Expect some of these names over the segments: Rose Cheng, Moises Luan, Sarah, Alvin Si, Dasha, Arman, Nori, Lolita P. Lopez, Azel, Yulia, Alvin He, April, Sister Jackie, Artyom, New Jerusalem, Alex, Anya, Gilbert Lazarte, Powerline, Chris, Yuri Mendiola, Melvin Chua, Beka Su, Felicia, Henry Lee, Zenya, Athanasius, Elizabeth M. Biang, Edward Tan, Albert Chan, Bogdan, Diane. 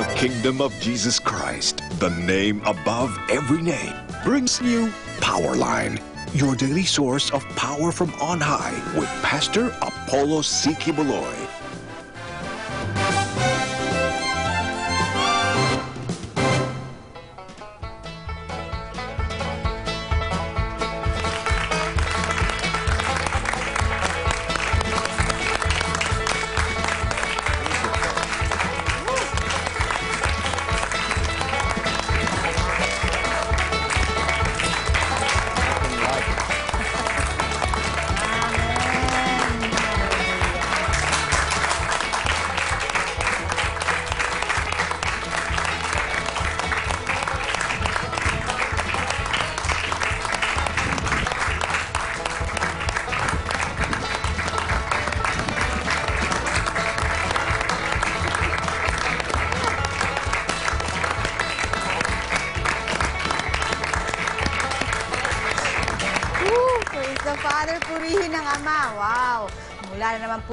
The kingdom of Jesus Christ, the name above every name, brings you Powerline, your daily source of power from on high with Pastor Apollo C. Quiboloy.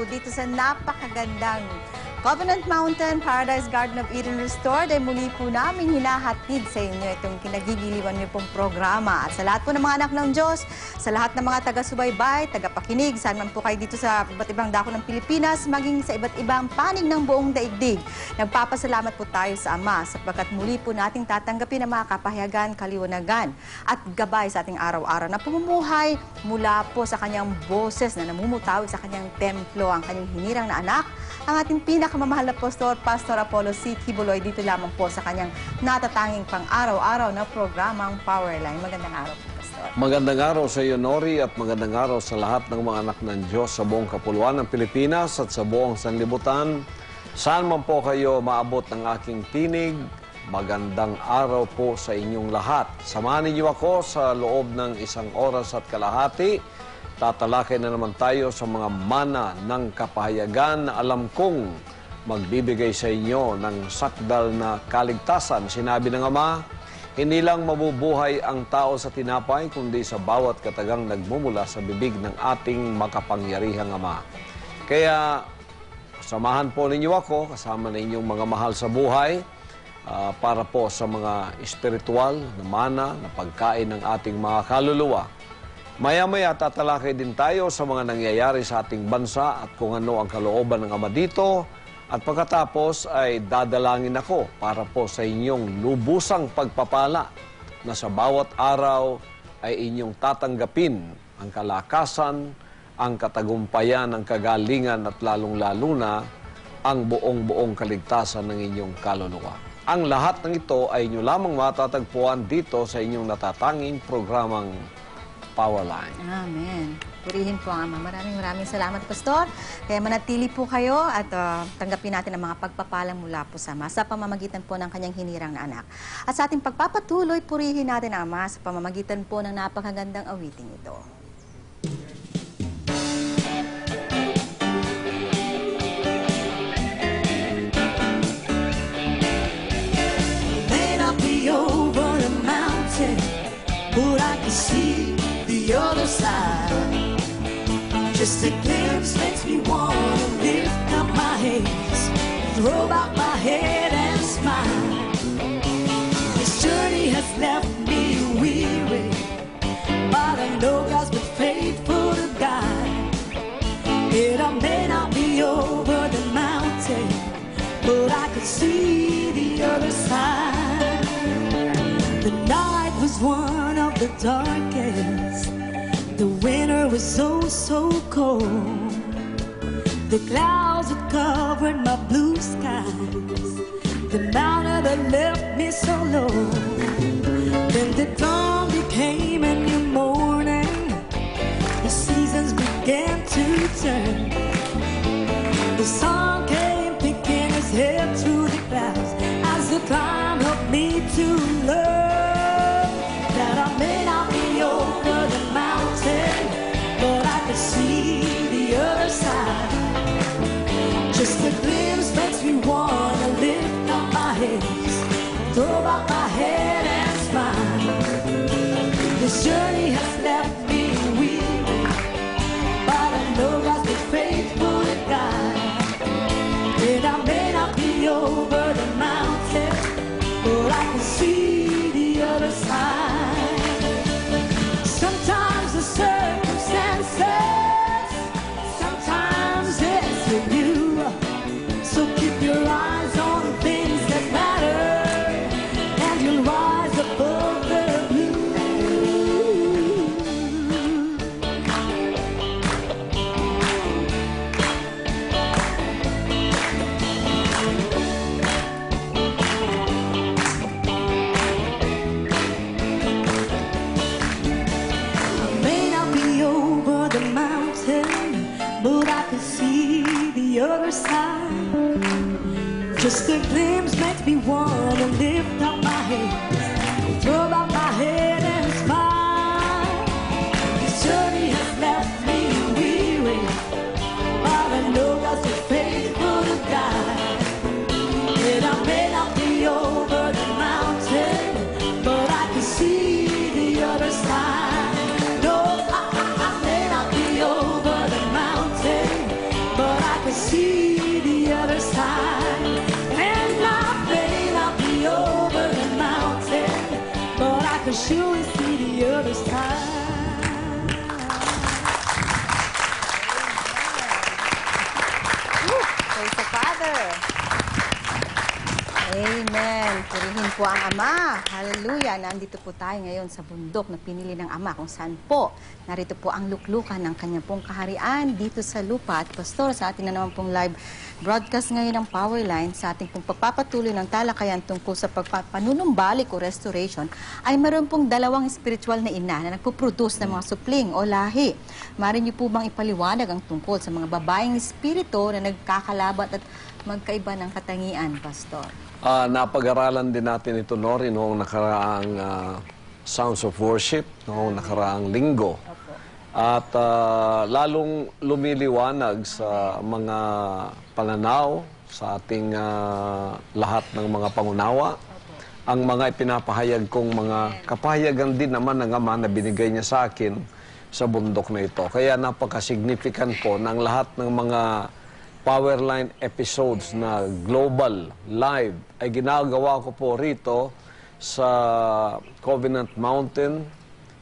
Dito sa napakagandang Covenant Mountain Paradise Garden of Eden Restored ay muli po namin hinahatid sa inyo itong kinagigiliwan niyo pong programa. At sa lahat po ng mga anak ng Diyos, sa lahat ng mga taga-subaybay, taga-pakinig, saan man po kayo dito sa iba't ibang dako ng Pilipinas, maging sa iba't ibang panig ng buong daigdig, nagpapasalamat po tayo sa Ama sapagkat muli po nating tatanggapin ang mga kapahayagan, kaliwanagan at gabay sa ating araw-araw na pumumuhay mula po sa kanyang boses na namumutawi sa kanyang templo, ang kanyang hinirang na anak, ang ating pinakamamahal na pastor, Pastor Apollo C. Quiboloy, dito lamang po sa kanyang natatanging pang-araw-araw na programang Powerline. Magandang araw po, Pastor. Magandang araw sa iyo, Nori, at magandang araw sa lahat ng mga anak ng Diyos sa buong kapuluan ng Pilipinas at sa buong sanlibutan. Saan man po kayo maabot ng aking tinig, magandang araw po sa inyong lahat. Samahan niyo ako sa loob ng 1 oras at kalahati. Tatalakay na naman tayo sa mga mana ng kapahayagan na alam kong magbibigay sa inyo ng sakdal na kaligtasan. Sinabi ng Ama, hindi lang mabubuhay ang tao sa tinapay, kundi sa bawat katagang nagmumula sa bibig ng ating makapangyarihang Ama. Kaya, samahan po ninyo ako, kasama na inyong mga mahal sa buhay, para po sa mga espiritual na mana na pagkain ng ating mga kaluluwa. Maya-maya tatalakay din tayo sa mga nangyayari sa ating bansa at kung ano ang kalooban ng Ama dito. At pagkatapos ay dadalangin ako para po sa inyong lubusang pagpapala na sa bawat araw ay inyong tatanggapin ang kalakasan, ang katagumpayan, ang kagalingan at lalong-lalo na ang buong-buong kaligtasan ng inyong kaluluwa. Ang lahat ng ito ay inyo lamang matatagpuan dito sa inyong natatanging programang Powerline. Amen. Purihin po ang Ama. Maraming salamat, Pastor. Kaya manatili po kayo at tanggapin natin ang mga pagpapalang mula po sa Ama sa pamamagitan po ng kanyang hinirang na anak. At sa ating pagpapatuloy, purihin natin ang Ama sa pamamagitan po ng napakagandang awiting ito. It may not be over the mountain, but I can see the other side. Just a glimpse makes me wanna lift up my hands, throw back my head and smile. This journey has left me weary, but I know God's been faithful to guide. It may not be over the mountain, but I could see the other side. The night was one of the darkest. The winter was so cold. The clouds had covered my blue skies, the mountain that left me so low. Then the dawn became a new morning, the seasons began to turn. The sun came picking his head through the clouds as the climb helped me to learn that I may not be over the mountain, but I could see the other side. Just a glimpse makes me wanna lift up my hands, throw out my head and smile. This journey has left me weary, but I know God's been faithful to guide. And I may not be over the mountain, see the other side. Sometimes the circumstances, sometimes it's with you. So keep your eyes on things that matter, and you'll rise above the other side. Just the glimpse makes me want to lift up my head, throw back my head and smile. This journey has left me weary, but I know God's so faithful to guide. And I may not be over the mountain, but I can see the other side. No, I may not be over the mountain, but I can see the other side. And I may not be over the mountain, but I can surely see the other side. Praise the Father. Amen. Purihin po ang Ama. Hallelujah. Nandito po tayo ngayon sa bundok na pinili ng Ama kung saan po narito po ang luklukan ng kanyang pong kaharian dito sa lupa. At Pastor, sa atin na naman pong live broadcast ngayon ng Powerline, sa ating pong pagpapatuloy ng talakayan tungkol sa pagpapanunumbalik o restoration, ay mayroon pong dalawang spiritual na ina na nagpuproduce ng mga supling o lahi. Maaari niyo po bang ipaliwanag ang tungkol sa mga babaeng espirito na nagkakalabat at magkaiba ng katangian, Pastor? Napag-aralan din natin ito, Nori, noong nakaraang Sounds of Worship, noong nakaraang linggo. At lalong lumiliwanag sa mga pananaw, sa ating lahat ng mga pangunawa, ang mga ipinapahayag kong mga kapahayagan din naman ng Ama na binigay niya sa akin sa bundok na ito. Kaya napaka-significant po ng lahat ng mga Powerline episodes na global, live, ay ginagawa ko po rito sa Covenant Mountain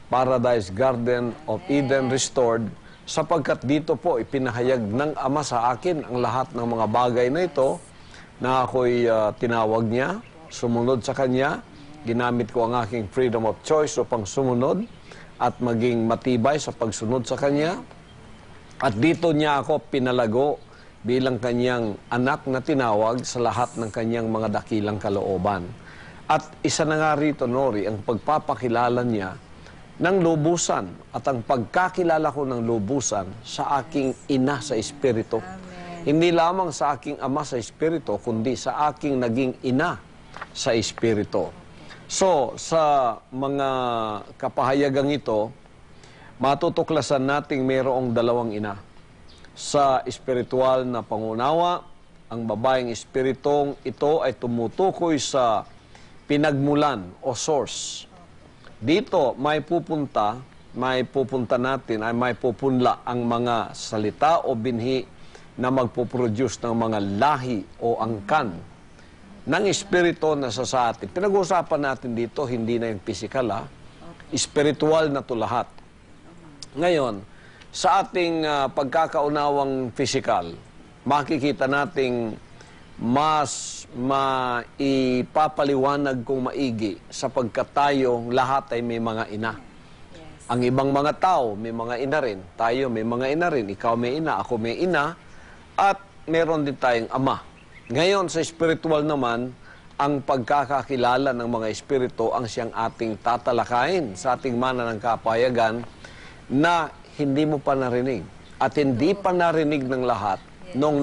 Paradise Garden of Eden Restored, sapagkat dito po ipinahayag ng Ama sa akin ang lahat ng mga bagay na ito na ako'y tinawag niya, sumunod sa kanya, ginamit ko ang aking freedom of choice upang sumunod at maging matibay sa pagsunod sa kanya. At dito niya ako pinalago bilang kanyang anak na tinawag sa lahat ng kanyang mga dakilang kalooban. At isa na nga rito, Nori, ang pagpapakilala niya ng lubusan at ang pagkakilala ko ng lubusan sa aking ina sa espiritu. Amen. Hindi lamang sa aking ama sa espiritu, kundi sa aking naging ina sa espiritu. So, sa mga kapahayagang ito, matutuklasan nating mayroong dalawang ina. Sa espiritual na pangunawa, ang babaeng espiritong ito ay tumutukoy sa pinagmulan o source. Dito, may pupunla ang mga salita o binhi na magpuproduce ng mga lahi o angkan ng espiritu na sa atin. Pinag-uusapan natin dito, hindi na yung physical, espiritual na to lahat. Ngayon, sa ating pagkakaunawang physical, makikita nating mas maipapaliwanag kung maigi sapagkat tayong lahat ay may mga ina. Yes. Ang ibang mga tao may mga ina rin. Tayo may mga ina rin. Ikaw may ina, ako may ina. At meron din tayong ama. Ngayon sa spiritual naman, ang pagkakakilala ng mga espiritu ang siyang ating tatalakayin sa ating mana ng kapayagan na hindi mo pa narinig at hindi pa narinig ng lahat. Nung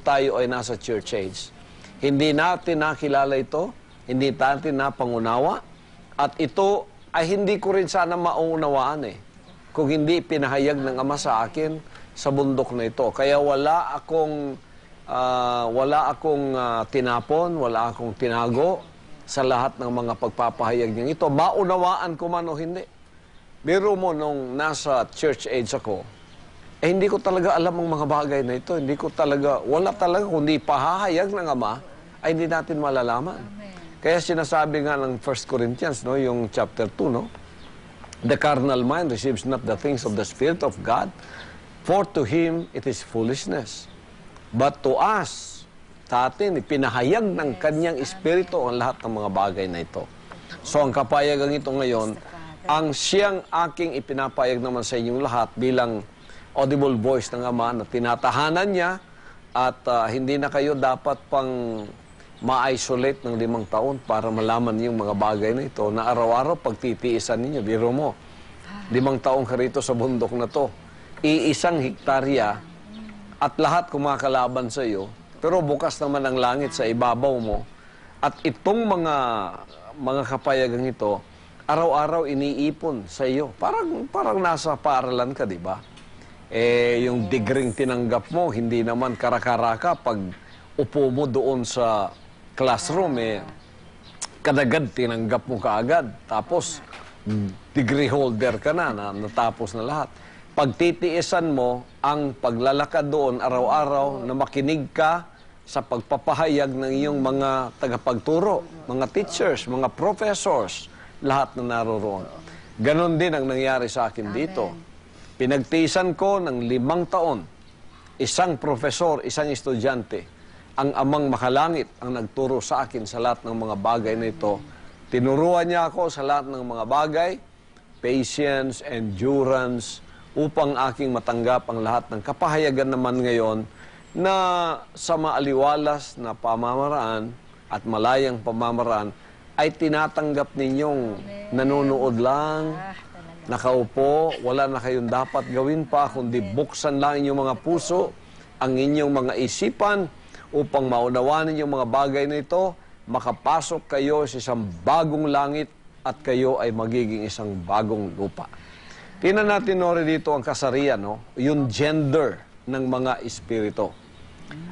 tayo ay nasa church age, hindi natin nakilala ito, hindi natin napangunawa, at ito ay hindi ko rin sana maunawaan kung hindi pinahayag ng Ama sa akin sa bundok na ito. Kaya wala akong tinapon, wala akong tinago sa lahat ng mga pagpapahayag niya ito. Maunawaan ko man o hindi. Biro mo nung nasa church age ako, hindi ko talaga alam ang mga bagay na ito. Hindi ko talaga, wala talaga, kundi pahahayag ng Ama, ay hindi natin malalaman. Amen. Kaya sinasabi nga ng 1 Corinthians, no, yung chapter 2, no? The carnal mind receives not the things of the Spirit of God, for to him it is foolishness. But to us, sa atin, ipinahayag ng kanyang espiritu ang lahat ng mga bagay na ito. So ang kapayagang ito ngayon, ang siyang aking ipinapayag naman sa inyong lahat bilang audible voice ng Ama na tinatahanan niya at hindi na kayo dapat pang ma-isolate ng 5 taon para malaman yung mga bagay na ito na araw-araw pagtitiisan ninyo. Biro mo, 5 taon ka rito sa bundok na to, iisang hektarya at lahat kumakalaban sa iyo, pero bukas naman ang langit sa ibabaw mo. At itong mga kapayagang ito, araw-araw iniipon sa iyo. Parang nasa paaralan ka, di ba? Eh, yung degree tinanggap mo, hindi naman karakaraka pag upo mo doon sa classroom, eh, kadagad tinanggap mo kaagad. Tapos, degree holder ka na, natapos na lahat. Pagtitiisan mo ang paglalakad doon araw-araw na makinig ka sa pagpapahayag ng iyong mga tagapagturo, mga teachers, mga professors, lahat na naroroon. Ganon din ang nangyari sa akin dito. Pinagtiisan ko ng 5 taon, isang profesor, isang estudyante. Ang amang makalangit ang nagturo sa akin sa lahat ng mga bagay na ito. Tinuruan niya ako sa lahat ng mga bagay, patience, endurance, upang aking matanggap ang lahat ng kapahayagan naman ngayon na sa maaliwalas na pamamaraan at malayang pamamaraan ay tinatanggap ninyong nanonood lang, nakaupo, wala na kayong dapat gawin pa, kundi buksan lang inyong mga puso, ang inyong mga isipan, upang maunawanin yung mga bagay na ito, makapasok kayo sa isang bagong langit at kayo ay magiging isang bagong lupa. Tingnan natin, Nori, dito ang kasarian, no? Yung gender ng mga espirito.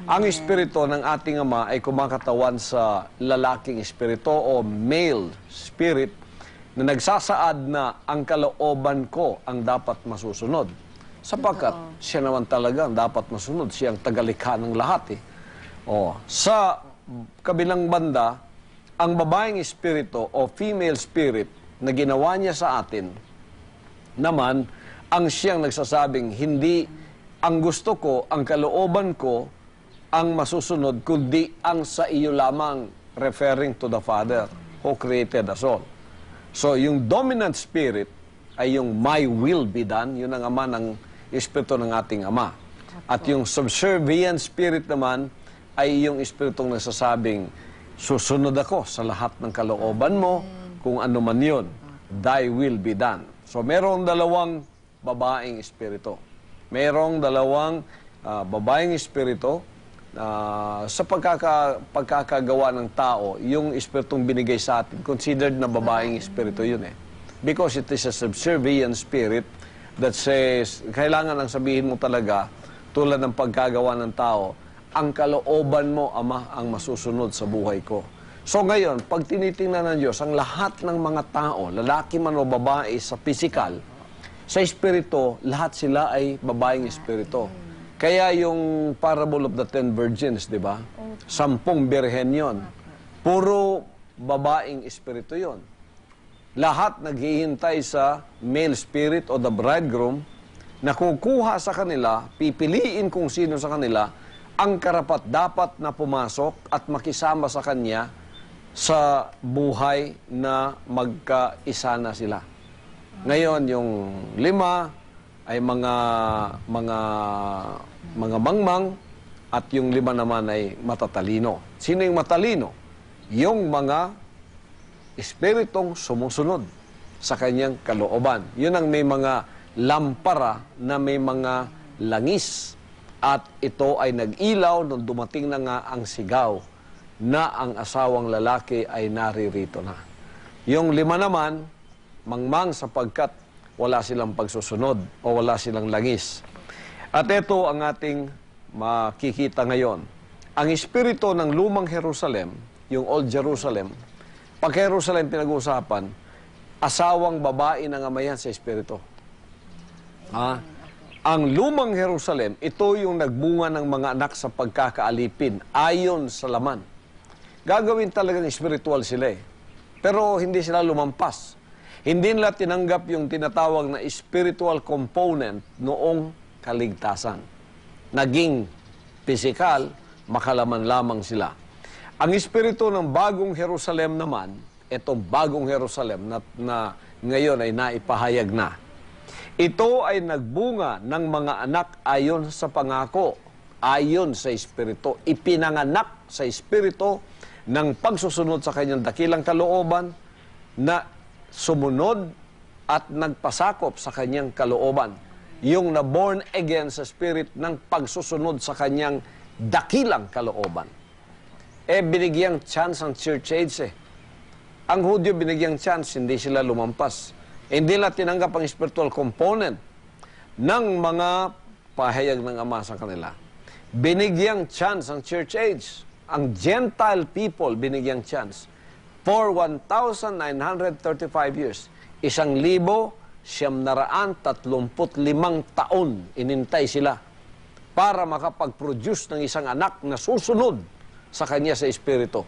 Ang espirito ng ating Ama ay kumakatawan sa lalaking espirito o male spirit na nagsasaad na ang kalooban ko ang dapat masusunod. Sapagkat siya naman talaga ang dapat masunod. Siya ang tagalikha ng lahat, eh. Oh, sa kabilang banda, ang babaeng espiritu o female spirit na ginawa niya sa atin, naman, ang siyang nagsasabing, hindi ang gusto ko, ang kalooban ko, ang masusunod, kundi ang sa iyo lamang, referring to the Father who created us all. So, yung dominant spirit ay yung my will be done, yun ang ama ng espiritu ng ating Ama. At yung subservient spirit naman, ay yung espiritong nagsasabing, susunod ako sa lahat ng kalooban mo, kung ano man yun, thy will be done. So, merong 2 babaeng espirito. Merong 2 babaeng espirito. Sa pagkakagawa ng tao, yung espiritong binigay sa atin, considered na babaeng espirito yun, eh. Because it is a subservient spirit that says, kailangan ang sabihin mo talaga, tulad ng pagkagawa ng tao, ang kalooban mo, Ama, ang masusunod sa buhay ko. So ngayon, pag tinitingnan ng Diyos, ang lahat ng mga tao, lalaki man o babae sa pisikal, sa espirito, lahat sila ay babaeng espirito. Kaya yung parable of the 10 virgins, di ba? 10 birhen yun. Puro babaeng espirito yun. Lahat naghihintay sa male spirit o the bridegroom, na kukuha sa kanila, pipiliin kung sino sa kanila, ang karapat-dapat na pumasok at makisama sa kanya sa buhay na magkaisa na sila. Ngayon, yung 5 ay mga mangmang at yung 5 naman ay matatalino. Sino yung matalino? Yung mga espiritong sumusunod sa kanyang kalooban. Yun ang may mga lampara na may mga langis. At ito ay nag-ilaw nung dumating na nga ang sigaw na ang asawang lalaki ay naririto na. Yung 5 naman, mangmang sapagkat wala silang pagsusunod o wala silang langis. At ito ang ating makikita ngayon. Ang espiritu ng Lumang Jerusalem, yung Old Jerusalem, pag Jerusalem pinag-uusapan, asawang babae na ngamayan sa espiritu. Ha? Ang Lumang Jerusalem, ito yung nagbunga ng mga anak sa pagkakaalipin, ayon sa laman. gagawin talagang spiritual sila eh. Pero hindi sila lumampas. Hindi nila tinanggap yung tinatawag na spiritual component noong kaligtasan. Naging physical, makalaman lamang sila. Ang espiritu ng bagong Jerusalem naman, itong bagong Jerusalem na ngayon ay naipahayag na. Ito ay nagbunga ng mga anak ayon sa pangako, ayon sa espiritu, ipinanganak sa espiritu ng pagsusunod sa kanyang dakilang kalooban na sumunod at nagpasakop sa kanyang kalooban. Yung na-born again sa spirit ng pagsusunod sa kanyang dakilang kalooban. Eh, binigyang chance ang church age eh. Ang Hudyo binigyang chance, hindi sila lumampas. Hindi nila tinanggap ang spiritual component ng mga pahayag ng Ama sa kanila. Binigyang chance ang church age. Ang Gentile people binigyang chance for 1,935 years. 1,935 taon inintay sila para makapag-produce ng isang anak na susunod sa kanya sa espiritu.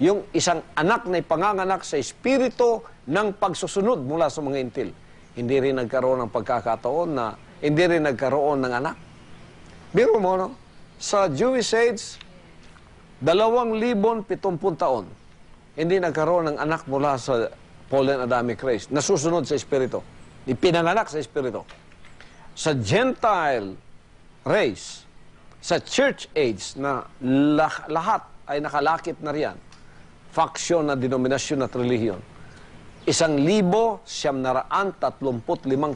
Yung isang anak na ipanganganak sa espiritu ng pagsusunod mula sa mga intil. Hindi rin nagkaroon ng pagkakataon na hindi rin nagkaroon ng anak. Biro mo, no? Sa Jewish age, 2,070 taon, hindi nagkaroon ng anak mula sa fallen Adamic race, nasusunod sa espiritu, ipinanganak sa espiritu. Sa Gentile race, sa church age na lahat ay nakalakip na riyan, faction na denominasyon at relihiyon, 1,935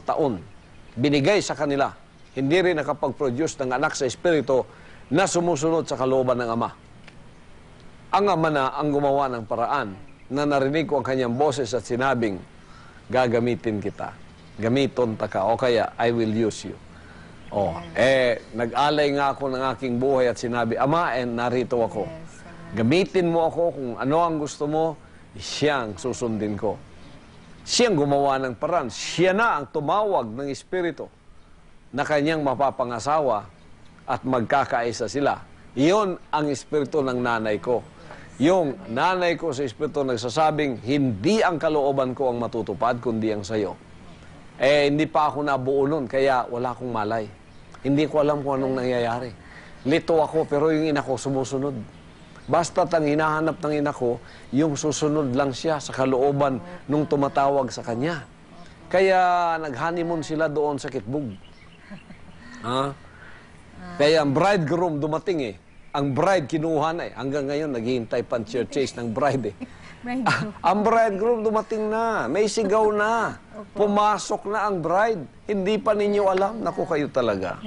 taon binigay sa kanila, hindi rin nakapag-produce ng anak sa espiritu na sumusunod sa kalooban ng Ama. Ang Ama na ang gumawa ng paraan na narinig ko ang kanyang boses at sinabing, gagamitin kita, gamiton ta ka, o kaya, I will use you. Oh, yes. Nag-alay nga ako ng aking buhay at sinabi, Ama, narito ako. Yes, gamitin mo ako kung ano ang gusto mo, siyang susundin ko. Siyang gumawa ng paraan. Siya na ang tumawag ng Espiritu na kanyang mapapangasawa at magkakaisa sila. Iyon ang Espiritu ng nanay ko. Yung nanay ko sa Espiritu nagsasabing, hindi ang kalooban ko ang matutupad, kundi ang sayo. Eh, hindi pa ako nabuo nun, kaya wala akong malay. Hindi ko alam kung anong nangyayari. Lito ako, pero yung ina ko sumusunod. Basta't ang hinahanap ng ina ko, yung susunod lang siya sa kalooban nung tumatawag sa kanya. Kaya nag-honeymoon sila doon sa Kitbug. Ha? Kaya ang bridegroom dumating eh. Ang bride kinuha na eh. Hanggang ngayon, naghihintay pa ang churches ng bride eh. Ang bridegroom dumating na. May sigaw na. Pumasok na ang bride. Hindi pa ninyo alam. Naku, kayo talaga.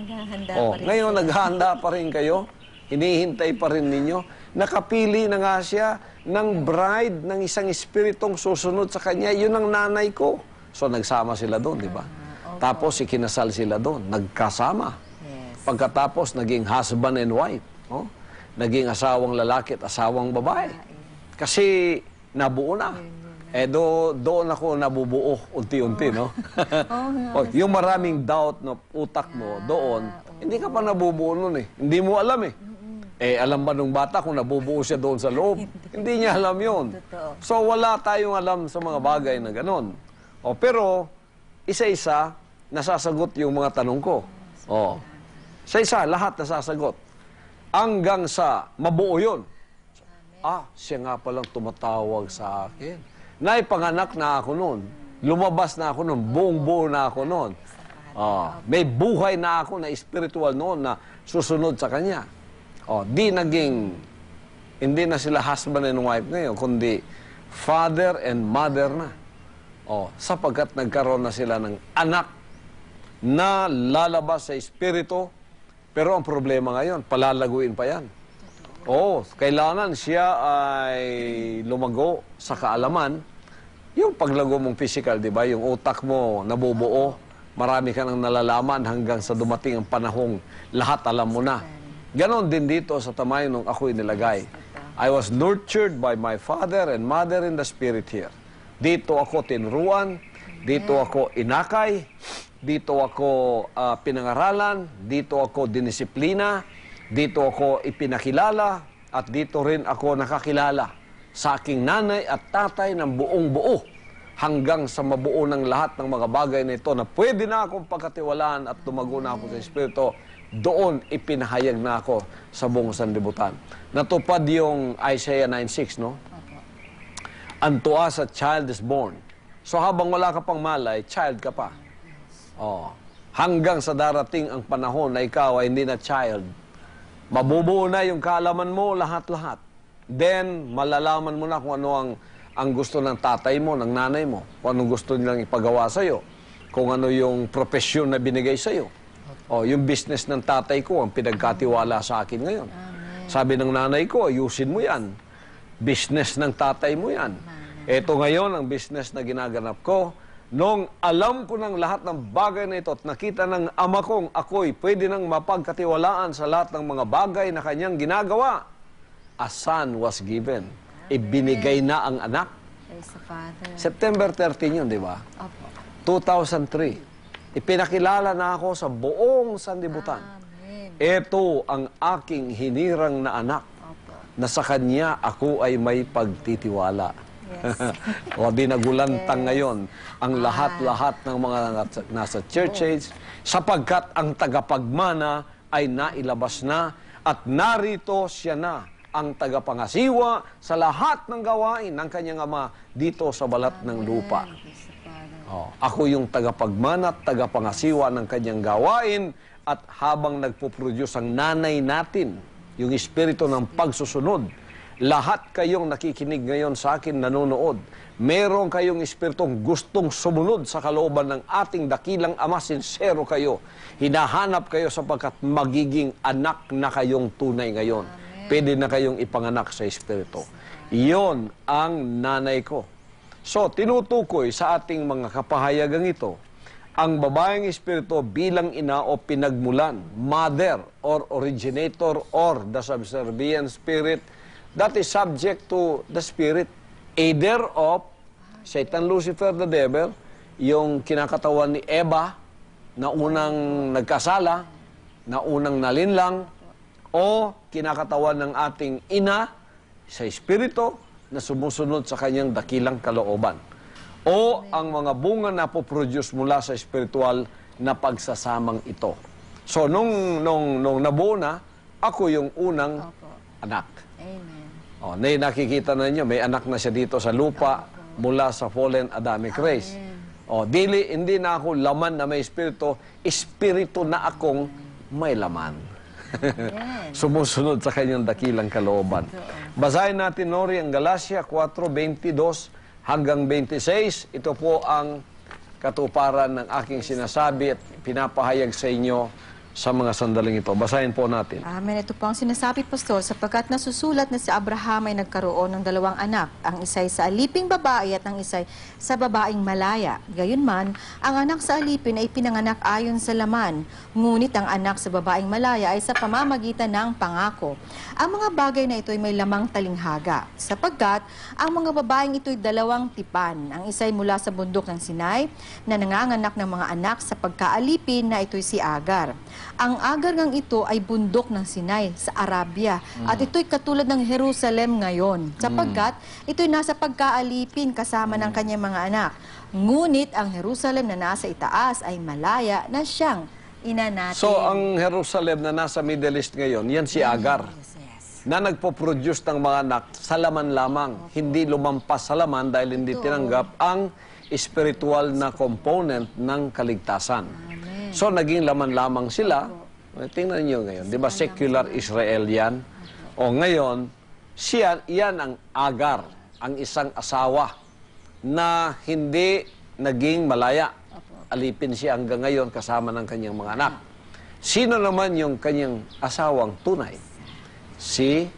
Ngayon, naghahanda pa rin kayo. Hinihintay pa rin ninyo. Nakapili na nga siya ng bride ng isang espiritong susunod sa kanya. Yun ang nanay ko. So, nagsama sila doon, di ba? Tapos, ikinasal sila doon. Nagkasama. Pagkatapos, naging husband and wife. Oh, naging asawang lalaki at asawang babae. Kasi nabuo na. Eh doon ako nabubuo unti-unti, no? Oh, yung maraming doubt na utak mo doon, hindi ka pa nabubuo noon eh. Hindi mo alam eh. Alam ba nung bata kung nabubuo siya doon sa loob? Hindi niya alam yun. So wala tayong alam sa mga bagay na ganon. Oh, pero isa-isa nasasagot yung mga tanong ko. Oh. Isa-isa lahat nasasagot. Hanggang sa mabuo yun. Siya nga palang tumatawag sa akin. Naipanganak na ako noon. Lumabas na ako noon. Buong-buo na ako noon. May buhay na ako na spiritual noon na susunod sa kanya. Hindi na sila husband and wife ngayon, kundi father and mother na. Sapagkat nagkaroon na sila ng anak na lalabas sa espiritu. Pero ang problema ngayon, palalaguin pa yan. Kailangan siya ay lumago sa kaalaman. Yung paglago mong physical, di ba? Yung utak mo nabubuo, marami ka nang nalalaman hanggang sa dumating ang panahong lahat alam mo na. Ganon din dito sa tamay nung ako'y nilagay. I was nurtured by my father and mother in the spirit here. Dito ako tinuruan, dito ako inakay, dito ako pinangaralan, dito ako dinisiplina, dito ako ipinakilala, at dito rin ako nakakilala sa aking nanay at tatay ng buong buo hanggang sa mabuo ng lahat ng mga bagay na ito na pwede na akong pagkatiwalaan at tumago na ako sa Espiritu, doon ipinahayag na ako sa buong sanlibutan. Natupad yung Isaiah 9:6, no? Unto us a child is born. So habang wala ka pang malay, child ka pa. Oh. Hanggang sa darating ang panahon na ikaw ay hindi na child, mabubuo na yung kaalaman mo lahat-lahat. Then, malalaman mo na kung ano ang gusto ng tatay mo, ng nanay mo, kung anong gusto nilang ipagawa sa'yo, kung ano yung profesyon na binigay sa'yo. O, yung business ng tatay ko, ang pinagkatiwala sa akin ngayon. Amen. Sabi ng nanay ko, ayusin mo yan. Business ng tatay mo yan. Ito ngayon ang business na ginaganap ko. Nung alam ko ng lahat ng bagay na ito at nakita ng ama kong ako'y pwede nang mapagkatiwalaan sa lahat ng mga bagay na kanyang ginagawa, a son was given. Ibinigay na ang anak. September 13 yun, di ba? 2003. Ipinakilala na ako sa buong sanlibutan. Ito ang aking hinirang na anak na sa kanya ako ay may pagtitiwala. Yes. O, dinagulantang yes. Ngayon ang lahat-lahat ng mga nasa church age, sapagkat ang tagapagmana ay nailabas na at narito siya na ang tagapangasiwa sa lahat ng gawain ng kanyang ama dito sa balat ng lupa. O, ako yung tagapagmana at tagapangasiwa ng kanyang gawain, at habang nagpuproduce ang nanay natin, yung espiritu ng pagsusunod, lahat kayong nakikinig ngayon sa akin, nanonood, meron kayong espiritong gustong sumunod sa kalooban ng ating dakilang ama, sincero kayo. Hinahanap kayo sapagkat magiging anak na kayong tunay ngayon. Amen. Pwede na kayong ipanganak sa espiritu. Iyon ang nanay ko. So, tinutukoy sa ating mga kapahayagang ito, ang babaeng espiritu bilang ina o pinagmulan, mother or originator or the subservient spirit, that is subject to the spirit, either of Satan, Lucifer, the devil, yung kinakatawan ni Eva, na unang nagkasala, na unang nalinlang, o kinakatawan ng ating ina sa espiritu na sumusunod sa kanyang dakilang kalooban. O ang mga bunga na po-produce mula sa espiritual na pagsasamang ito. So, nung nabuo na, ako yung unang anak. Amen. Oh, nakikita na niyo, may anak na siya dito sa lupa mula sa fallen Adamic race. Oh, dili, hindi na ako laman na may espiritu, espiritu na akong may laman. Sumusunod sa kanyang dakilang kalooban. Basahin natin, Nori, ang Galatia 4:22 hanggang 26. Ito po ang katuparan ng aking sinasabi at pinapahayag sa inyo sa mga sandaling ito. Basahin po natin. Amen. Ito po ang sinasabi, Pastor, sapagkat nasusulat na si Abraham ay nagkaroon ng dalawang anak, ang isa'y sa aliping babae at ang isa'y sa babaeng malaya. Gayunman, ang anak sa alipin ay pinanganak ayon sa laman, ngunit ang anak sa babaeng malaya ay sa pamamagitan ng pangako. Ang mga bagay na ito ay may lamang talinghaga, sapagkat ang mga babaeng ito'y dalawang tipan. Ang isa'y mula sa bundok ng Sinai, na nanganganak ng mga anak sa pagkaalipin na ito'y si Agar. Ang Agar ngang ito ay bundok ng Sinai sa Arabia, at ito'y katulad ng Jerusalem ngayon, sapagkat ito'y nasa pagkaalipin kasama ng kanyang mga anak. Ngunit ang Jerusalem na nasa itaas ay malaya na siyang ina natin. So ang Jerusalem na nasa Middle East ngayon, yan si Agar, na nagpo-produce ng mga anak sa laman lamang, hindi lumampas sa laman dahil hindi tinanggap ang spiritual na component ng kaligtasan. So, naging laman lamang sila. Tingnan niyo ngayon, di ba secular Israel yan? O ngayon, siya, yan ang Agar, ang isang asawa na hindi naging malaya. Alipin siya hanggang ngayon kasama ng kanyang mga anak. Sino naman yung kanyang asawang tunay? Si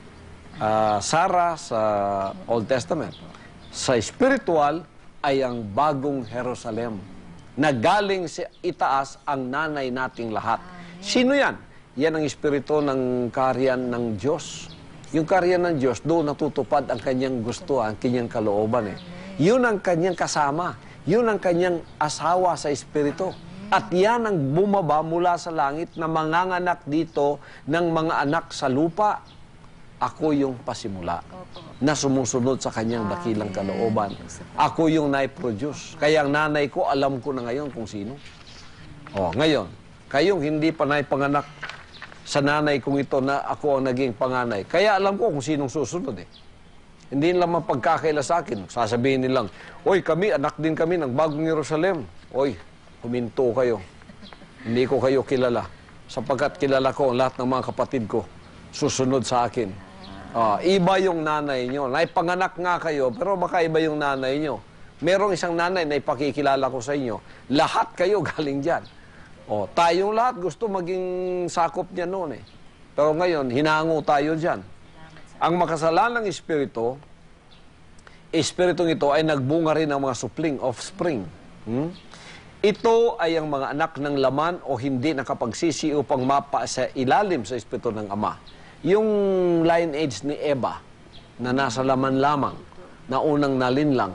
Sarah sa Old Testament. Sa spiritual ay ang bagong Jerusalem, na galing sa itaas ang nanay nating lahat. Sino yan? Yan ang espiritu ng kaharian ng Diyos. Yung kaharian ng Diyos, doon natutupad ang kanyang gusto, ang kanyang kalooban. Yun ang kanyang kasama. Yun ang kanyang asawa sa espiritu. At yan ang bumaba mula sa langit na manganganak dito ng mga anak sa lupa. Ako yung pasimula na sumusunod sa kanyang dakilang kalooban. Ako yung nai-produce. Kaya ang nanay ko, alam ko na ngayon kung sino. O, ngayon, kayong hindi pa naipanganak sa nanay kong ito na ako ang naging panganay. Kaya alam ko kung sinong susunod eh. Hindi naman pagkakaila sa akin. Sasabihin nilang, oy, kami, anak din kami ng bagong Jerusalem. Oy, huminto kayo. Hindi ko kayo kilala. Sapagkat kilala ko lahat ng mga kapatid ko. Susunod sa akin. Iba yung nanay nyo. Naipanganak nga kayo, pero baka iba yung nanay nyo. Merong isang nanay na ipakikilala ko sa inyo. Lahat kayo galing dyan. Tayong lahat gusto maging sakop niya noon eh. Pero ngayon, hinango tayo dyan. Ang makasalanang espiritu, espiritong ito ay nagbunga rin ng mga supling, offspring. Ito ay ang mga anak ng laman o hindi nakapagsisi upang mapa sa ilalim sa espiritu ng Ama. Yung lineage ni Eva na nasa laman lamang, na unang nalinlang,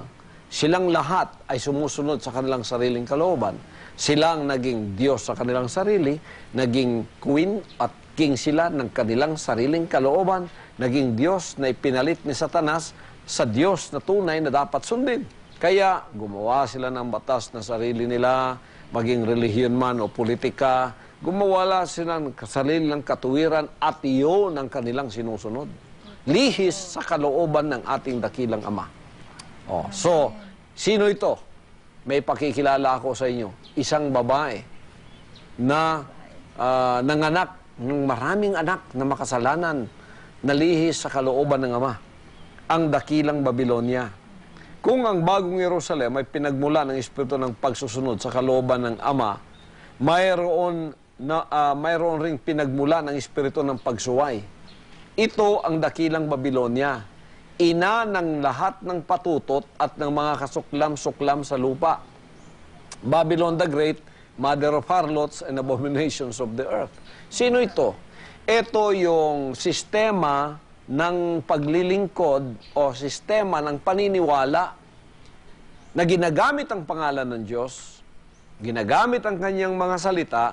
silang lahat ay sumusunod sa kanilang sariling kalooban. Silang naging Diyos sa kanilang sarili, naging queen at king sila ng kanilang sariling kalooban, naging Diyos na ipinalit ni Satanas sa Diyos na tunay na dapat sundin. Kaya gumawa sila ng batas na sarili nila, maging relihiyon man o politika, gumawala sila ng sarili ng katuwiran at iyon ang kanilang sinusunod. Lihis sa kalooban ng ating dakilang Ama. So, sino ito? May pakikilala ako sa inyo. Isang babae na nanganak ng maraming anak na makasalanan na lihis sa kalooban ng Ama. Ang dakilang Babilonia. Kung ang bagong Jerusalem ay pinagmula ng espiritu ng pagsusunod sa kalooban ng Ama, mayroon ring pinagmula ng espiritu ng pagsuway. Ito ang dakilang Babilonia, ina ng lahat ng patutot at ng mga kasuklam-suklam sa lupa. Babylon the Great, mother of harlots and abominations of the earth. Sino ito? Ito yung sistema ng paglilingkod o sistema ng paniniwala na ginagamit ang pangalan ng Diyos, ginagamit ang kanyang mga salita,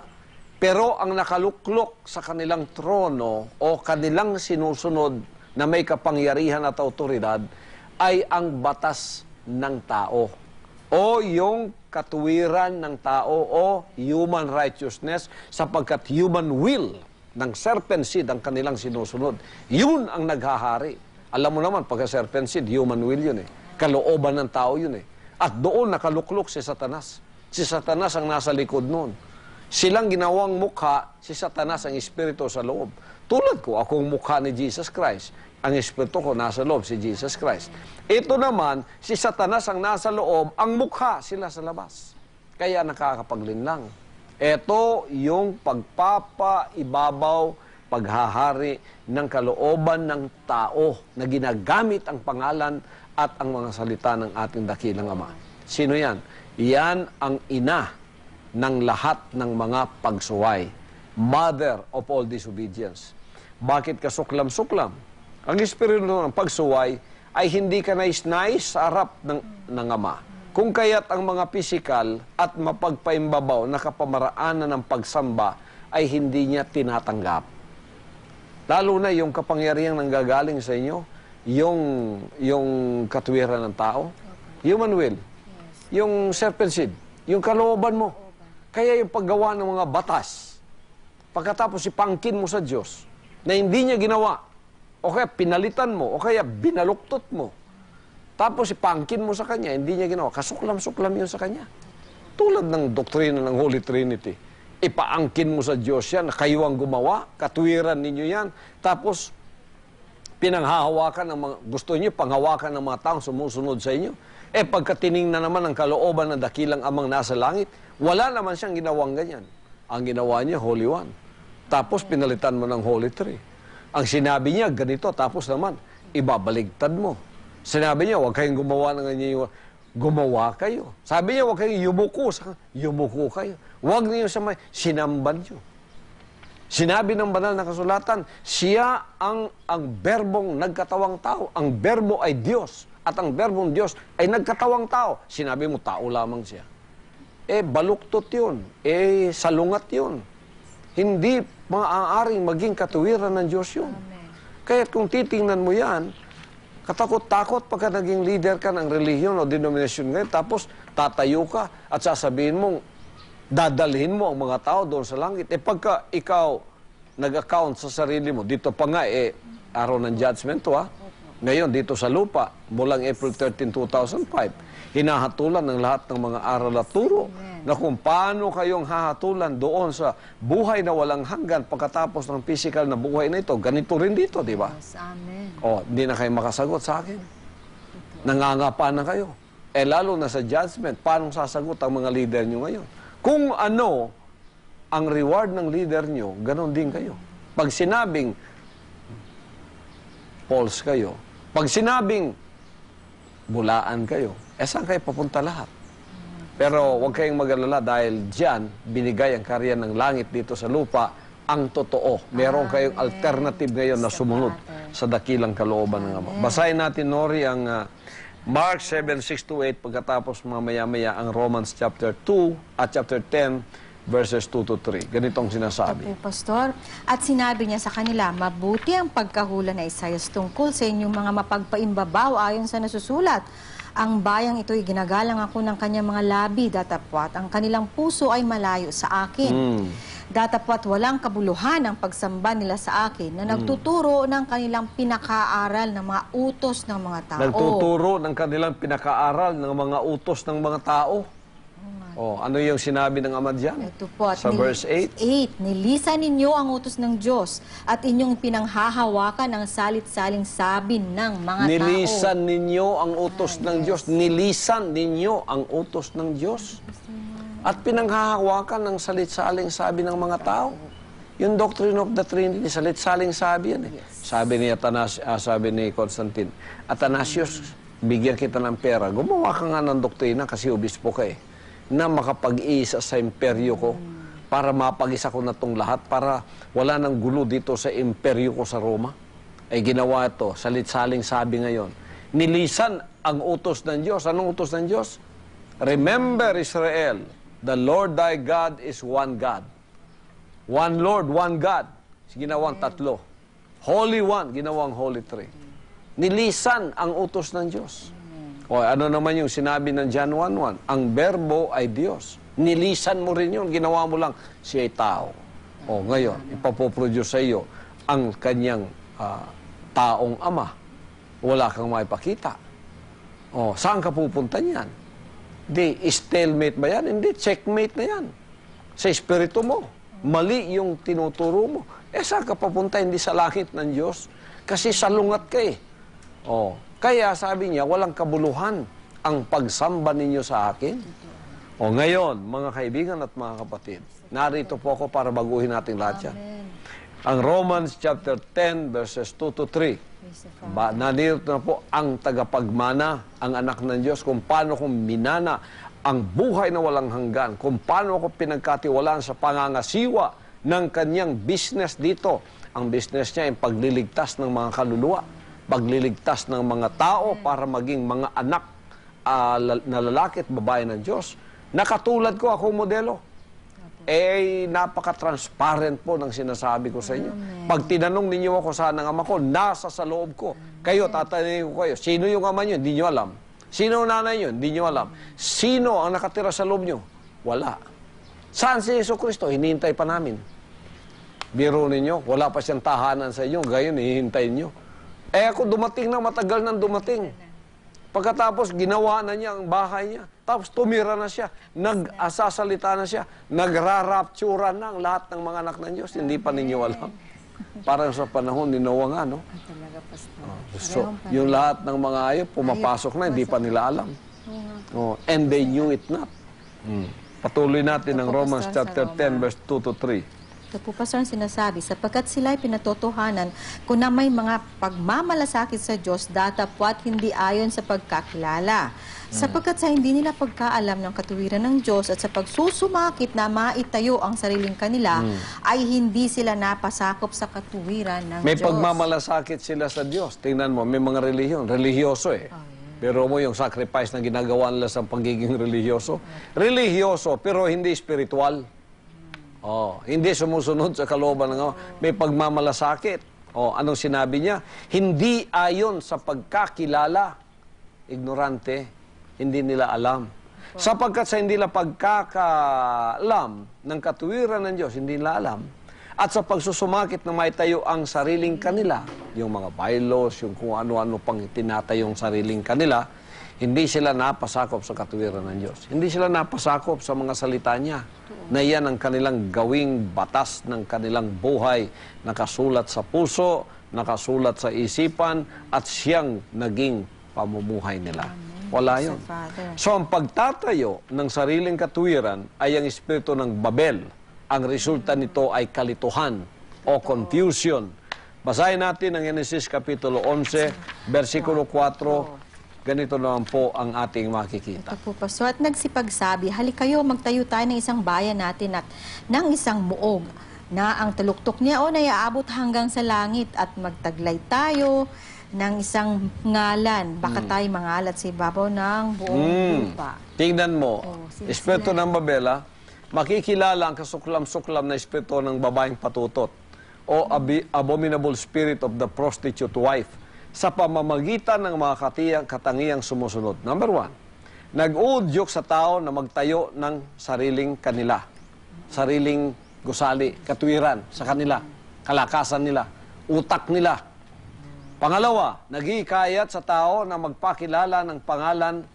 pero ang nakaluklok sa kanilang trono o kanilang sinusunod na may kapangyarihan at autoridad ay ang batas ng tao o yung katuwiran ng tao o human righteousness, sapagkat human will ng serpent seed ang kanilang sinusunod. Yun ang naghahari. Alam mo naman, pagka serpent seed, human will yun eh. Kalooban ng tao yun eh. At doon nakaluklok si Satanas. Si Satanas ang nasa likod noon. Silang ginawang mukha, si Satanas ang espiritu sa loob. Tulad ko, akong mukha ni Jesus Christ. Ang espiritu ko nasa loob, si Jesus Christ. Ito naman, si Satanas ang nasa loob, ang mukha sila sa labas. Kaya nakakapaglinlang. Ito yung pagpapaibabaw, paghahari ng kalooban ng tao na ginagamit ang pangalan at ang mga salita ng ating dakilang Ama. Sino yan? Yan ang ina ng lahat ng mga pagsuway. Mother of all disobedience. Bakit ka suklam-suklam? Ang espiritu ng pagsuway ay hindi ka nais-nais sa harap ng Ama. Kung kaya't ang mga pisikal at mapagpaimbabaw na kapamaraanan ng pagsamba ay hindi niya tinatanggap. Lalo na yung kapangyarihan ng gagaling sa inyo, yung katuwiran ng tao, human will, yung serpent seed, yung kalooban mo. Kaya yung paggawa ng mga batas, pagkatapos ipangkin mo sa Diyos, na hindi niya ginawa, o kaya pinalitan mo, o kaya binaluktot mo, tapos ipangkin mo sa Kanya, hindi niya ginawa, kasuklam-suklam yun sa Kanya. Tulad ng doktrina ng Holy Trinity, ipaangkin mo sa Diyos yan, kayo ang gumawa, katuwiran ninyo yan, tapos pinanghahawakan ng mga, gusto niyo panghawakan ng mga taong sumusunod sa inyo. Pagkatinignan naman ang kalooban ng dakilang Amang nasa langit, wala naman siyang ginawang ganyan. Ang ginawa niya, Holy One. Tapos pinalitan mo ng Holy Three. Ang sinabi niya, ganito, tapos naman, ibabaligtad mo. Sinabi niya, huwag kayong gumawa ng ganyan. Gumawa kayo. Sabi niya, huwag kayong yumuko. Yumuko kayo. Huwag niyo sa may sinamban niyo. Sinabi ng banal na kasulatan, siya ang berbong nagkatawang tao. Ang berbo ay Diyos. At ang berbong Diyos ay nagkatawang tao. Sinabi mo, tao lamang siya. Baluktot yun. Salungat yun. Hindi maaaring maging katuwiran ng Diyos yun. Amen. Kaya't kung titingnan mo yan, katakot-takot pagka naging leader ka ng relihiyon o denomination ngayon, tapos tatayo ka at sasabihin mong dadalhin mo ang mga tao doon sa langit. E pagka ikaw nag-account sa sarili mo, dito pa nga, araw ng judgment to ha, ngayon dito sa lupa, mulang April 13, 2005, hinahatulan ng lahat ng mga aral at turo na kung paano kayong hahatulan doon sa buhay na walang hanggan pagkatapos ng physical na buhay na ito. Ganito rin dito, di ba? Yes, amen. O, hindi na kayo makasagot sa akin. Nangangapa na kayo. Eh, lalo na sa judgment, paano sasagot ang mga leader nyo ngayon? Kung ano ang reward ng leader nyo, ganon din kayo. Pag sinabing false kayo, pag sinabing bulaan kayo, eh saan kayo papunta lahat? Pero huwag kayong mag-alala dahil dyan, binigay ang karya ng langit dito sa lupa, ang totoo. Meron kayong alternative ngayon na sumunod sa dakilang kalooban ng Ama. Basahin natin, Nori, ang Mark 7:6-8, pagkatapos mamaya-maya ang Romans chapter 2 at chapter 10, verses 2 to 3. Ganitong sinasabi. Opo, Pastor. At sinabi niya sa kanila, mabuti ang pagkahula na Isaias tungkol sa inyong mga mapagpaimbabaw ayon sa nasusulat. Ang bayang ito'y ginagalang ako ng kanyang mga labi, datapwat ang kanilang puso ay malayo sa akin. Datapwat walang kabuluhan ang pagsamba nila sa akin na nagtuturo ng kanilang pinakaaral ng mga utos ng mga tao. Nagtuturo ng kanilang pinakaaral ng mga utos ng mga tao? Oh, ano yung sinabi ng Ama diyan? Ito po, sa verse 8. Nilisan ninyo ang utos ng Diyos at inyong pinanghahawakan ang salit-saling sabi ng mga tao. Nilisan ninyo ang utos ng Diyos. Nilisan ninyo ang utos ng Diyos. At pinanghahawakan ang salit-saling sabi ng mga tao. Yung doctrine of the Trinity, salit-saling sabi yan eh. Sabi ni Constantine, Athanasius, bigyan kita ng pera. Gumawa ka nga ng doktrina kasi obispo ka eh, na makapag-iisa sa imperyo ko, para mapag-isa ko na itong lahat, para wala ng gulo dito sa imperyo ko sa Roma. Ay ginawa ito, salit-saling sabi ngayon. Nilisan ang utos ng Diyos. Anong utos ng Diyos? Remember Israel, the Lord thy God is one God. One Lord, one God. Ginawang tatlo. Holy One, ginawang Holy Three. Nilisan ang utos ng Diyos. O ano naman yung sinabi ng John 1:1? Ang berbo ay Diyos. Nilisan mo rin yun. Ginawa mo lang siya ay tao. O ngayon, ipapoproduce sa iyo ang kanyang taong ama. Wala kang maipakita. O, saan ka pupunta niyan? Di, stalemate ba yan? Hindi, checkmate na yan. Sa espiritu mo. Mali yung tinuturo mo. Eh, saan ka papunta? Hindi sa langit ng Diyos. Kasi salungat ka eh. O, kaya sabi niya, walang kabuluhan ang pagsamba ninyo sa akin. O ngayon, mga kaibigan at mga kapatid, narito po ako para baguhin natin lahat yan. Ang Romans chapter 10, verses 2 to 3. Narito na po ang tagapagmana, ang anak ng Diyos, kung paano kong minana ang buhay na walang hanggan, kung paano ako pinagkatiwalaan sa pangangasiwa ng kanyang business dito. Ang business niya ay pagliligtas ng mga kaluluwa, pagliligtas ng mga tao para maging mga anak na lalaki at babae ng Diyos. Nakatulad ko, ako modelo. Eh, napaka-transparent po ng sinasabi ko sa inyo. Pag tinanong ninyo ako saan ang ama ko, nasa sa loob ko. Kayo, tatanungin ko kayo, sino yung ama nyo? Hindi nyo alam. Sino ang nanay nyo? Hindi nyo alam. Sino ang nakatira sa loob nyo? Wala. Saan si Jesucristo? Hinihintay pa namin. Biro ninyo, wala pa siyang tahanan sa inyo. Gayon, hihintayin nyo. Eh ako dumating na, matagal nang dumating. Pagkatapos ginawa na niya ang bahay niya, tapos tumira na siya, nag-asasalita na siya, nagraraptura na ang lahat ng mga anak ng Diyos. Hindi pa ninyo alam. Parang sa panahon ni Noah nga, no? So, yung lahat ng mga ayop, pumapasok na, hindi pa nila alam. Oh, and they knew it not. Patuloy natin ang Romans chapter 10, verse 2 to 3. Ito po, Pastor, ang sinasabi, sapagkat sila'y pinatotohanan kung na may mga pagmamalasakit sa Diyos, datapwat hindi ayon sa pagkakilala. Sapagkat sa hindi nila pagkaalam ng katuwiran ng Diyos at sa pagsusumakit na maitayo ang sariling kanila, ay hindi sila napasakop sa katuwiran ng Diyos. May pagmamalasakit sila sa Diyos. Tingnan mo, may mga relihiyon, religyoso eh. Pero mo yung sacrifice na ginagawa nila sa pagiging religyoso. Religyoso, pero hindi spiritual. Oh, hindi sumusunod sa kalooban ng Ama. May pagmamalasakit. O, anong sinabi niya? Hindi ayon sa pagkakilala, ignorante, hindi nila alam. Wow. Sapagkat sa hindi nila pagkakaalam ng katuwiran ng Diyos, hindi nila alam. At sa pagsusumakit na maitayo ang sariling kanila, yung mga bylaws, yung kung ano-ano pang tinatayong sariling kanila, hindi sila napasakop sa katuwiran ng Diyos. Hindi sila napasakop sa mga salita niya na iyan ang kanilang gawing batas ng kanilang buhay, nakasulat sa puso, nakasulat sa isipan, at siyang naging pamumuhay nila. Wala yun. So ang pagtatayo ng sariling katuwiran ay ang espiritu ng Babel. Ang resulta nito ay kalituhan o confusion. Basahin natin ang Genesis Kapitulo 11, versikulo 4. Ganito naman po ang ating makikita. Ito po, Paso. At nagsipagsabi, halik kayo, magtayo tayo ng isang bayan natin at ng isang muog na ang taluktok niya o naiaabot hanggang sa langit at magtaglay tayo ng isang ngalan. Baka tayo mangalat sa ibabaw ng buong lupa. Tingnan mo, espiritu ng Babela, makikilala ang kasuklam-suklam na espiritu ng babaeng patutot o abominable spirit of the prostitute wife sa pamamagitan ng mga katangiang sumusunod. Number one, nag-uudyok sa tao na magtayo ng sariling kanila, sariling gusali, katuwiran sa kanila, kalakasan nila, utak nila. Pangalawa, nag-iikayat sa tao na magpakilala ng pangalan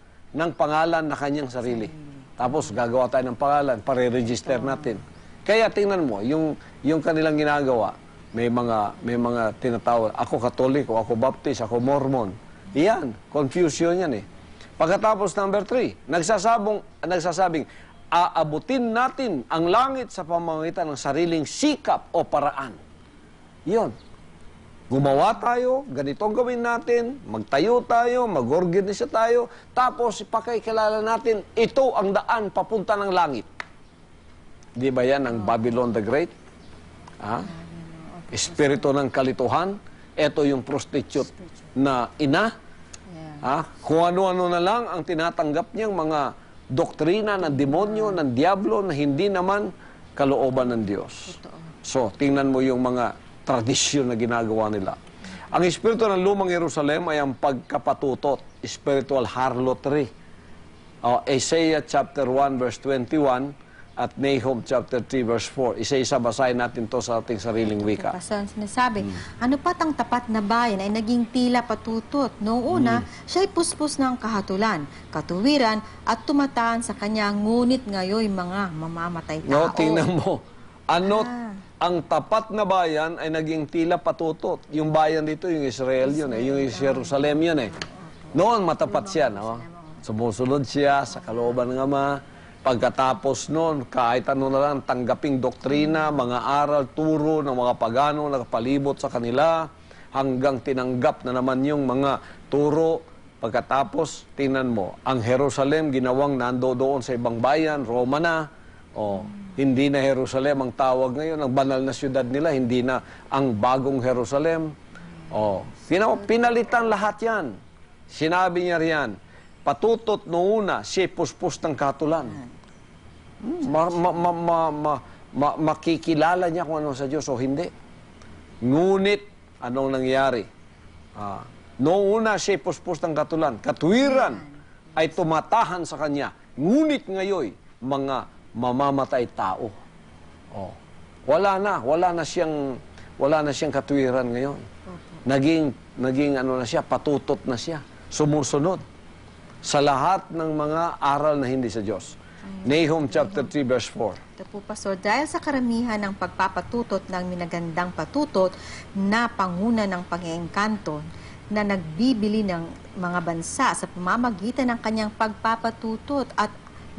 na kanyang sarili. Tapos gagawa tayo ng pangalan, pare-register natin. Kaya tingnan mo, yung kanilang ginagawa, may mga tinatawag, ako Katoliko, ako Baptist, ako Mormon. Iyan, confusion yan eh. Pagkatapos number 3, nagsasabing, aabutin natin ang langit sa pamamagitan ng sariling sikap o paraan. Iyon. Gumawa tayo, ganito ang gawin natin, magtayo tayo, mag-organize tayo, tapos ipakikilala natin, ito ang daan papunta ng langit. Di ba yan ang Babylon the Great? Ha? Espiritu ng kalituhan, ito yung prostitute na ina. Ha? Kung ano-ano na lang ang tinatanggap niyang mga doktrina ng demonyo, ng diablo, na hindi naman kalooban ng Diyos. So, tingnan mo yung mga tradisyon na ginagawa nila. Ang espiritu ng Lumang Jerusalem ay ang pagkapatutot, spiritual harlotry. Isaiah chapter 1 verse 21 at Nahum chapter 3 verse 4. Isa-isa basahin natin to sa ating sariling wika. Pasan sinasabi, ano pat ang tapat na bayan ay naging tila patutot. Noong una, siya'y puspos ng kahatulan, katuwiran at tumataan sa kanya, ngunit ngayon mga mamamatay tao. No, tingnan mo. Ano ang tapat na bayan ay naging tila patutot. Yung bayan dito, yung Israel yun eh. Yung Jerusalem yun eh. Noon, matapat siya. No? Sumusunod siya sa kalooban ng Ama. Pagkatapos noon, kahit ano na lang, tanggaping doktrina, mga aral, turo ng mga pagano, nakapalibot sa kanila, hanggang tinanggap na naman yung mga turo. Pagkatapos, tingnan mo, ang Jerusalem, ginawang nando doon sa ibang bayan, Roma na. Hindi na Jerusalem ang tawag ngayon, ang banal na siyudad nila, hindi na ang bagong Jerusalem. Pinalitan lahat yan. Sinabi niya riyan, patutot noona, siya puspos ng katulan. Makikilala niya kung ano sa Diyos o hindi. Ngunit, anong nangyari? Noona, siya puspos ng katulan. Katuwiran ay tumatahan sa kanya. Ngunit ngayoy, mga mamamatay tao. Wala na siyang katuwiran ngayon. Naging ano na siya, patutot na siya. Sumusunod sa lahat ng mga aral na hindi sa Diyos. Nahum chapter 3 verse 4. Ito po, Pastor, dahil sa karamihan ng pagpapatutot ng minagandang patutot na panguna ng pang-engkanto na nagbibili ng mga bansa sa pamamagitan ng kanyang pagpapatutot at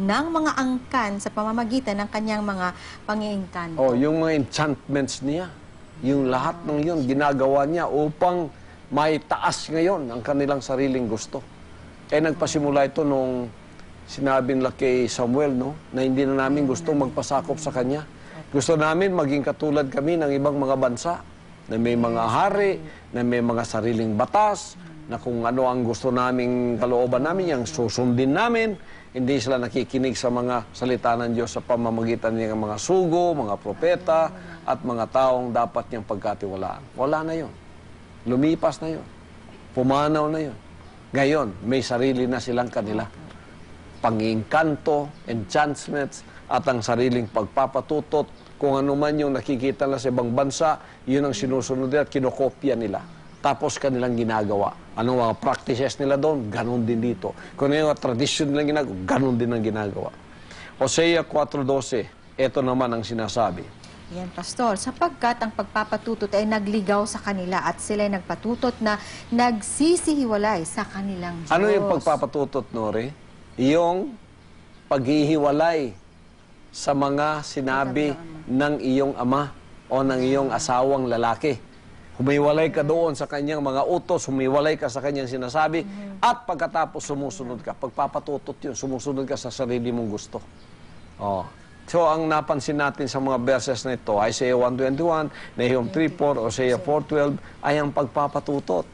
ng mga angkan sa pamamagitan ng kanyang mga pang-iengkanto. Yung mga enchantments niya, yung lahat ng yun, ginagawa niya upang maitaas ngayon ang kanilang sariling gusto. Nagpasimula ito nung sinabi nila kay Samuel, no? Na hindi na namin gusto magpasakop sa kanya. Gusto namin maging katulad kami ng ibang mga bansa na may mga hari, na may mga sariling batas, na kung ano ang gusto naming kalooban namin, yung susundin namin. Hindi sila nakikinig sa mga salita ng Diyos sa pamamagitan ng mga sugo, mga propeta, at mga taong dapat niyang pagkatiwalaan. Wala na yun. Lumipas na yun. Pumanaw na yun. Ngayon, may sarili na silang kanila. Pang-inkanto, enchantments, at ang sariling pagpapatutot. Kung ano man yung nakikita na sa ibang bansa, yun ang sinusunod at kinokopya nila. Tapos kanilang ginagawa. Anong mga practices nila doon? Ganon din dito. Kung ano yung tradisyon nilang ginagawa, ganon din ang ginagawa. Hosea 4:12, ito naman ang sinasabi. Yan, Pastor. Sapagkat ang pagpapatutot ay nagligaw sa kanila at sila ay nagpatutot na nagsisihiwalay sa kanilang Diyos. Ano yung pagpapatutot, Nori? Yung paghihiwalay sa mga sinabi ng iyong ama o ng iyong asawang lalaki. Humiwalay ka doon sa kanyang mga utos, humiwalay ka sa kanyang sinasabi, at pagkatapos sumusunod ka. Pagpapatutot yun, sumusunod ka sa sarili mong gusto. Oh. So, ang napansin natin sa mga verses na ito, Isaiah 1:21, Nahum 3:4, Hosea 4:12, ay ang pagpapatutot.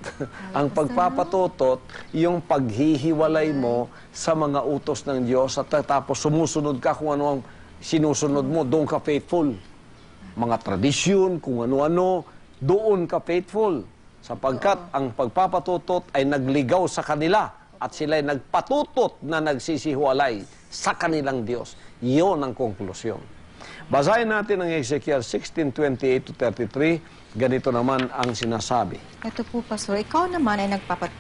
Ang pagpapatutot, yung paghihiwalay mo sa mga utos ng Diyos, at tapos sumusunod ka kung ano ang sinusunod mo, doon ka faithful. Mga tradisyon, kung ano-ano, doon ka faithful, sapagkat ang pagpapatutot ay nagligaw sa kanila at sila'y nagpatutot na nagsisihiwalay sa kanilang Diyos. Iyon ang konklusyon. Basahin natin ang Ezekiel 16:28-33. Ganito naman ang sinasabi. Ito po, Pastor, ikaw naman ay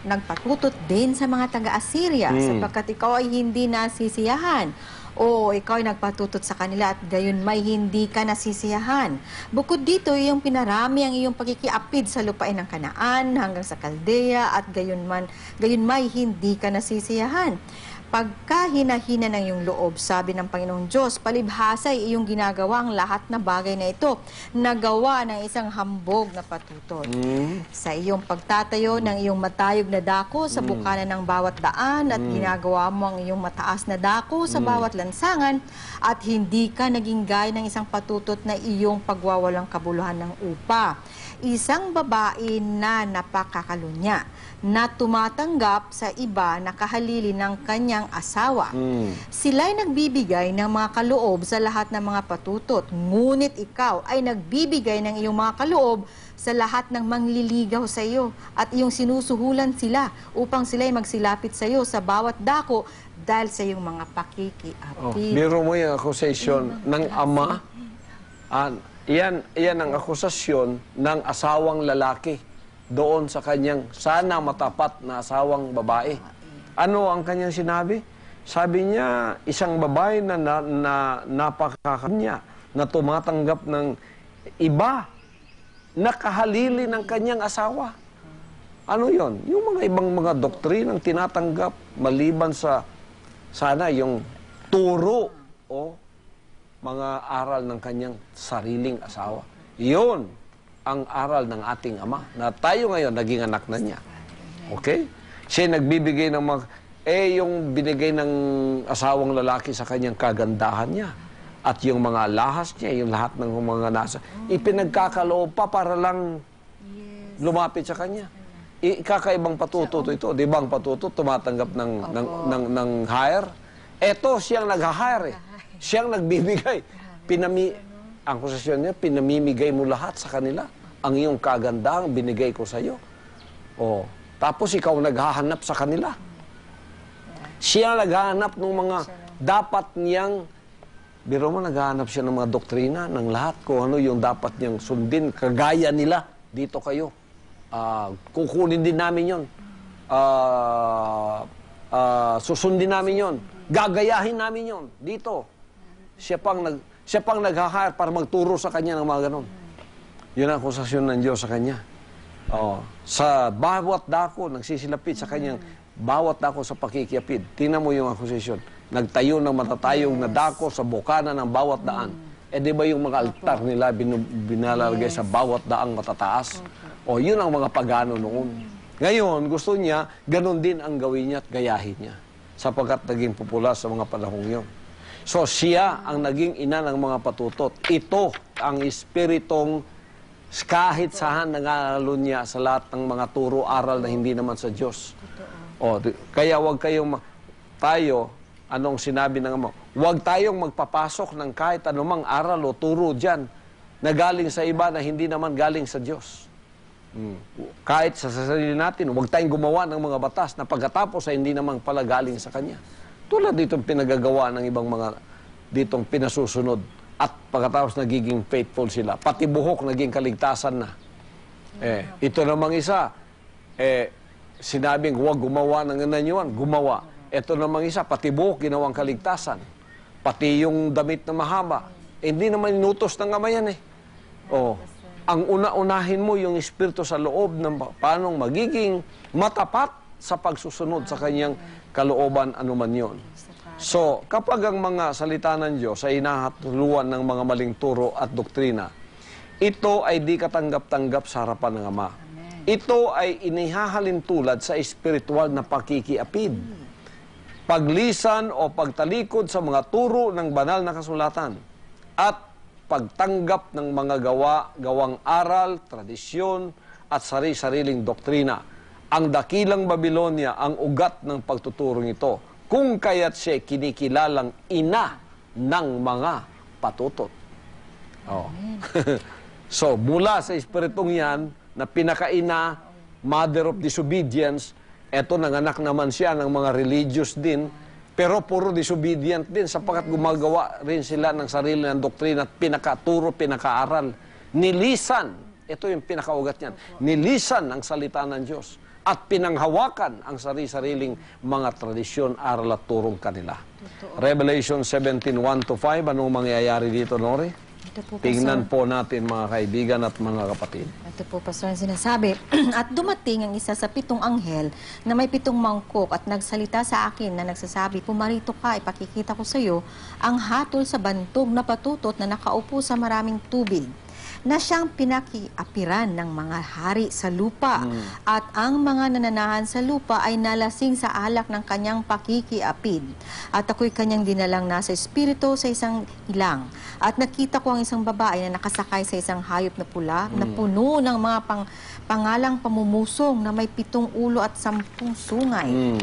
nagpatutot din sa mga taga-Assyria, sapagkat ikaw ay hindi nasisiyahan. Oo, ikaw ay nagpatutot sa kanila at gayon may hindi ka nasisiyahan. Bukod dito, iyong pinarami ang iyong pakikiapid sa lupain ng Kanaan hanggang sa Kaldea at gayon may hindi ka nasisiyahan. Pagka hinahina ng iyong loob, sabi ng Panginoong Diyos, palibhasa ay iyong ginagawa ang lahat na bagay na ito, nagawa ng isang hambog na patutot. Sa iyong pagtatayo ng iyong matayog na dako sa bukana ng bawat daan, at ginagawa mo ang iyong mataas na dako sa bawat lansangan, at hindi ka naging gaya ng isang patutot na iyong pagwawalang kabuluhan ng upa. Isang babae na napakakalunya, na tumatanggap sa iba na kahalili ng kanyang asawa. Sila'y nagbibigay ng mga kaloob sa lahat ng mga patutot, ngunit ikaw ay nagbibigay ng iyong mga kaloob sa lahat ng mangliligaw sa iyo, at iyong sinusuhulan sila upang sila'y magsilapit sa iyo sa bawat dako dahil sa iyong mga pakikiapid. Biro mo yung akusasyon ng ama. Iyan ang akusasyon ng asawang lalaki doon sa kanyang sana matapat na asawang babae. Ano ang kanyang sinabi? Sabi niya, isang babae na napakakanya, na tumatanggap ng iba, na kahalili ng kanyang asawa. Ano yon? Yung mga ibang mga doktrinang tinatanggap maliban sa sana yung turo o mga aral ng kanyang sariling asawa. Iyon ang aral ng ating ama, na tayo ngayon naging anak na niya. Okay? Siya nagbibigay ng yung binigay ng asawang lalaki sa kanyang kagandahan niya, at yung mga lahas niya, yung lahat ng mga nasa, ipinagkakaloob pa para lang lumapit sa kanya. Kakaibang patutot ito. Di ba ang patutot tumatanggap ng hire? Eto, siyang nag-hire eh. Siyang nagbibigay. Ang kusasyon niya, pinamimigay mo lahat sa kanila. Ang iyong kagandahan, binigay ko sa iyo. O, tapos ikaw naghahanap sa kanila. Siya naghahanap ng mga dapat niyang, biro mo, naghahanap siya ng mga doktrina, ng lahat, kung ano yung dapat niyang sundin, kagaya nila, dito kayo. Kukunin din namin yon. Susundin namin yon. Gagayahin namin yon. Dito. Siya pang nag-hire para magturo sa kanya ng mga ganon. Yun ang akusasyon ng Diyos sa kanya. Oo. Sa bawat dako, nagsisilapit sa kanyang bawat dako sa pakikiapid. Tingnan mo yung akusasyon. Nagtayo ng matatayong na dako sa bukana ng bawat daan. E di ba yung mga altar nila binalalagay sa bawat daang matataas? O yun ang mga pagano noon. Ngayon, gusto niya, ganun din ang gawin niya at gayahin niya. Sapagkat naging popular sa mga panahong yun. So, siya ang naging ina ng mga patutot. Ito ang espiritong Kahit saan nangalalo niya sa lahat ng mga turo-aral na hindi naman sa Diyos. O, kaya huwag kayong tayo, anong sinabi ng ama, huwag tayong magpapasok ng kahit anumang aral o turo dyan na galing sa iba na hindi naman galing sa Diyos. Kahit sa sarili natin, huwag tayong gumawa ng mga batas na pagkatapos ay hindi naman pala galing sa Kanya. Tulad ditong pinagagawa ng ibang mga ditong pinasusunod at pagkatapos nagiging faithful sila. Pati buhok naging kaligtasan na. Ito namang isa, sinabing huwag gumawa ng ganyan, gumawa. Ito namang isa, pati buhok ginawang kaligtasan. Pati yung damit na mahaba. Hindi naman inutos ng ama yan eh. Oh, ang una-unahin mo yung espiritu sa loob ng paano magiging matapat sa pagsusunod sa kanyang kalooban, anuman yun. So, kapag ang mga salita ng Diyos ay inahatuluan ng mga maling turo at doktrina, ito ay di katanggap-tanggap sa harapan ng Ama. Amen. Ito ay inihahalin tulad sa espiritual na pakikiapid, paglisan o pagtalikod sa mga turo ng banal na kasulatan, at pagtanggap ng mga gawang aral, tradisyon, at sari-sariling doktrina. Ang dakilang Babilonia ang ugat ng pagtuturong ito, kung kaya't siya kinikilalang ina ng mga patutot. Oh. So, mula sa espiritong yan, na pinakaina, mother of disobedience, eto nanganak naman siya ng mga religious din, pero puro disobedient din, sapagkat gumagawa rin sila ng sarili ng doktrina at pinakaturo, pinakaaral. Nilisan, ito yung pinakaugat niyan, nilisan ang salita ng Diyos at pinanghawakan ang sari-sariling mga tradisyon, aral at turong kanila. Totoo. Revelation 17:1-5, anong mangyayari dito, Nori? Ito po, tingnan po natin, mga kaibigan at mga kapatid. Ito po, Pastor, ang sinasabi. At dumating ang isa sa 7 anghel na may 7 mangkok at nagsalita sa akin na nagsasabi, pumarito ka, ipakikita ko sa iyo ang hatol sa bantog na patutot na nakaupo sa maraming tubig, na siyang pinakiapiran ng mga hari sa lupa, at ang mga nananahan sa lupa ay nalasing sa alak ng kanyang pakikiapid. At ako'y kanyang dinalang nasa espiritu sa isang ilang, at nakita ko ang isang babae na nakasakay sa isang hayop na pula, na puno ng mga pangalang pamumusong, na may 7 ulo at 10 sungay.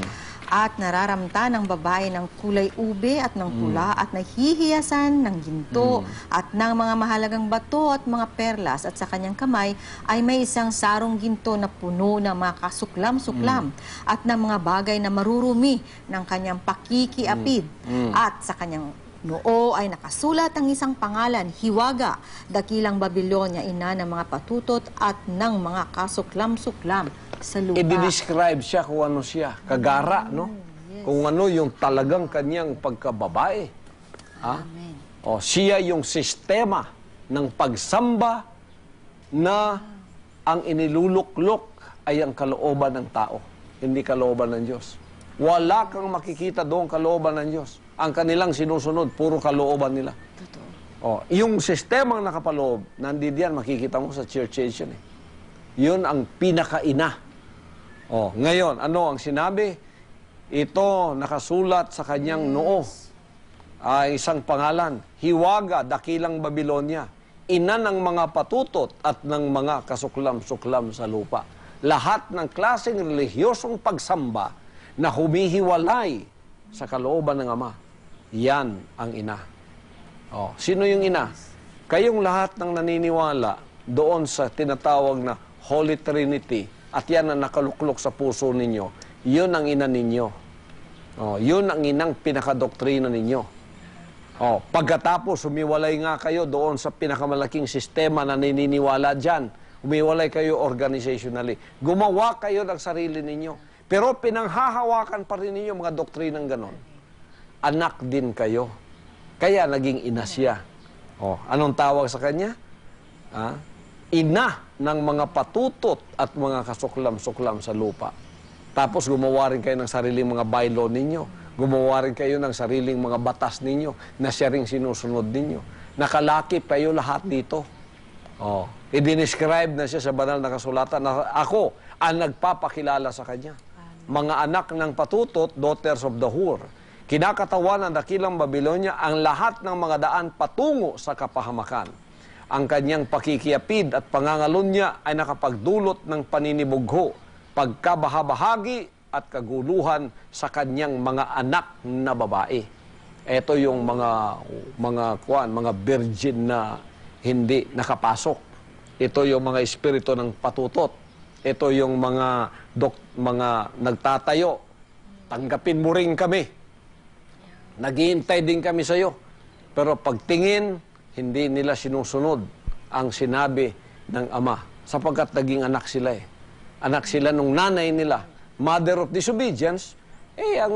At nararamta ng babae ng kulay ube at ng pula, at nahihiyasan ng ginto at ng mga mahalagang bato at mga perlas, at sa kanyang kamay ay may isang sarong ginto na puno ng mga kasuklam-suklam at ng mga bagay na marurumi ng kanyang pakikiapid. At sa kanyang noo ay nakasulat ang isang pangalan, Hiwaga, Dakilang Babilonya, ina ng mga patutot at ng mga kasuklam-suklam sa lupa. I-describe siya kung ano siya, kagara, no? Yes. Kung ano yung talagang kanyang pagkababae. Amen. O, siya yung sistema ng pagsamba na ang iniluluklok ay ang kalooban ng tao, hindi kalooban ng Diyos. Wala kang makikita doon kalooban ng Diyos. Ang kanilang sinusunod, puro kalooban nila. Totoo. Oh, yung sistemang nakapaloob, nandiyan, makikita mo sa church age yun eh. Yun ang pinakaina. Oh, ngayon, ano ang sinabi? Ito, nakasulat sa kanyang noo, ay isang pangalan, Hiwaga, Dakilang Babilonya, ina ng mga patutot at ng mga kasuklam-suklam sa lupa. Lahat ng klaseng relihiyosong pagsamba na humihiwalay sa kalooban ng Ama, yan ang ina. Oh, sino yung ina? Kayong lahat ng naniniwala doon sa tinatawag na Holy Trinity, at yan ang nakaluklok sa puso ninyo, yun ang ina ninyo. Oh, yun ang inang pinakadoktrina ninyo. Oh, pagkatapos, humiwalay nga kayo doon sa pinakamalaking sistema na naniniwala dyan. Humiwalay kayo organizationally. Gumawa kayo ng sarili ninyo. Pero pinanghahawakan pa rin ninyo mga doktrinang ganon. Anak din kayo. Kaya naging ina siya. Oh, anong tawag sa kanya? Ah, ina ng mga patutot at mga kasuklam-suklam sa lupa. Tapos gumawa rin kayo ng sariling mga bylaw ninyo. Gumawa rin kayo ng sariling mga batas ninyo na siya rin sinusunod ninyo. Nakalakip kayo lahat dito. Oh, i-describe na siya sa banal na kasulatan na ako ang nagpapakilala sa kanya. Mga anak ng patutot, daughters of the whore. Kinakatawan ng Dakilang Babilonya ang lahat ng mga daan patungo sa kapahamakan. Ang kanyang pakikiapid at pangangalunya ay nakapagdulot ng paninibugho, pagkabahabahagi at kaguluhan sa kanyang mga anak na babae. Ito yung mga virgin na hindi nakapasok. Ito yung mga espiritu ng patutot. Ito yung mga nagtatayo. Tanggapin mo rin kami. Naghihintay din kami sa iyo. Pero pagtingin, hindi nila sinusunod ang sinabi ng ama. Sapagkat naging anak sila eh. Anak sila nung nanay nila. Mother of disobedience. Eh, ang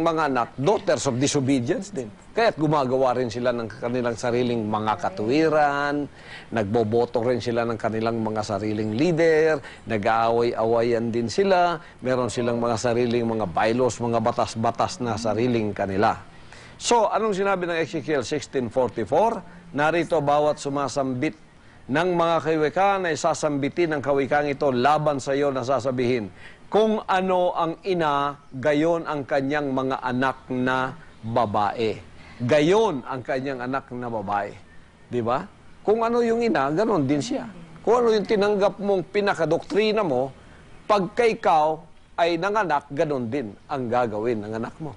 mga anak, daughters of disobedience din. Kaya't gumagawa rin sila ng kanilang sariling mga katuwiran, nagboboto rin sila ng kanilang mga sariling leader, nag-aaway-awayan din sila, meron silang mga sariling mga bylaws, mga batas-batas na sariling kanila. So, anong sinabi ng Ezekiel 16:44? Narito, bawat sumasambit ng mga kawikaan ay sasambitin ang kawikang ito laban sa iyo na sasabihin, kung ano ang ina, gayon ang kanyang mga anak na babae. Gayon ang kanyang anak na babae. Di ba? Kung ano yung ina, ganon din siya. Kung ano yung tinanggap mong pinakadoktrina mo, pagka ikaw ay nanganak, ganon din ang gagawin ng anak mo.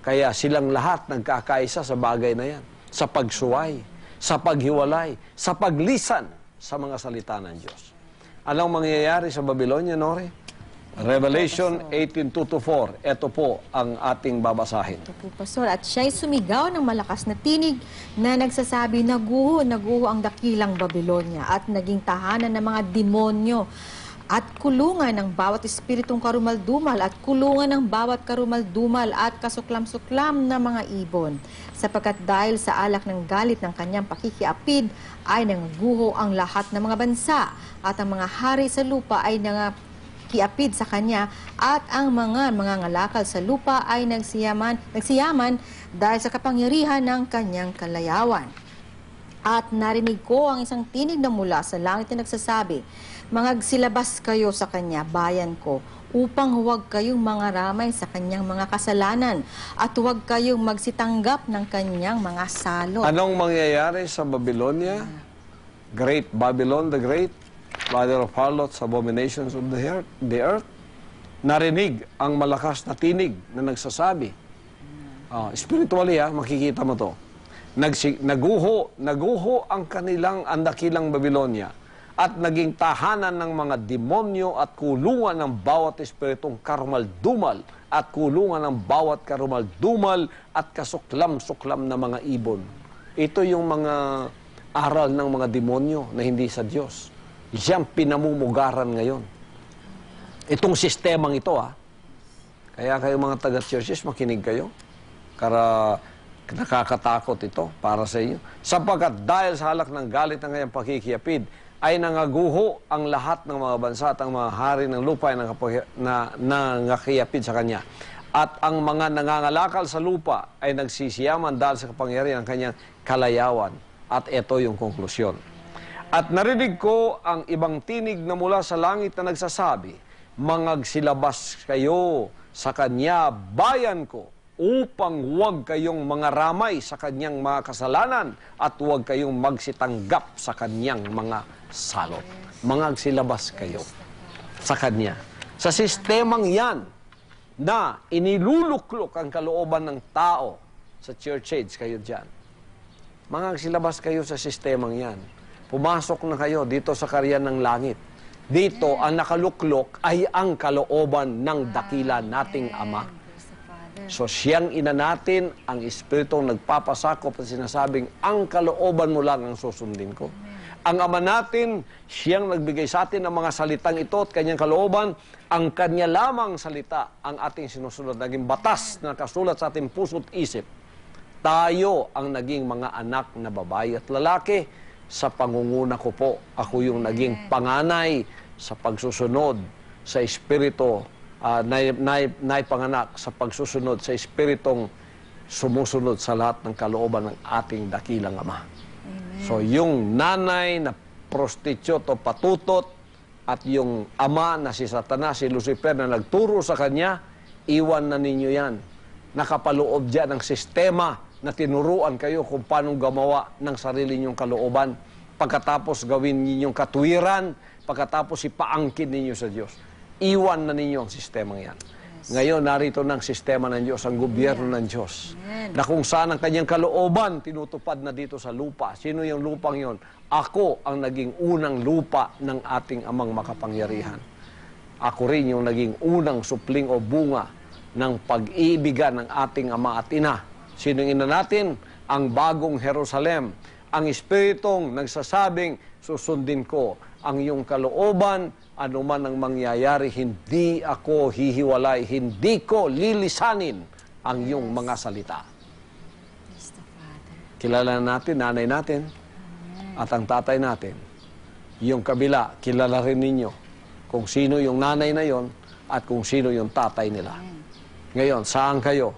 Kaya silang lahat nagkakaisa sa bagay na yan. Sa pagsuway, sa paghiwalay, sa paglisan sa mga salita ng Diyos. Anong mangyayari sa Babylonia, Nori? Revelation 18:2-4. Ito po ang ating babasahin. Ito po, Pastor. At siya'y sumigaw ng malakas na tinig na nagsasabi, naguho, naguho ang dakilang Babylonia at naging tahanan ng mga demonyo at kulungan ng bawat espiritong karumaldumal at kulungan ng bawat karumaldumal at kasuklam-suklam na mga ibon. Sapagkat dahil sa alak ng galit ng kanyang pakikiapid ay nangguho ang lahat ng mga bansa at ang mga hari sa lupa ay kiapid sa kanya at ang mga mangangalakal sa lupa ay nagsiyaman dahil sa kapangyarihan ng kanyang kalayawan. At narinig ko ang isang tinig na mula sa langit na nagsasabi, "Mangagsilabas kayo sa kanya, bayan ko, upang huwag kayong mangaramay sa kanyang mga kasalanan at huwag kayong magsitanggap ng kanyang mga salot." Anong mangyayari sa Babylonia? Great Babylon the Great, mother of harlots, abominations of the earth. Narinig ang malakas na tinig na nagsasabi. Spiritually, makikita mo to. Naguho ang kanilang andakilang Babylonia at naging tahanan ng mga demonyo at kulungan ng bawat espiritong karumaldumal at kulungan ng bawat karumaldumal at kasuklam-suklam na mga ibon. Ito yung mga aral ng mga demonyo na hindi sa Diyos. Siyang pinamumugaran ngayon. Itong sistemang ito, Kaya kayo mga taga-churches, makinig kayo. Kara nakakatakot ito para sa inyo. Sapagkat dahil sa halak ng galit ng kanyang pakikiapid, ay nangaguho ang lahat ng mga bansa at ang mga hari ng lupa ay nangakiapid sa kanya. At ang mga nangangalakal sa lupa ay nagsisiyaman dahil sa kapangyarihan ng kanyang kalayawan. At ito yung konklusyon. At narinig ko ang ibang tinig na mula sa langit na nagsasabi, "Mangagsilabas kayo sa kanya, bayan ko, upang huwag kayong mangaramay sa kanyang mga kasalanan at huwag kayong magsitanggap sa kanyang mga salot." Mangagsilabas kayo sa kanya. Sa sistemang yan na iniluluklok ang kalooban ng tao sa church age kayo dyan. Mangagsilabas kayo sa sistemang yan. Pumasok na kayo dito sa karya ng langit. Dito, ang nakaluklok ay ang kalooban ng dakila nating Ama. So, siyang ina natin, ang Espiritong nagpapasakop at sinasabing, ang kalooban mo lang ang susundin ko. Ang Ama natin, siyang nagbigay sa atin ng mga salitang ito at kanyang kalooban, ang kanya lamang salita ang ating sinusunod, naging batas na nakasulat sa ating puso't isip. Tayo ang naging mga anak na babae at lalaki. Sa pangunguna ko po, ako yung naging panganay sa pagsusunod sa Espiritu, naipanganak sa pagsusunod sa Espiritong sumusunod sa lahat ng kalooban ng ating dakilang Ama. Amen. So, yung nanay na prostitute o patutot at yung ama na si Satanas, si Lucifer na nagturo sa kanya, iwan na ninyo yan. Nakapaloob dyan ang sistema na tinuruan kayo kung paano gumawa ng sarili niyong kalooban. pagkatapos gawin ninyong katuwiran, pagkatapos ipaangkin ninyo sa Diyos. Iwan na ninyo ang sistemang yan. Yes. Ngayon, narito ng sistema ng Diyos, ang gobyerno ng Diyos, na kung saan ang kanyang kalooban, tinutupad na dito sa lupa. Sino yung lupang yon? Ako ang naging unang lupa ng ating amang makapangyarihan. Ako rin yung naging unang supling o bunga ng pag-ibigan ng ating ama at ina. Sino yung ina natin? Ang bagong Jerusalem. Ang Espiritong nagsasabing, susundin ko ang iyong kalooban, anuman ang mangyayari, hindi ako hihiwalay, hindi ko lilisanin ang iyong mga salita. Kilala natin, nanay natin, at ang tatay natin. Yung kabila, kilala rin ninyo kung sino yung nanay na yon at kung sino yung tatay nila. Ngayon, saan kayo?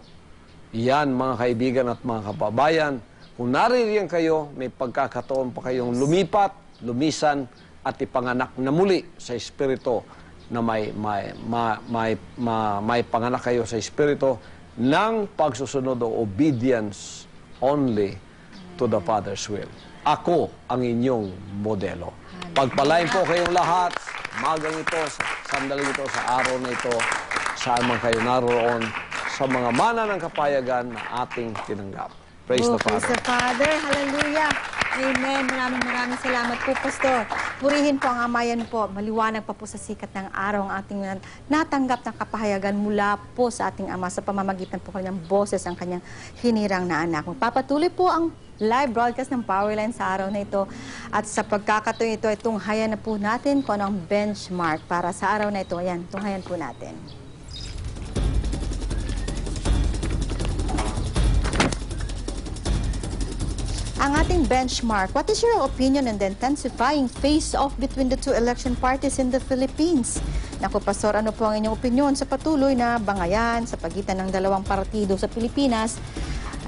Iyan, mga kaibigan at mga kababayan, kung naririyan kayo, may pagkakataon pa kayong lumipat, lumisan, at ipanganak na muli sa Espiritu na may panganak kayo sa Espiritu ng pagsusunod o obedience only to the Father's will. Ako ang inyong modelo. Pagpalain po kayong lahat, magang ito, sandaling ito, sa araw na ito, saan man kayo naroon, sa mga mana ng kapayagan na ating tinanggap. Praise the Father. Praise the Father. Hallelujah. Amen. Maraming salamat po, Pastor. Purihin po ang amayan po. Maliwanag pa po sa sikat ng araw ang ating natanggap na kapahayagan mula po sa ating Ama sa pamamagitan po kanyang boses ang kanyang hinirang na anak. Magpapatuloy po ang live broadcast ng Powerline sa araw na ito. At sa pagkakatuloy ito, itunghayan na po natin kung anong benchmark para sa araw na ito. Ayan, tunghayan po natin. Ang ating benchmark, what is your opinion on the intensifying face-off between the two election parties in the Philippines? Naku, Pastor, ano po ang inyong opinion sa patuloy na bangayan sa pagitan ng dalawang partido sa Pilipinas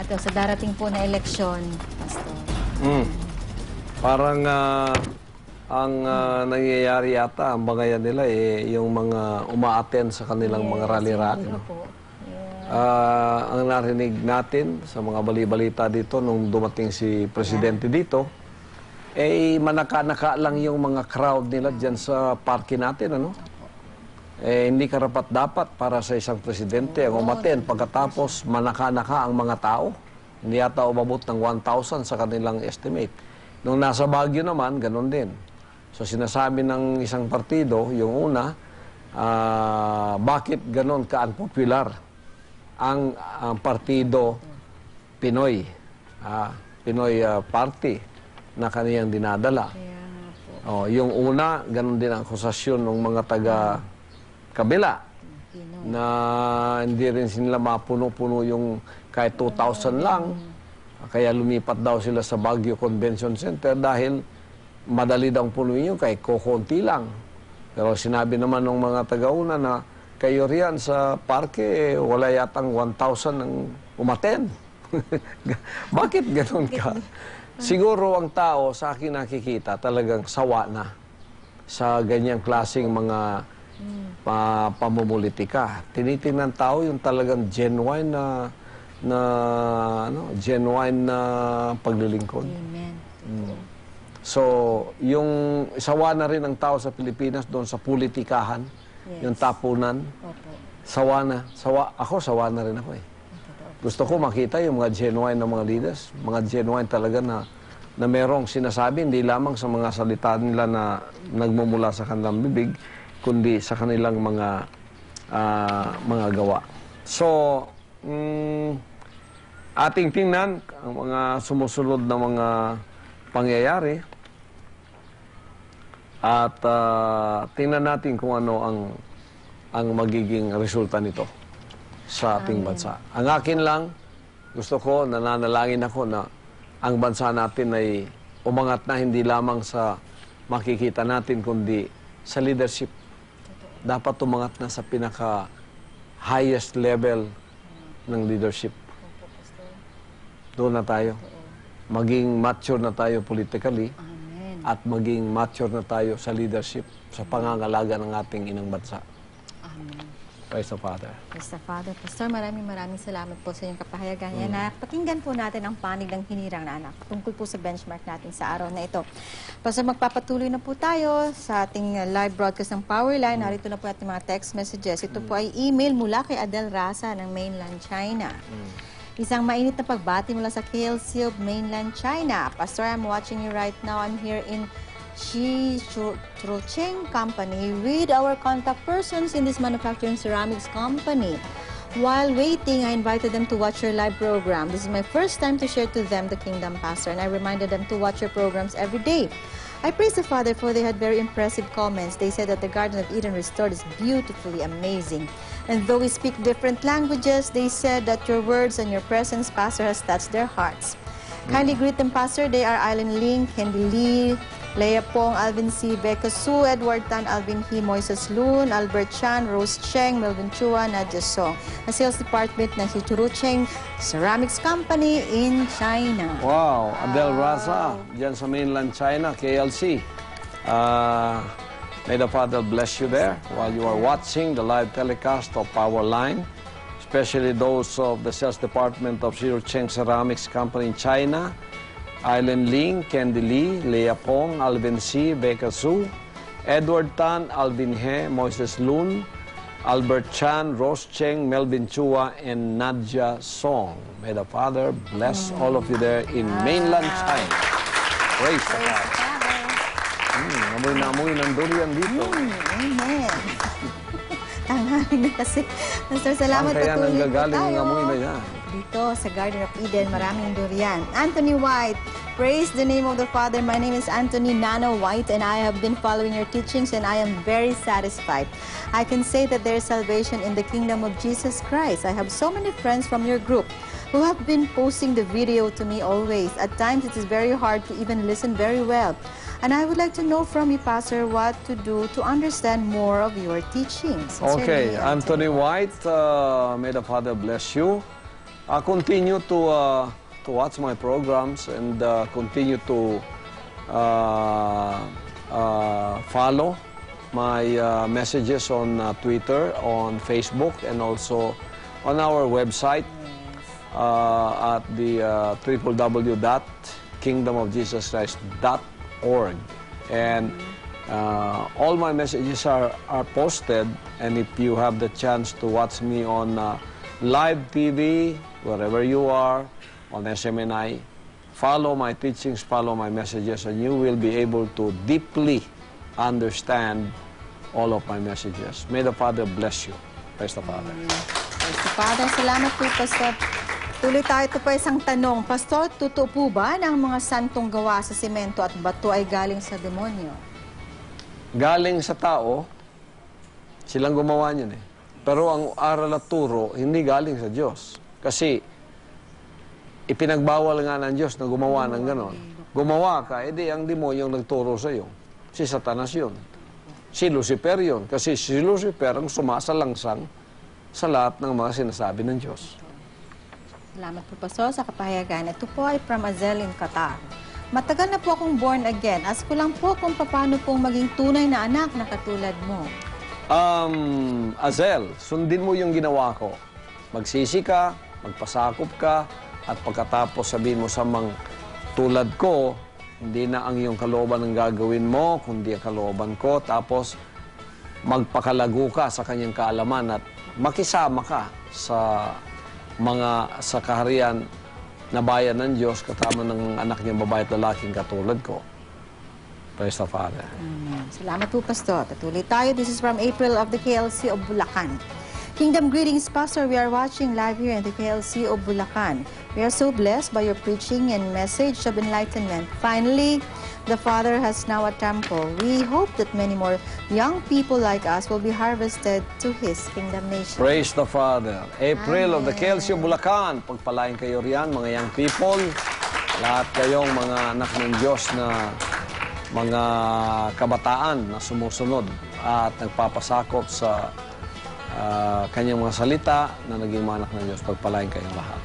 at sa darating po na eleksyon, Pastor? Parang nangyayari yata, ang bangayan nila, yung mga umaaten sa kanilang mga rally-rally. Ang narinig natin sa mga balibalita dito nung dumating si Presidente dito, manaka-naka lang yung mga crowd nila dyan sa parke natin, ano? Hindi karapat-dapat para sa isang Presidente ang umaten pagkatapos manaka-naka ang mga tao. Hindi yata umabot ng 1,000 sa kanilang estimate. Nung nasa Baguio naman, ganun din. So sinasabi ng isang partido, yung una, bakit ganun ka-unpopular ang partido Pinoy, Pinoy Party na kaniyang dinadala. Oh, yung una, ganun din ang akusasyon ng mga taga-kabila na hindi rin sila mapuno-puno yung kahit 2,000 lang. Kaya lumipat daw sila sa Baguio Convention Center dahil madali daw punuin yun kahit kukunti lang. Pero sinabi naman ng mga taga-una na kayo riyan sa parke, wala yatang 1,000 ang umaten. Bakit ganun ka? Siguro ang tao, sa akin nakikita, talagang sawa na sa ganyang klaseng mga pamumulitika. Tinitingnan tao yung talagang genuine na paglilingkod. Amen. So, yung sawa na rin ang tao sa Pilipinas doon sa politikahan, yung tapunan, sawa na. Sawa na rin ako eh. Gusto ko makita yung mga genuine na mga leaders, mga genuine talaga na merong sinasabi, hindi lamang sa mga salita nila na nagmumula sa kanilang bibig, kundi sa kanilang mga gawa. So, ating tingnan ang mga sumusulod na mga pangyayari, at tingnan natin kung ano ang magiging resulta nito sa ating bansa. Ang akin lang, gusto ko, nananalangin ako na ang bansa natin ay umangat na hindi lamang sa makikita natin, kundi sa leadership. Dapat umangat na sa pinaka-highest level ng leadership. Doon na tayo. Maging mature na tayo politically. At maging mature na tayo sa leadership, sa pangangalaga ng ating inang bansa. Amen. Praise the Father. Praise the Father. Pastor, maraming salamat po sa inyong kapahayagan niya na pakinggan po natin ang panig ng hinirang na anak tungkol po sa benchmark natin sa araw na ito. Pastor, magpapatuloy na po tayo sa ating live broadcast ng Powerline. Narito na po natin mga text messages. Ito po ay email mula kay Adel Raza ng mainland China. Isang mainit na pagbati mula sa KLC of mainland China. Pastor, I'm watching you right now. I'm here in Ching Company with our contact persons in this manufacturing ceramics company. While waiting, I invited them to watch your live program. This is my first time to share to them the Kingdom, Pastor, and I reminded them to watch your programs every day. I praise the Father for they had very impressive comments. They said that the Garden of Eden Restored is beautifully amazing. And though we speak different languages, they said that your words and your presence, Pastor, has touched their hearts. Kindly greet them, Pastor. They are Island Ling, Candy Lee, Leia Pong, Alvin Si, Beka Su, Edward Tan, Alvin He, Moises Luan, Albert Chan, Rose Cheng, Melvin Chua, Nadia Song. Ang sales department ng si Cheng Ceramics Company in China. Wow! Adel Raza, dyan sa mainland China, KLC. May the Father bless you there while you are watching the live telecast of Powerline, especially those of the sales department of si Cheng Ceramics Company in China. Island Ling, Candy Lee, Leia Pong, Alvin Si, Beka Su, Edward Tan, Alvin He, Moises Luan, Albert Chan, Rose Cheng, Melvin Chua, and Nadia Song. May the Father bless all of you there in mainland China. Praise the Father. Amoy na amoy ng durian dito. Amen. Tangaling na kasi. Master, salamat patuloy tayo. Ang kaya nanggagaling ng amoy na yan. Dito sa Garden of Eden, maraming durian. Anthony White, praise the name of the Father. My name is Anthony Nano White and I have been following your teachings and I am very satisfied. I can say that there is salvation in the Kingdom of Jesus Christ. I have so many friends from your group who have been posting the video to me always. At times, it is very hard to even listen very well. And I would like to know from you, Pastor, what to do to understand more of your teachings. Okay, Anthony White, may the Father bless you. I continue to watch my programs and continue to follow my messages on Twitter, on Facebook, and also on our website at the www.kingdomofjesuschrist.org. And all my messages are posted, and if you have the chance to watch me on live TV, wherever you are, on SMNI, follow my teachings, follow my messages, and you will be able to deeply understand all of my messages. May the Father bless you. Praise the Father. Praise the Father. Salamat po, Pastor. Tuloy tayo. Ito pa isang tanong. Pastor, totoo po ba na ang mga santong gawa sa simento at bato ay galing sa demonyo? Galing sa tao, silang gumawa niyan eh. Pero ang aral at turo, hindi galing sa Diyos. Kasi, ipinagbawal nga ng Diyos na gumawa ng ganon. Gumawa ka, edi ang demonyo ang nagturo sa iyo. Si Satanas yun. Si Lucifer yun. Kasi si Lucifer ang sumasalangsang sa lahat ng mga sinasabi ng Diyos. Salamat po, Pastor, sa kapahayagan. Ito po ay from Azel in Qatar. Matagal na po akong born again. Ask ko lang po kung paano pong maging tunay na anak na katulad mo. Azel, sundin mo yung ginawa ko. Magsisi ka, magpasakop ka, at pagkatapos sabihin mo sa mga tulad ko, hindi na ang iyong kalooban ang gagawin mo, kundi ang kalooban ko. Tapos, magpakalago ka sa kanyang kaalaman at makisama ka sa mga sa kaharian na bayan ng Diyos katama ng anak niyang babae at lalaking katulad ko. Praise the Father. Salamat po, Pastor. Patuloy tayo. This is from April of the KLC of Bulacan. Kingdom greetings, Pastor. We are watching live here in the KLC of Bulacan. We are so blessed by your preaching and message of enlightenment. Finally, the Father has now a temple. We hope that many more young people like us will be harvested to His Kingdom nation. Praise the Father. April of the KLC of Bulacan. Pagpalain kayo riyan, mga young people. Lahat kayong mga anak ng Diyos na mga kabataan na sumusunod at nagpapasakop sa kanyang mga salita na naging mga anak ng Diyos. Pagpalain kayong lahat.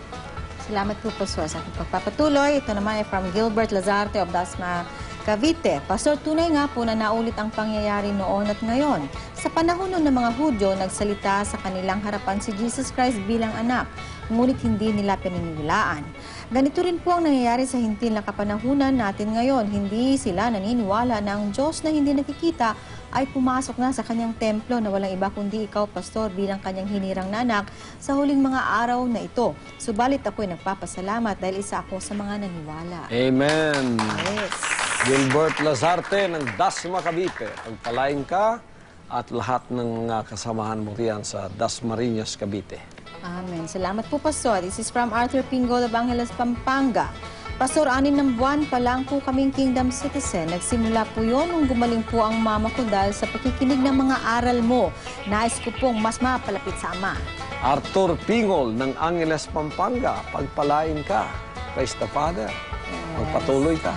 Salamat po, Pastor, sa aking pagpapatuloy. Ito naman ay from Gilbert Lazarte of Dasma Cavite. Pastor, tunay nga po na naulit ang pangyayari noon at ngayon. Sa panahon ng mga Hudyo, nagsalita sa kanilang harapan si Jesus Christ bilang anak, ngunit hindi nila pininiwalaan. Ganito rin po ang nangyayari sa hintil na kapanahunan natin ngayon. Hindi sila naniniwala na ang Diyos na hindi nakikita ay pumasok na sa kanyang templo na walang iba kundi ikaw, Pastor, bilang kanyang hinirang na anak sa huling mga araw na ito. Subalit ako'y nagpapasalamat dahil isa ako sa mga naniwala. Amen. Yes. Gilbert Lazarte ng Dasma, Cavite. Pagpalain ka at lahat ng kasamahan mo riyan sa Dasmariñas, Cavite. Amen. Salamat po, Pastor. This is from Arthur Pingol of Angeles, Pampanga. Pastor, 6 buwan pa lang po kaming Kingdom Citizen. Nagsimula po yun nung gumaling po ang mama ko dahil sa pakikinig ng mga aral mo. Nais ko pong mas mapalapit sa Ama. Arthur Pingol ng Angeles, Pampanga, pagpalain ka. Praise the Father. Magpatuloy ka.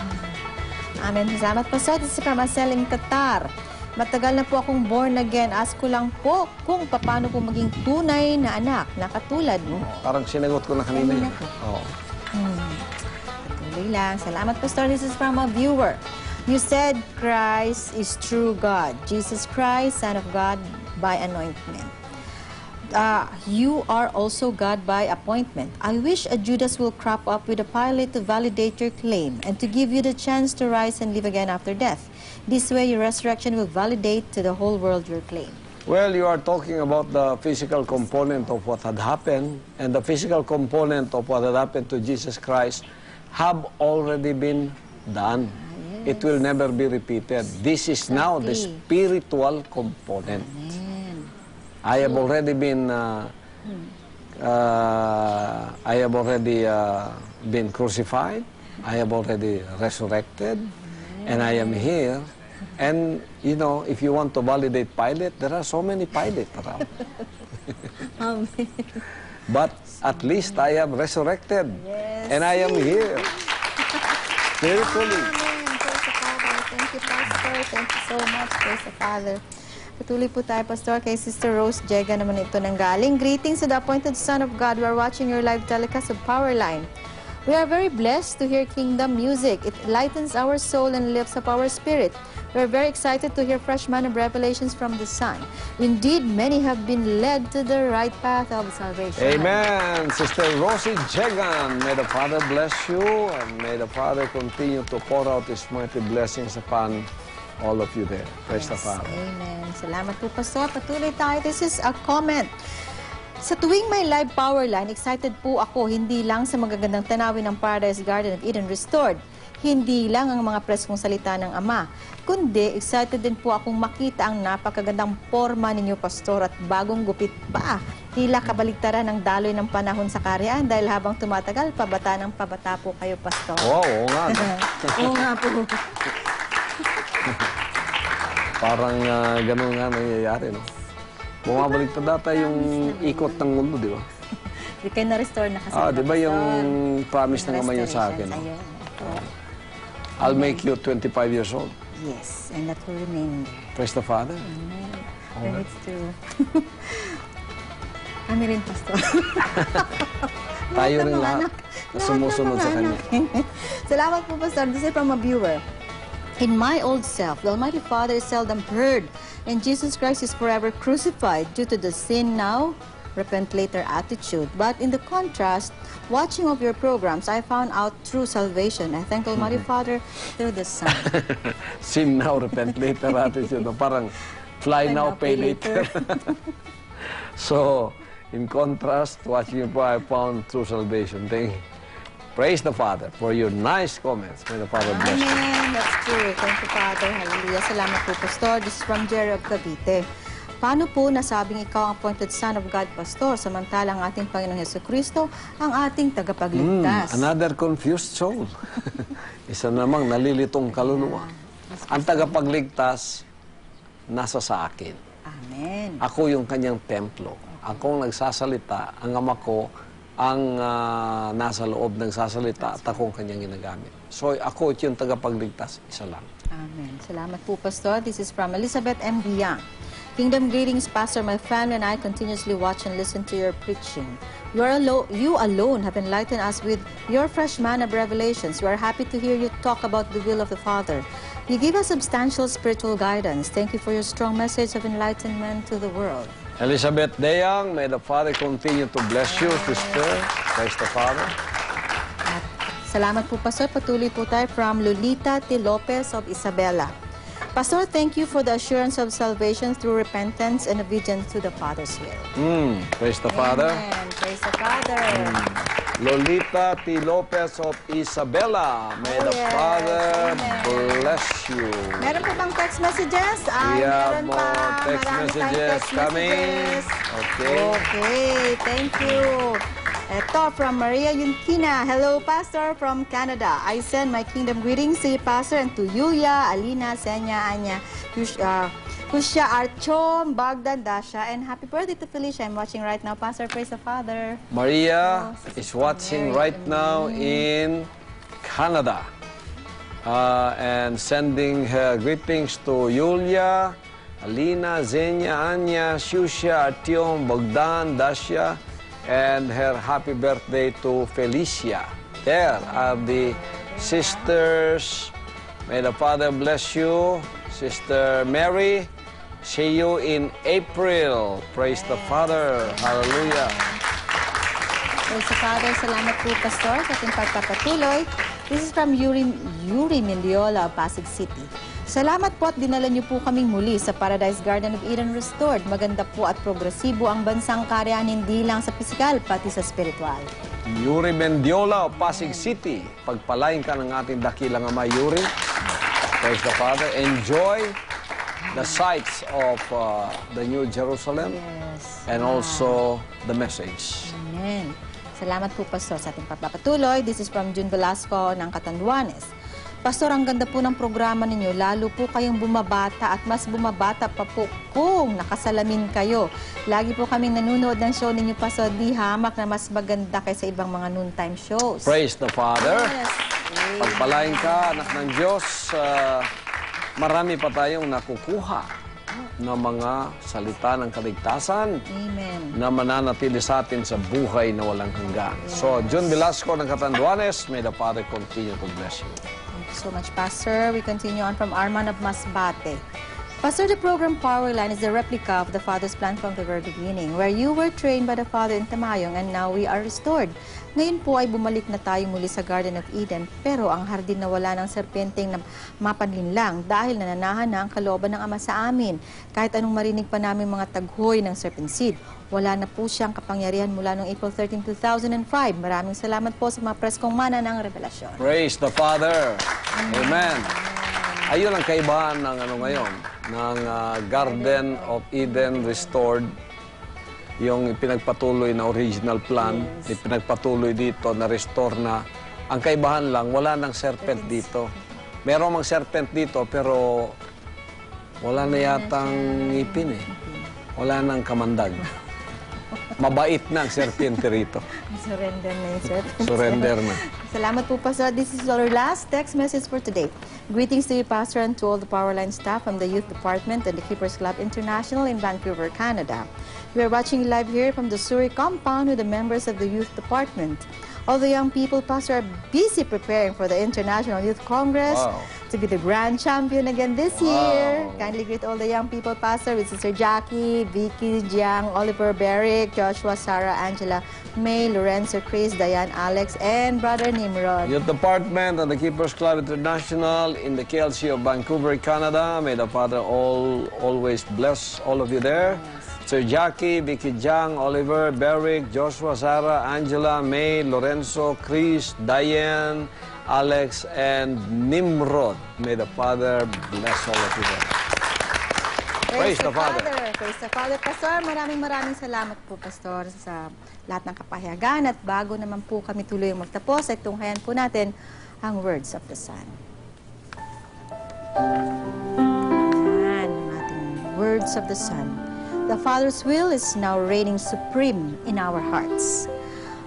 Amen. Salamat po, Pastor. This is from Azel in Qatar. Matagal na po akong born again. Ask ko lang po kung paano po maging tunay na anak na katulad mo. Parang sinagot ko na kanina. Patuloy lang. Salamat, Pastor. This is from a viewer. You said Christ is true God. Jesus Christ, Son of God by anointment. You are also God by appointment. I wish a Judas will crop up with a Pilate to validate your claim and to give you the chance to rise and live again after death. This way, your resurrection will validate to the whole world your claim. Well, you are talking about the physical component of what had happened, and the physical component of what had happened to Jesus Christ have already been done. Yes. It will never be repeated. This is now the spiritual component. Amen. I have already been crucified. I have already resurrected. And I am here, and you know, if you want to validate Pilate, there are so many Pilates around. Amen. But at least I am resurrected, yes, and I am here. Spiritually. Amen. Praise the Father. Thank you, Pastor. Thank you so much. Praise the Father. Patuloy po tayo, Pastor, kay Sister Rose Cheng naman ito nanggaling. Greetings to the appointed Son of God. We are watching your live telecast of Powerline. We are very blessed to hear Kingdom music. It lightens our soul and lifts up our spirit. We are very excited to hear fresh manna of revelations from the Son. Indeed, many have been led to the right path of salvation. Amen. Sister Rosie Jegan, may the Father bless you, and may the Father continue to pour out His mighty blessings upon all of you there. Praise the Father. Amen. Salamat po, Pastor. Patuloy tayo. This is a comment. Sa tuwing may live Powerline, excited po ako hindi lang sa magagandang tanawin ng Paradise Garden of Eden Restored, hindi lang ang mga preskong salita ng Ama, kundi excited din po akong makita ang napakagandang forma ninyo, Pastor, at bagong gupit pa. Tila kabaligtaran ng daloy ng panahon sa karyaan dahil habang tumatagal, pabata ng pabata po kayo, Pastor. Oo, oo nga. Oo nga po. Parang ganun nga nangyayari, no? Bumabalik na data yung ikot ng mundo, di ba? Di kayo na-restore na kasi. Ah, di ba yung promise ng Ama yun sa akin? I'll make you 25 years old. Yes, and that will remain there. Praise the Father. Amen. And it's true. Ano rin, Pastor? Tayo rin lahat na sumusunod sa Kanya. Salamat po, Pastor. This is from a viewer. In my old self, the Almighty Father is seldom heard, and Jesus Christ is forever crucified due to the sin now, repent later attitude. But in the contrast, watching of your programs, I found out true salvation. I thank Almighty Father through the Son. Sin now, repent later attitude. Parang fly now, pay later. So, in contrast, watching you, I found true salvation. Thank you. Praise the Father for your nice comments. May the Father bless you. Amen. That's true. Thank you, Father. Hallelujah. Salamat po, Pastor. This is from Jerry of Cavite. Paano po nasabing ikaw ang appointed Son of God, Pastor, samantalang ating Panginoong Jesucristo ang ating tagapagligtas? Another confused soul. Isa namang nalilitong kaluluwa. Ang tagapagligtas nasa sa akin. Amen. Ako yung kanyang templo. Ako ang nagsasalita. Ang Ama ko ang nasa loob ng sasalita at akong kanyang ginagamit. So, ako ito yung tagapagligtas, isa lang. Amen. Salamat po, Pastor. This is from Elizabeth M. Biang. Kingdom greetings, Pastor. My family and I continuously watch and listen to your preaching. You alone have enlightened us with your fresh manna of revelations. We are happy to hear you talk about the will of the Father. You give us substantial spiritual guidance. Thank you for your strong message of enlightenment to the world. Elizabeth Deyang, may the Father continue to bless you, sister. Praise the Father. At salamat po, Pastor. Patuloy po tayo from Lolita T. Lopez of Isabela. Pastor, thank you for the assurance of salvation through repentance and obedience to the Father's will. Praise the Father. Amen. Praise the Father. Lolita T. Lopez of Isabela, may the Father bless you. Meron po bang text messages? Ay, meron pa. Text messages coming. Okay. Okay, thank you. Ito, from Maria Yunkina. Hello, Pastor, from Canada. I send my kingdom greetings to you, Pastor, and to Yulia, Alina, Zenya, Anya, Kusya, Artyom, Bogdan, Dasha, and happy birthday to Felicia. I'm watching right now, Pastor. Praise the Father. Maria is watching right now in Canada and sending her greetings to Yulia, Alina, Zenya, Anya, Kusya, Artyom, Bogdan, Dasha, and her happy birthday to Felicia. There are the sisters. May the Father bless you. Sister Mary, see you in April. Praise the Father. Hallelujah. Praise the Father. Salamat po, Pastor, sa ating pagpapatuloy. This is from Yuri Mendiola, Pasig City. Salamat po at dinala niyo po kaming muli sa Paradise Garden of Eden Restored. Maganda po at progresibo ang bansang karyan, hindi lang sa pisikal, pati sa spiritual. Yuri Mendiola o Pasig City, pagpalain ka ng ating dakilang ama, Yuri. Praise the Father. Enjoy the sights of the New Jerusalem and also the message. Amen. Salamat po, Pastor, sa ating pagpapatuloy. This is from June Velasco ng Catanduanes. Pastor, ang ganda po ng programa ninyo. Lalo po kayong bumabata at mas bumabata pa po kung nakasalamin kayo. Lagi po kaming nanonood ng show ninyo, Pastor. Di hamak na mas maganda kaysa ibang mga noontime shows. Praise the Father. Yes. Pagpalain ka, anak ng Diyos. Marami pa tayong nakukuha na mga salita ng kaligtasan. Amen. Na mananatili sa atin sa buhay na walang hanggan. Yes. So, June Velasco ng Catanduanes, may the Father continue to bless you. So much, Pastor. We continue on from Arman of Masbate. Pastor, the program Powerline is a replica of the Father's plan from the very beginning, where you were trained by the Father in Tamayong and now we are restored. Ngayon po ay bumalik na tayo muli sa Garden of Eden, pero ang hardin na wala ng serpenteng na mapanlinlang dahil nananahan na ang kalooban ng Ama sa amin. Kahit anong marinig pa namin mga taghoy ng serpent seed, wala na po siyang kapangyarihan mula noong April 13, 2005. Maraming salamat po sa mga preskong mana ng revelasyon. Praise the Father. Amen. Ayun ang kaibahan ng ngayon, ng Garden of Eden Restored. Yung pinagpatuloy na original plan, pinagpatuloy dito, na-restore na. Ang kaibahan lang, wala ng serpent dito. Meron mang serpent dito, pero wala na yatang ngipin eh. Wala nang kamandag. Mabait na ang serpiente rito. Surrender na yung serpiente. Surrender na. Salamat po, Pastor. This is our last text message for today. Greetings to you, Pastor, and to all the Powerline staff from the Youth Department and the Keepers Club International in Vancouver, Canada. We are watching live here from the Surrey compound with the members of the Youth Department. All the young people, Pastor, are busy preparing for the International Youth Congress to be the grand champion again this year. Kindly greet all the young people, Pastor, with Sister Jackie, Vicky, Jiang, Oliver, Beric, Joshua, Sarah, Angela, May, Lorenzo, Chris, Diane, Alex, and Brother Nimrod. Youth Department and the Keepers Club International in the KLC of Vancouver, Canada. May the Father always bless all of you there. Sir Jackie, Vicky Jiang, Oliver, Beric, Joshua, Sarah, Angela, May, Lorenzo, Chris, Diane, Alex, and Nimrod. May the Father bless all of you. Praise the Father. Praise the Father. Pastor, maraming salamat po, Pastor, sa lahat ng kapahayagan. At bago naman po kami tuloy magtapos, ay tunghayan po natin ang words of the Son. Ayan, ating words of the Son. The Father's will is now reigning supreme in our hearts.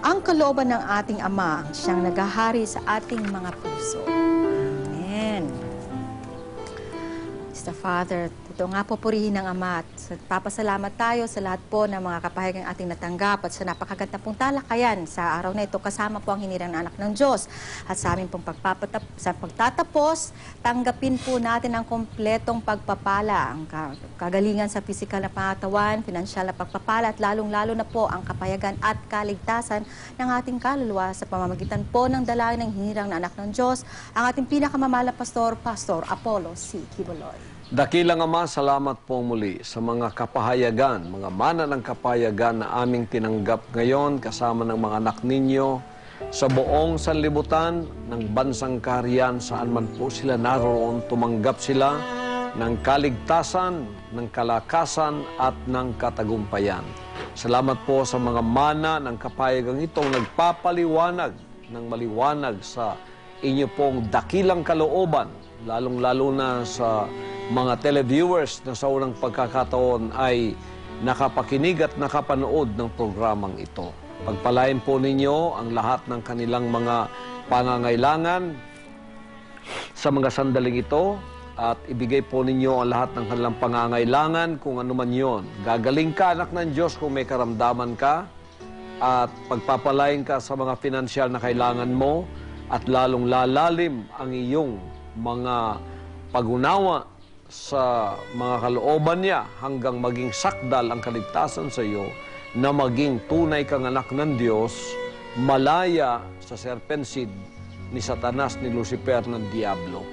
Ang kalooban ng ating Ama ang siyang nagahari sa ating mga puso. Amen. It's the Father. Ito nga po, purihin ng Ama at Diyos. Nagpapasalamat tayo sa lahat po ng mga kapahayagang ating natanggap at sa napakaganda pong talakayan sa araw na ito kasama po ang hinirang na anak ng Diyos. At sa aming pong pagtatapos, tanggapin po natin ang kompletong pagpapala, ang kagalingan sa pisikal na pangatawan, pinansyal na pagpapala at lalong-lalo na po ang kapayagan at kaligtasan ng ating kaluluwa sa pamamagitan po ng dalayan ng hinirang na anak ng Diyos, ang ating pinakamamahal na pastor, Pastor Apollo C. Quiboloy. Dakilang Ama, salamat po muli sa mga kapahayagan, mga mana ng kapahayagan na aming tinanggap ngayon kasama ng mga anak ninyo sa buong sanlibutan ng bansang kaharian, saan man po sila naroon, tumanggap sila ng kaligtasan, ng kalakasan at ng katagumpayan. Salamat po sa mga mana ng kapahayagang itong nagpapaliwanag ng maliwanag sa inyo pong dakilang kalooban, lalong-lalo na sa mga televiewers na sa unang pagkakataon ay nakapakinig at nakapanood ng programang ito. Pagpalain po ninyo ang lahat ng kanilang mga pangangailangan sa mga sandaling ito at ibigay po ninyo ang lahat ng kanilang pangangailangan kung ano man yon. Gagaling ka, anak ng Diyos, kung may karamdaman ka at pagpapalain ka sa mga pinansyal na kailangan mo at lalong lalalim ang iyong mga pag-unawa sa mga kalooban niya hanggang maging sakdal ang kaligtasan sa iyo na maging tunay kang anak ng Diyos, malaya sa serpent seed ni Satanas, ni Lucifer, ng Diablo.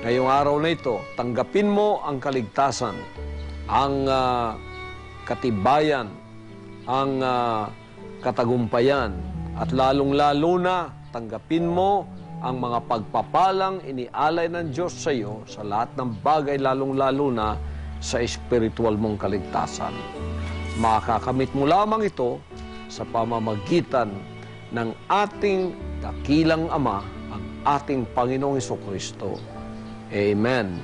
Ngayong araw na ito, tanggapin mo ang kaligtasan, ang katibayan, ang katagumpayan, at lalong-lalo na tanggapin mo ang mga pagpapalang inialay ng Diyos sa iyo sa lahat ng bagay, lalong-lalo na sa espiritual mong kaligtasan. Makakamit mo lamang ito sa pamamagitan ng ating dakilang Ama, ang ating Panginoong Hesukristo. Amen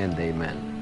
and amen.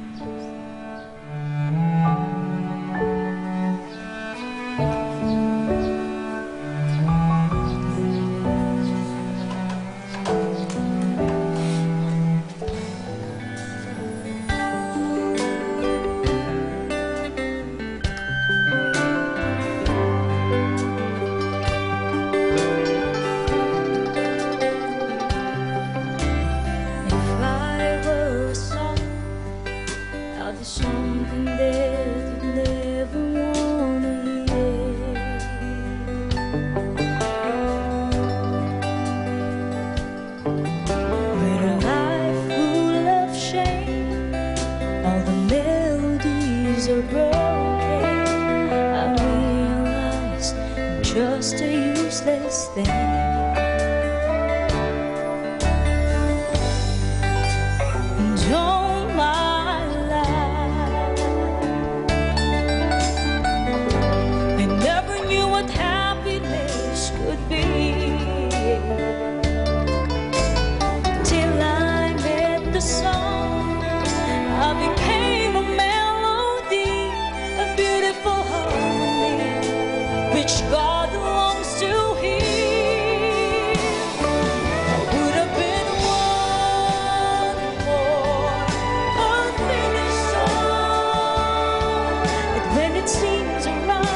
Seems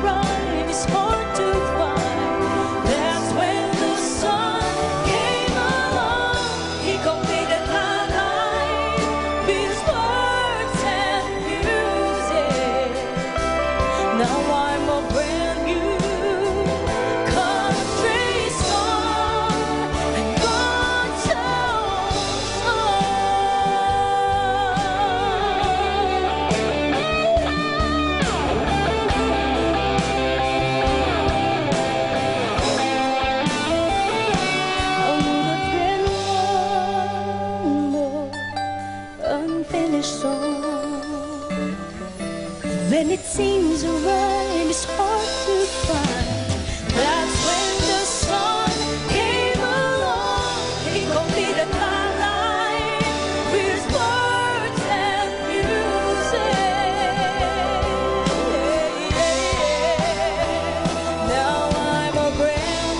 right, it's hard to find. That's puso. When it seems a rhyme is hard to find, that's when the sun came along. Ikaw di nagkaline with words and music. Now I'm a brand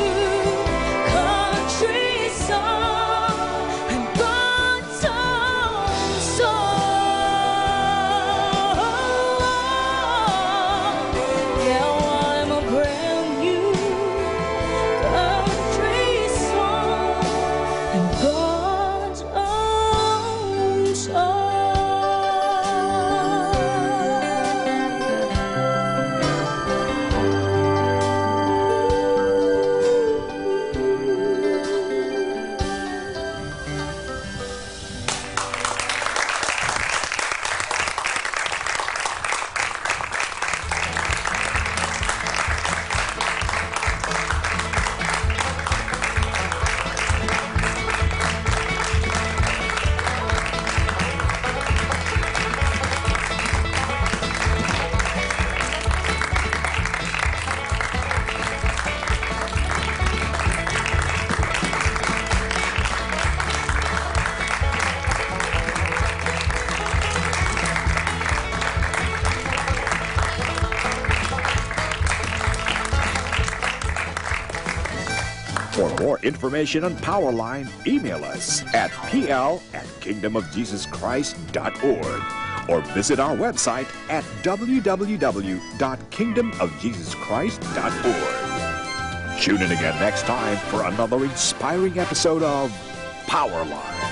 new country song. I'm God's own song. Now I'm a brand new country song. I'm God's own song. For more information on Powerline, email us at pl@kingdomofjesuschrist.org or visit our website at www.kingdomofjesuschrist.org. Tune in again next time for another inspiring episode of Powerline.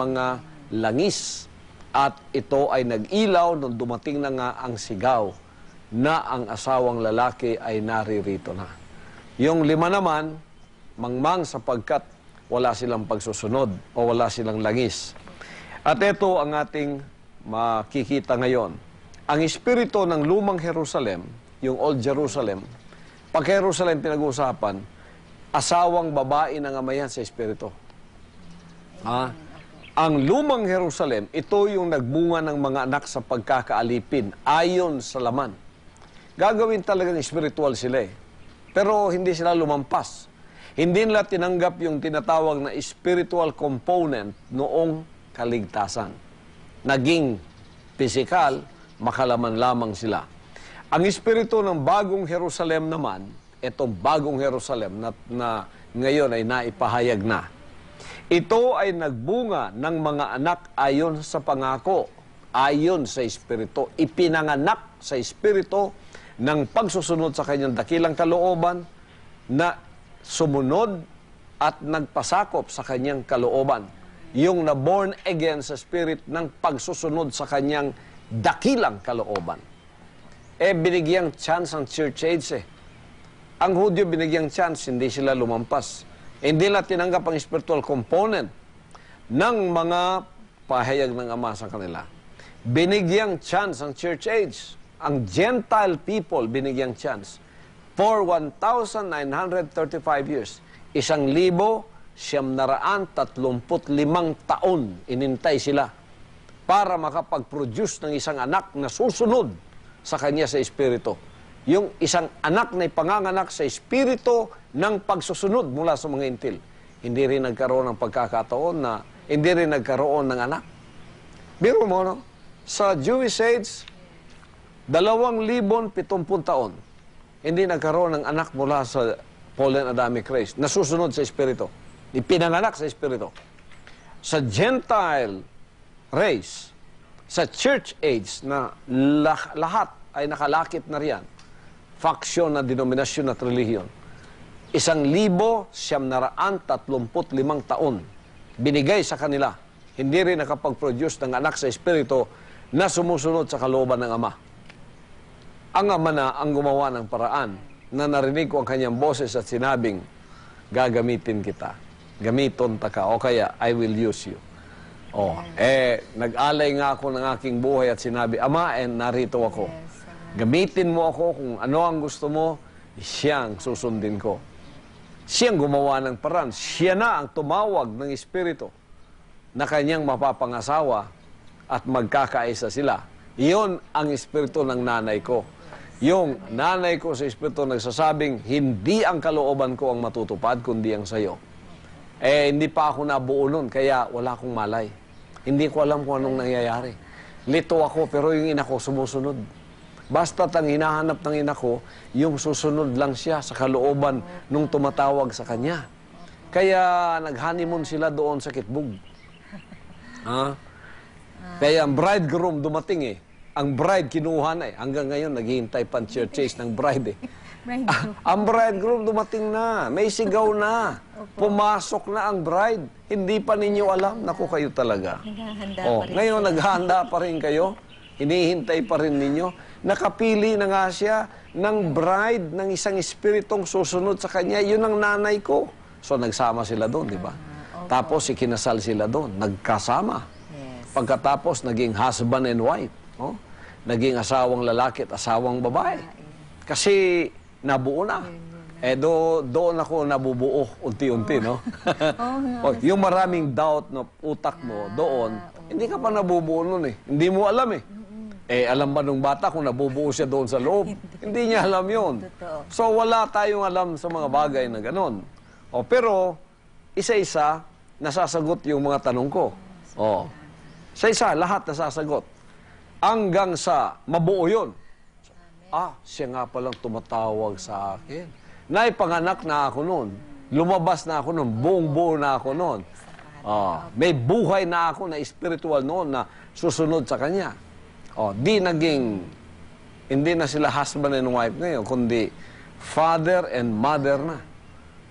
Mga langis at ito ay nag-ilaw nung dumating na nga ang sigaw na ang asawang lalaki ay naririto na. Yung lima naman, mangmang sapagkat wala silang pagsusunod o wala silang langis. At ito ang ating makikita ngayon. Ang espiritu ng Lumang Jerusalem, yung Old Jerusalem, pag Jerusalem pinag-uusapan, asawang babae na nga yan sa espiritu. Ha? Ang Lumang Jerusalem, ito yung nagbunga ng mga anak sa pagkakaalipin, ayon sa laman. Gagawin talagang spiritual sila eh. Pero hindi sila lumampas. Hindi nila tinanggap yung tinatawag na spiritual component noong kaligtasan. Naging physical, makalaman lamang sila. Ang espiritu ng Bagong Jerusalem naman, itong Bagong Jerusalem na ngayon ay naipahayag na. Ito ay nagbunga ng mga anak ayon sa pangako, ayon sa Espiritu, ipinanganak sa Espiritu ng pagsusunod sa kanyang dakilang kalooban na sumunod at nagpasakop sa kanyang kalooban. Yung na-born again sa Spirit ng pagsusunod sa kanyang dakilang kalooban. Eh, binigyang chance ang church age eh. Ang Hudyo binigyang chance, hindi sila lumampas. Hindi nila tinanggap ang spiritual component ng mga pahayag ng Ama sa kanila. Binigyang chance ang church age. Ang Gentile people binigyang chance. For 1,935 years, 1,935 taon inintay sila para makapag-produce ng isang anak na susunod sa kanya sa espiritu. Yung isang anak na ipanganganak sa espiritu ng pagsusunod mula sa mga intil. Hindi rin nagkaroon ng pagkakataon na hindi rin nagkaroon ng anak. Biro mo, no? Sa Jewish age, 2,070 taon, hindi nagkaroon ng anak mula sa fallen Adamic race, nasusunod sa espiritu, ipinanganak sa espiritu. Sa Gentile race, sa church age na lahat ay nakalakip na riyan, faction na denominasyon at relihiyon. 1,935 taon binigay sa kanila. Hindi rin nakapag-produce ng anak sa espiritu na sumusunod sa kalooban ng Ama. Ang Ama na ang gumawa ng paraan na narinig ko ang kanyang boses at sinabing, gagamitin kita, gamiton ta ka, o kaya I will use you. Oh, nag-alay nga ako ng aking buhay at sinabi, Ama, narito ako. Gamitin mo ako kung ano ang gusto mo, siyang susundin ko. Siyang gumawa ng paraan. Siya na ang tumawag ng espiritu na kanyang mapapangasawa at magkakaisa sila. Iyon ang espiritu ng nanay ko. Yung nanay ko sa espiritu nagsasabing, hindi ang kalooban ko ang matutupad, kundi ang sayo. Eh, hindi pa ako nabuo nun, kaya wala akong malay. Hindi ko alam kung anong nangyayari. Lito ako, pero yung ina ko sumusunod. Basta't ang hinahanap ng ina ko, yung susunod lang siya sa kalooban nung tumatawag sa kanya. Kaya nag-honeymoon sila doon sa Kitbug. Ah? Kaya ang bridegroom dumating eh. Ang bride kinuha na eh. Hanggang ngayon, naghihintay pa ang churches ng bride eh. Ang bridegroom dumating na, may sigaw na, pumasok na ang bride. Hindi pa ninyo alam, naku kayo talaga. Oh, ngayon naghahanda pa rin kayo, hinihintay pa rin ninyo. Nakapili na nga siya ng bride ng isang espiritong susunod sa kanya, yun ang nanay ko. So nagsama sila doon, di ba? Tapos ikinasal sila doon, nagkasama. Pagkatapos naging husband and wife, oh? Naging asawang lalaki at asawang babae. Kasi nabuo na. Eh, doon ako nabubuo, unti-unti, no? Yung maraming doubt na utak mo doon, hindi ka pa nabubuo nun eh. Hindi mo alam eh. Eh, alam ba nung bata kung nabubuo siya doon sa loob? Hindi niya alam yun. So, wala tayong alam sa mga bagay na ganun. O, pero, isa-isa, nasasagot yung mga tanong ko. O, isa-isa, lahat nasasagot. Hanggang sa mabuo yun. Ah, siya nga palang tumatawag sa akin. Naipanganak na ako noon. Lumabas na ako noon. Buong-buo na ako noon. Oh, may buhay na ako na spiritual noon na susunod sa kanya. Oh, di naging, hindi na sila husband and wife ngayon, kundi father and mother na.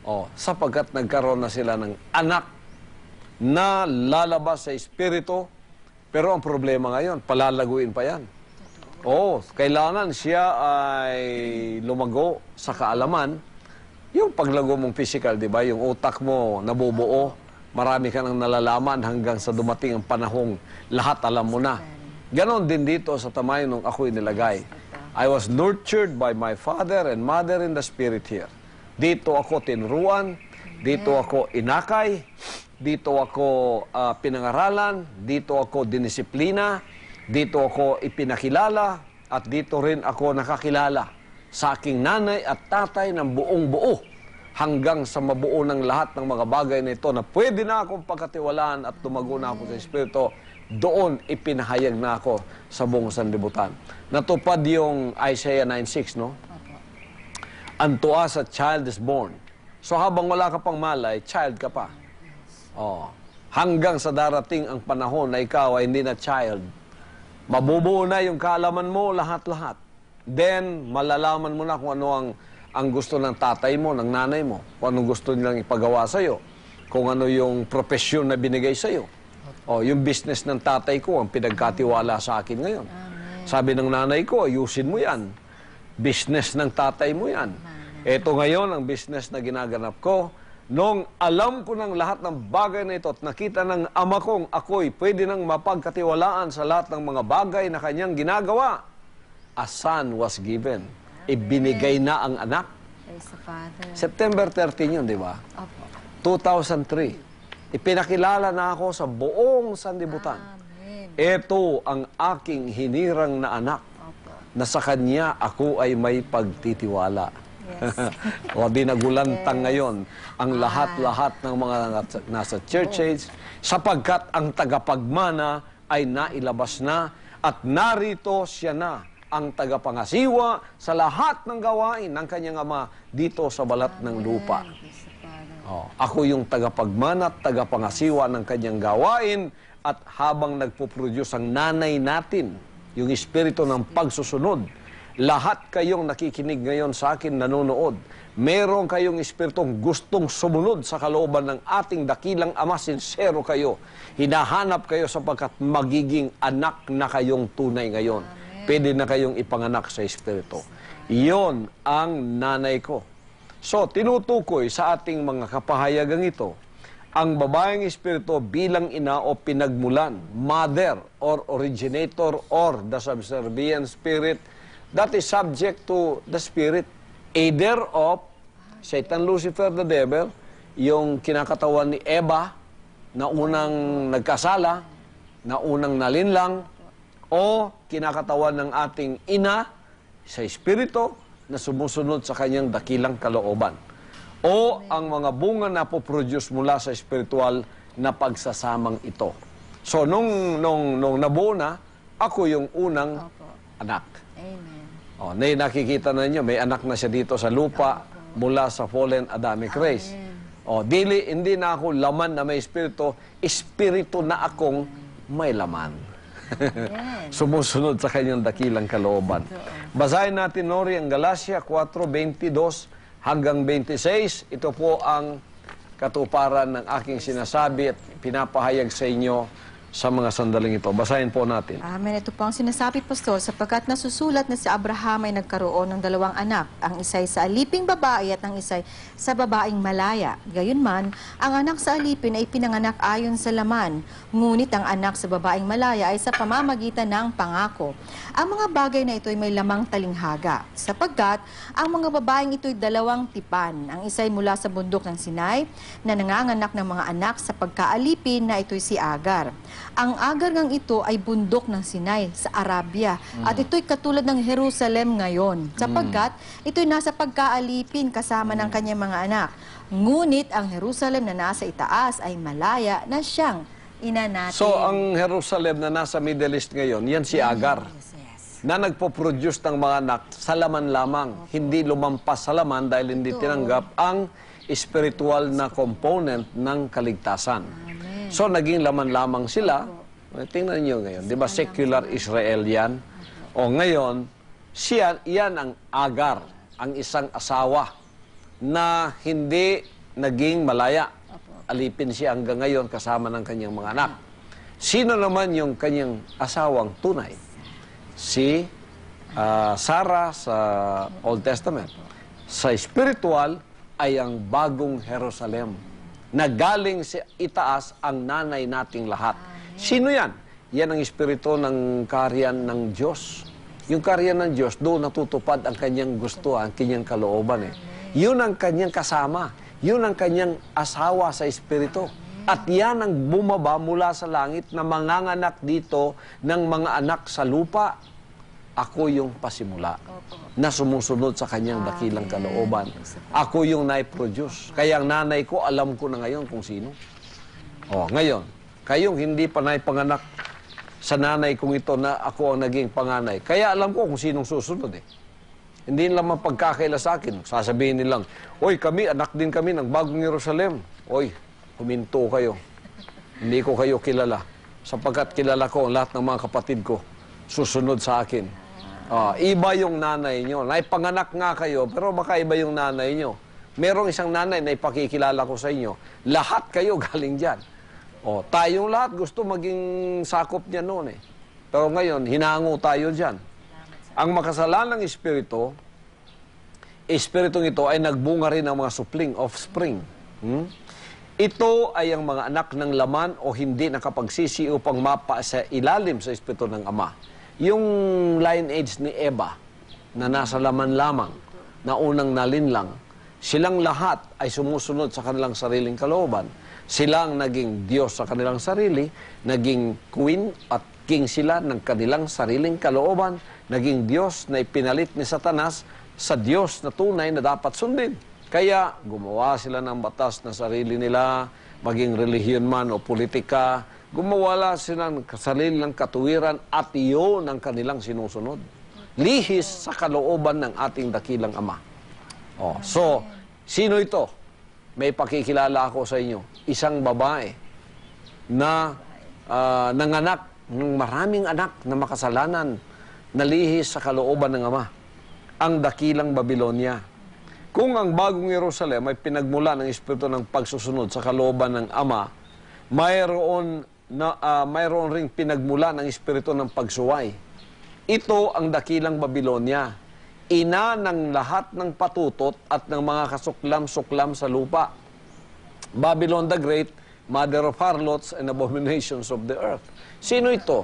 Oh, sapagkat nagkaroon na sila ng anak na lalabas sa espiritu. Pero ang problema ngayon, palalaguin pa yan. Oo, kailangan siya ay lumago sa kaalaman. Yung paglago mong physical, di ba? Yung utak mo nabubuo, marami ka nang nalalaman hanggang sa dumating ang panahong lahat alam mo na. Ganon din dito sa Tamay nung ako'y nilagay. I was nurtured by my father and mother in the spirit here. Dito ako tinuruan, dito ako inakay, dito ako pinangaralan, dito ako dinisiplina, dito ako ipinakilala at dito rin ako nakakilala sa aking nanay at tatay ng buong-buo hanggang sa mabuo ng lahat ng mga bagay na ito na pwede na akong pagkatiwalaan at tumago na ako sa Espiritu. Doon ipinahayag na ako sa buong sanlibutan. Natupad yung Isaiah 9:6, no? Unto us a child is born. So habang wala ka pang malay, child ka pa. Oh, hanggang sa darating ang panahon na ikaw ay hindi na child. Mabubuo na yung kaalaman mo, lahat-lahat. Then, malalaman mo na kung ano ang gusto ng tatay mo, ng nanay mo. Kung anong gusto nilang ipagawa sa'yo. Kung ano yung profesyon na binigay sa'yo. O, yung business ng tatay ko, ang pinagkatiwala sa akin ngayon. Sabi ng nanay ko, ayusin mo yan. Business ng tatay mo yan. Ito ngayon, ang business na ginaganap ko. Nung alam ko ng lahat ng bagay na ito at nakita ng ama kong ako'y pwede nang mapagkatiwalaan sa lahat ng mga bagay na kanyang ginagawa, a son was given. Ibinigay na ang anak. September 13 yun, di ba? 2003. Ipinakilala na ako sa buong sanlibutan. Ito ang aking hinirang na anak na sa kanya ako ay may pagtitiwala. O dinagulantang ngayon ang lahat-lahat ng mga nasa churches sapagkat ang tagapagmana ay nailabas na at narito siya na ang tagapangasiwa sa lahat ng gawain ng kanyang ama dito sa balat ng lupa. O, ako yung tagapagmana at tagapangasiwa ng kanyang gawain at habang nagpo-produce ang nanay natin, yung espiritu ng pagsusunod. Lahat kayong nakikinig ngayon sa akin, nanonood. Meron kayong espiritong gustong sumunod sa kalooban ng ating dakilang ama, sincero kayo. Hinahanap kayo sapagkat magiging anak na kayong tunay ngayon. Pwede na kayong ipanganak sa espiritu. Iyon ang nanay ko. So, tinutukoy sa ating mga kapahayagang ito, ang babaeng espiritu bilang ina o pinagmulan, mother or originator or the subservient spirit, that is subject to the spirit either of Satan Lucifer the Devil, yung kinakatawan ni Eva na unang nagkasala, na unang nalinlang, o kinakatawan ng ating ina sa espiritu na sumusunod sa kanyang dakilang kalooban, o ang mga bunga na po-produce mula sa espiritual na pagsasamang ito. So, nung nabuo na, ako yung unang anak. Amen. O, nakikita na niyo, may anak na siya dito sa lupa mula sa fallen Adamic race. O, hindi na ako laman na may espiritu, espiritu na akong may laman. Sumusunod sa kanyang dakilang kalooban. Basahin natin, Nori, ang Galacia 4:22 hanggang 26. Ito po ang katuparan ng aking sinasabi at pinapahayag sa inyo sa mga sandaling ito. Basahin po natin. Amen. Ito po ang sinasabi, Pastor, sapagkat nasusulat na si Abraham ay nagkaroon ng dalawang anak, ang isa'y sa aliping babae at ang isa'y sa babaeng malaya. Gayunman, ang anak sa alipin ay pinanganak ayon sa laman, ngunit ang anak sa babaeng malaya ay sa pamamagitan ng pangako. Ang mga bagay na ito ay may lamang talinghaga, sapagkat ang mga babaeng ito'y dalawang tipan. Ang isa'y mula sa bundok ng Sinai, na nanganganak ng mga anak sa pagkaalipin na ito'y si Agar. Ang agar ng ito ay bundok ng Sinai sa Arabia, at ito'y katulad ng Jerusalem ngayon, sapagkat ito'y nasa pagkaalipin kasama ng kanyang mga anak. Ngunit ang Jerusalem na nasa itaas ay malaya na siyang ina natin. So, ang Jerusalem na nasa Middle East ngayon, yan si Agar, na nagpo-produce ng mga anak sa laman lamang, hindi lumampas sa laman dahil hindi tinanggap ang spiritual na component ng kaligtasan. So, naging laman lamang sila. Tingnan niyo ngayon, di ba secular Israel yan? O ngayon, yan ang Agar, ang isang asawa na hindi naging malaya. Alipin siya hanggang ngayon kasama ng kanyang mga anak. Sino naman yung kanyang asawang tunay? Si Sarah sa Old Testament. Sa spiritual ay ang bagong Jerusalem, na galing sa itaas ang nanay nating lahat. Sino yan? Yan ang espiritu ng kaharian ng Diyos. Yung kaharian ng Diyos, doon natutupad ang kanyang gusto, ang kanyang kalooban. Yun ang kanyang kasama. Yun ang kanyang asawa sa espiritu. At yan ang bumaba mula sa langit na manganganak dito ng mga anak sa lupa. Ako yung pasimula na sumusunod sa kanyang dakilang kalooban. Ako yung nai-produce. Kaya ang nanay ko, alam ko na ngayon kung sino. O, ngayon, kayong hindi pa naipanganak sa nanay kong ito na ako ang naging panganay. Kaya alam ko kung sinong susunod eh. Hindi naman pagkakaila sa akin. Sasabihin nilang, oy, kami, anak din kami ng bagong Jerusalem. Oy, huminto kayo. Hindi ko kayo kilala. Sapagkat kilala ko ang lahat ng mga kapatid ko. Susunod sa akin. Iba yung nanay nyo. Naipanganak nga kayo, pero baka iba yung nanay nyo. Merong isang nanay na ipakikilala ko sa inyo. Lahat kayo galing dyan. Tayong lahat gusto maging sakop niya noon eh. Pero ngayon, hinango tayo dyan. Ang makasalanang espiritu, espiritong ito ay nagbunga rin ng mga supling, offspring. Ito ay ang mga anak ng laman o hindi nakapagsisi upang mapa sa ilalim sa espiritu ng Ama. Yung lineage ni Eva na nasa laman lamang, na unang nalinlang, silang lahat ay sumusunod sa kanilang sariling kalooban. Silang naging Diyos sa kanilang sarili, naging queen at king sila ng kanilang sariling kalooban, naging Diyos na ipinalit ni Satanas sa Diyos na tunay na dapat sundin. Kaya gumawa sila ng batas na sarili nila, maging relihiyon man o politika. Gumawa sila ng sarili ng katuwiran at iyon ang kanilang sinusunod. Lihis sa kalooban ng ating dakilang Ama. So, sino ito? May pakikilala ako sa inyo. Isang babae na nanganak ng maraming anak na makasalanan na lihis sa kalooban ng Ama. Ang dakilang Babilonia. Kung ang bagong Jerusalem ay pinagmula ng espiritu ng pagsusunod sa kalooban ng Ama, mayroon ring pinagmula ng espiritu ng pagsuway. Ito ang dakilang Babilonia, ina ng lahat ng patutot at ng mga kasuklam-suklam sa lupa. Babylon the Great, mother of harlots and abominations of the earth. Sino ito?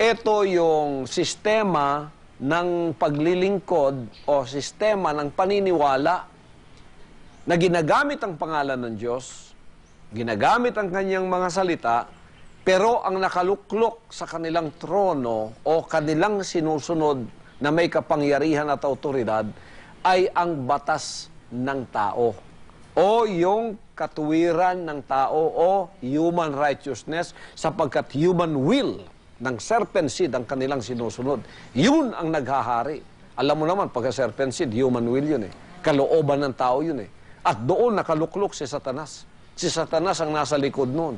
Ito yung sistema ng paglilingkod o sistema ng paniniwala na ginagamit ang pangalan ng Diyos, ginagamit ang kanyang mga salita, pero ang nakaluklok sa kanilang trono o kanilang sinusunod na may kapangyarihan at autoridad ay ang batas ng tao o yung katuwiran ng tao o human righteousness sapagkat human will ng serpent seed ang kanilang sinusunod. Yun ang naghahari. Alam mo naman, pagka serpent seed, human will yun eh. Kalooban ng tao yun eh. At doon nakaluklok si Satanas. Si Satanas ang nasa likod noon.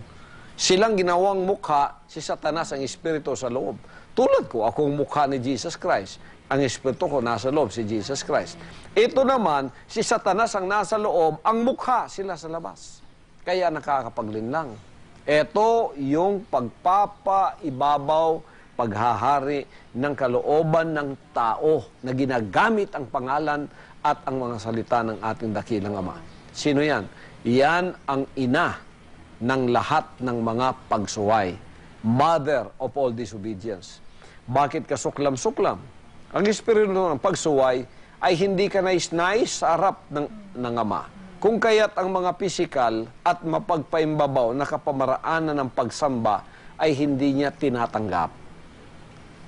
Silang ginawang mukha, si Satanas ang espiritu sa loob. Tulad ko, akong mukha ni Jesus Christ. Ang espiritu ko nasa loob, si Jesus Christ. Ito naman, si Satanas ang nasa loob, ang mukha sila sa labas. Kaya nakakapaglinlang. Ito yung pagpapaibabaw, paghahari ng kalooban ng tao na ginagamit ang pangalan at ang mga salita ng ating dakilang Ama. Sino yan? Yan ang ina ng lahat ng mga pagsuway. Mother of all disobedience. Bakit ka suklam-suklam? Ang espiritu ng pagsuway ay hindi ka nais-nais sa harap ng Ama. Kung kaya't ang mga pisikal at mapagpaimbabaw na kapamaraanan ng pagsamba ay hindi niya tinatanggap.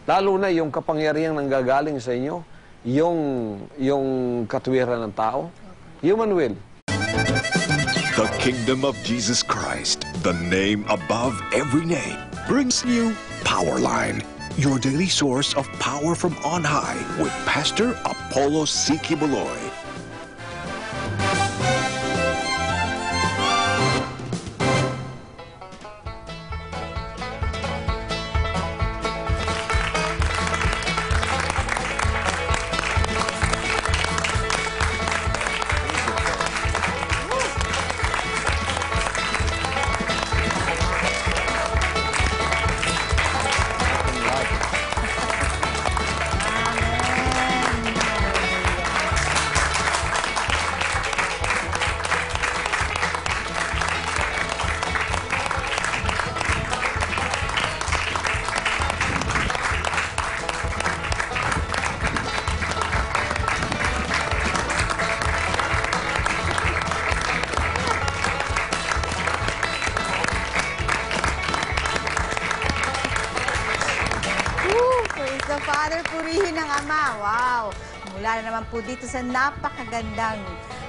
Lalo na yung kapangyarihan nanggagaling sa inyo, yung katwiran ng tao, human will. The kingdom of Jesus Christ, the name above every name, brings you Powerline, your daily source of power from on high with Pastor Apollo C. Quiboloy. Dito sa napakagandang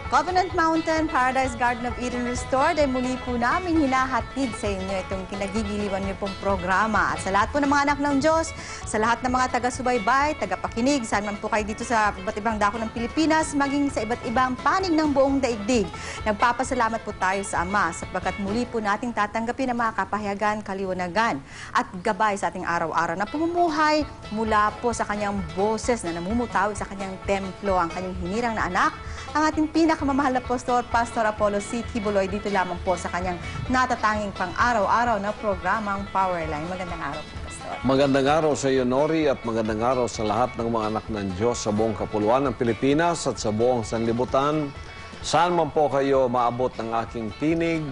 Covenant Mountain Paradise Garden of Eden Restored ay muli po namin hinahatid sa inyo itong kinagigiliwan niyo pong programa. At sa lahat po ng mga anak ng Diyos, sa lahat ng mga taga-subaybay, taga-pakinig, saan man po kayo dito sa iba't ibang dako ng Pilipinas, maging sa iba't ibang panig ng buong daigdig, nagpapasalamat po tayo sa Ama sapagkat muli po nating tatanggapin ang mga kapahayagan, kaliwanagan at gabay sa ating araw-araw na pumumuhay mula po sa kanyang boses na namumutawi sa kanyang templo, ang kanyang hinirang na anak, ang ating pinakamamahal na pastor, Pastor Apollo C. Quiboloy, dito lamang po sa kanyang natatanging pang-araw-araw na programang Powerline. Magandang araw po, Pastor. Magandang araw sa iyo, Nori, at magandang araw sa lahat ng mga anak ng Diyos sa buong kapuluan ng Pilipinas at sa buong sanlibutan. Saan man po kayo maabot ng aking tinig,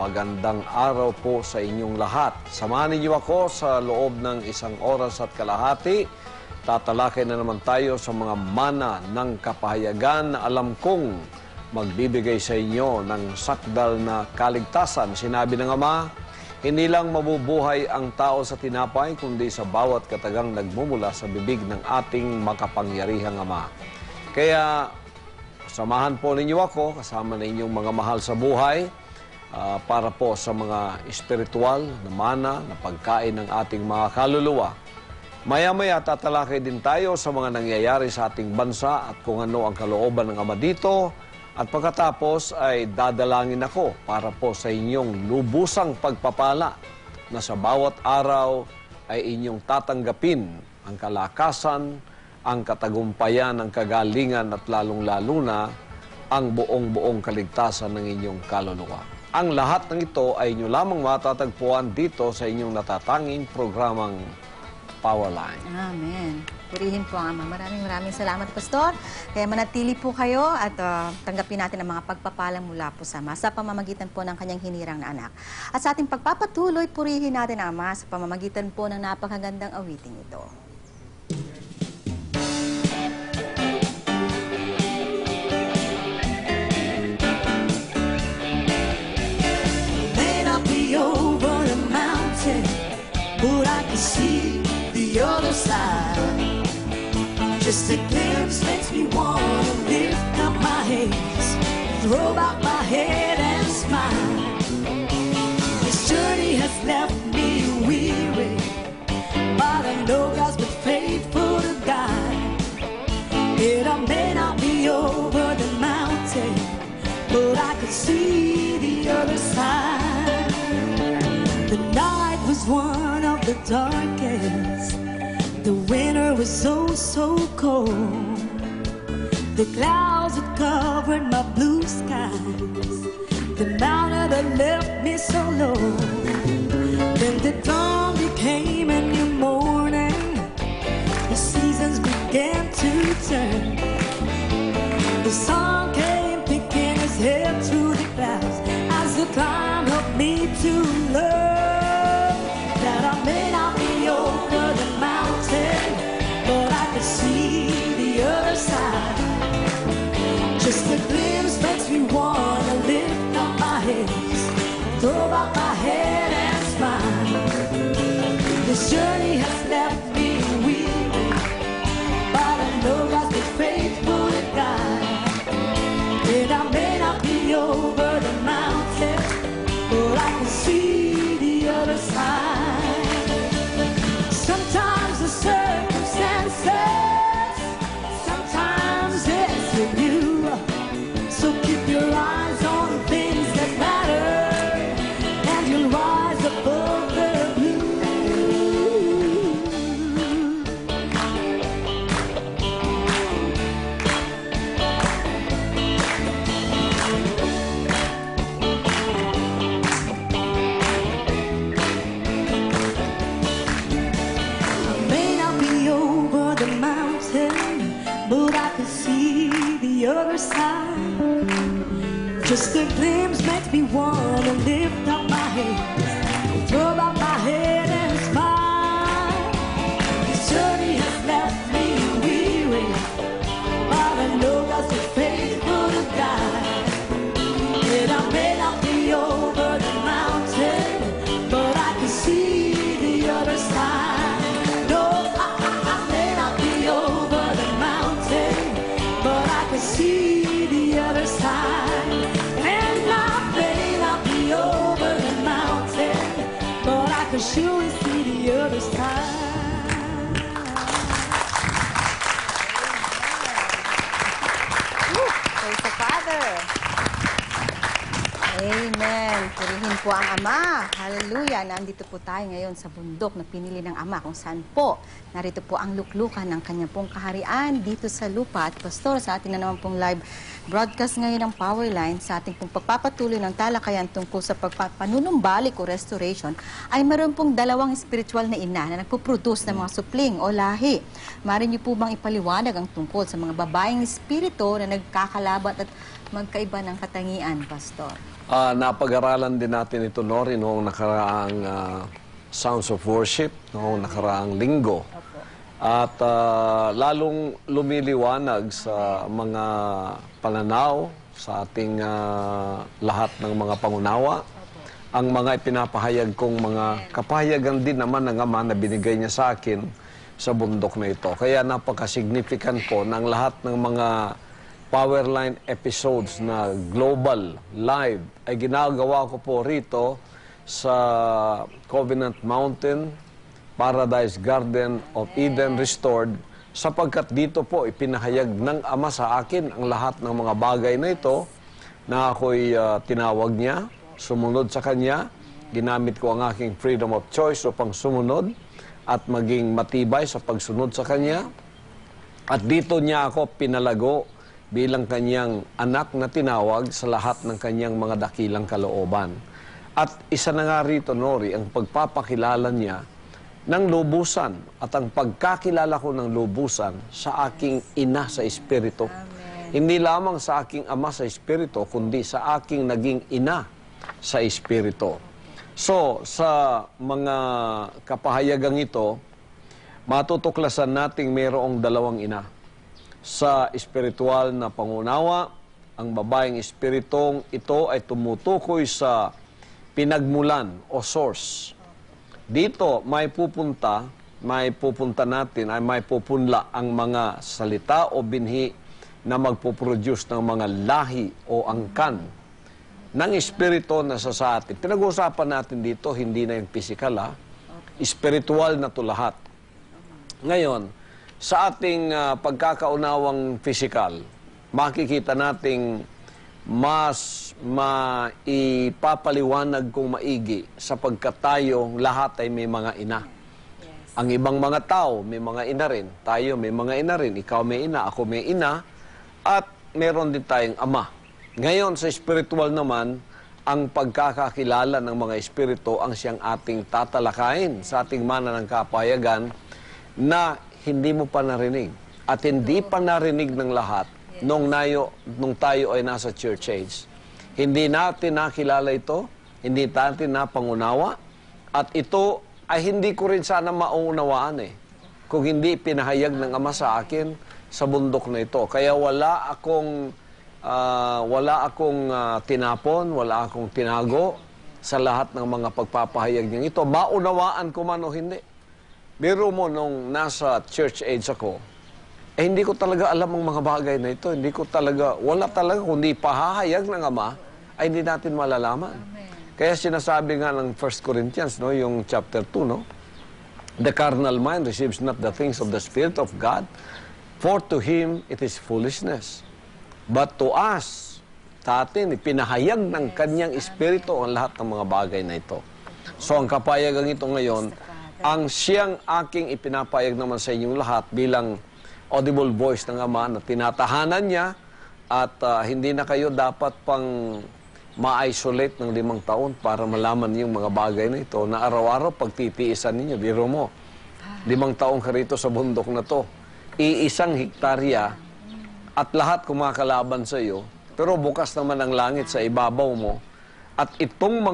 magandang araw po sa inyong lahat. Samahan niyo ako sa loob ng 1 oras at kalahati. Tatalakay na naman tayo sa mga mana ng kapahayagan na alam kong magbibigay sa inyo ng sakdal na kaligtasan. Sinabi ng Ama, hindi lang mabubuhay ang tao sa tinapay, kundi sa bawat katagang nagmumula sa bibig ng ating makapangyarihang Ama. Kaya, samahan po ninyo ako, kasama na inyong mga mahal sa buhay, para po sa mga espiritual na mana, na pagkain ng ating mga kaluluwa. Maya-maya tatalakay din tayo sa mga nangyayari sa ating bansa at kung ano ang kalooban ng Ama dito. At pagkatapos ay dadalangin ako para po sa inyong lubusang pagpapala na sa bawat araw ay inyong tatanggapin ang kalakasan, ang katagumpayan, ang kagalingan at lalong-lalo na ang buong-buong kaligtasan ng inyong kaluluwa. Ang lahat ng ito ay inyo lamang matatagpuan dito sa inyong natatanging programang Powerline. Amen. Purihin po ang Ama. Maraming maraming salamat, Pastor. Kaya manatili po kayo at tanggapin natin ang mga pagpapala mula po sa Ama sa pamamagitan po ng kanyang hinirang na anak. At sa ating pagpapatuloy, purihin natin ang Ama sa pamamagitan po ng napakagandang awiting ito. This makes me want to lift up my hands, throw back my head and smile. This journey has left me weary, but I know God's been faithful to guide. It may not be over the mountain, but I could see the other side. The night was one of the darkest. The winter was so cold. The clouds had covered my blue skies, the mountain that left me so low. Then the dawn became a new morning, the seasons began to turn. The sun came picking his head through the clouds as the climb helped me to learn that I may not be over the mountain, but I can see the other side. Just a glimpse makes me wanna lift up my hands, throw out my head and smile. This journey has left me weary, but I know God's been faithful to guide. And I may not be over the mountain, but I can see the other side. Sometimes the circumstances, sometimes it's with you. So keep your eyes on the things that matter, and you'll rise above the other side. Just a glimpse makes me wanna lift up my hands, throw out my head and smile. This journey has left me weary, but I know God's been faithful to guide. And I may not be over the mountain, but I can see the other side. See the other side, and I may not be over the mountain, but I can surely see the other side. Praise the Father. Amen. Purihin po ang Ama. Hallelujah. Nandito po tayo ngayon sa bundok na pinili ng Ama kung saan po narito po ang luklukan ng kanya pong kaharian dito sa lupa. At Pastor, sa atin na naman pong live broadcast ngayon ng Powerline, sa ating pong pagpapatuloy ng talakayan tungkol sa pagpapanunumbalik o restoration, ay mayroon pong dalawang spiritual na ina na nagpuproduce ng mga supling o lahi. Maaari niyo po bang ipaliwanag ang tungkol sa mga babaeng espirito na nagkakalabat at magkaiba ng katangian, Pastor? Napag-aralan din natin ito, Nori, noong nakaraang Sounds of Worship, noong nakaraang linggo. At lalong lumiliwanag sa mga pananaw, sa ating lahat ng mga pangunawa, ang mga ipinapahayag kong mga kapahayagan din naman ng Ama na binigay niya sa akin sa bundok na ito. Kaya napaka-significant po ng lahat ng mga Powerline episodes na global, live, ay ginagawa ko po rito sa Covenant Mountain Paradise Garden of Eden Restored, sapagkat dito po ipinahayag ng Ama sa akin ang lahat ng mga bagay na ito na ako'y tinawag niya, sumunod sa kanya, ginamit ko ang aking freedom of choice upang sumunod at maging matibay sa pagsunod sa kanya. At dito niya ako pinalago bilang kanyang anak na tinawag sa lahat ng kanyang mga dakilang kalooban. At isa na nga rito, Nori, ang pagpapakilala niya ng lubusan at ang pagkakilala ko ng lubusan sa aking ina sa espiritu. Amen. Hindi lamang sa aking ama sa espiritu, kundi sa aking naging ina sa espiritu. So, sa mga kapahayagang ito, matutuklasan nating mayroong dalawang ina. Sa espiritual na pangunawa, ang babaeng espiritong ito ay tumutukoy sa pinagmulan o source. Dito, may pupunta maipupunta natin ay maipupunla ang mga salita o binhi na magpoproduce ng mga lahi o angkan ng espirito na sa atin. Pinag-uusapan natin dito, hindi na yung physical, ha? Spiritual na to lahat. Ngayon, sa ating pagkakaunawang physical, makikita nating mas maipapaliwanag kung maigi sapagkat tayong lahat ay may mga ina. Yes. Ang ibang mga tao, may mga ina rin. Tayo, may mga ina rin. Ikaw may ina, ako may ina. At meron din tayong ama. Ngayon, sa spiritual naman, ang pagkakakilala ng mga espiritu ang siyang ating tatalakayin sa ating mana ng kapayagan na hindi mo pa narinig. At hindi pa narinig ng lahat. Nung tayo ay nasa church age, hindi natin nakilala ito, hindi natin napangunawa, at ito ay hindi ko rin sana maunawaan kung hindi pinahayag ng Ama sa akin sa bundok na ito. Kaya wala akong tinapon, wala akong tinago sa lahat ng mga pagpapahayag niya ito. Maunawaan ko man o hindi. Biro mo nung nasa church age ako, hindi ko talaga alam ang mga bagay na ito. Hindi ko talaga, wala talaga, kundi pahahayag ng Ama, ay hindi natin malalaman. Amen. Kaya sinasabi nga ng 1 Corinthians, no, yung chapter 2, no? The carnal mind receives not the things of the Spirit of God, for to him it is foolishness. But to us, sa atin, pinahayag ng Kanyang Espiritu ang lahat ng mga bagay na ito. So ang kapayagang ito ngayon, ang siyang aking ipinapayag naman sa inyong lahat bilang audible voice ng Ama na tinatahanan niya at hindi na kayo dapat pang ma-isolate ng 5 taon para malaman yung mga bagay na ito na araw-araw pagtitiisan ninyo. Biro mo, 5 taon ka rito sa bundok na to, iisang hektarya at lahat kumakalaban sa iyo, pero bukas naman ang langit sa ibabaw mo. At itong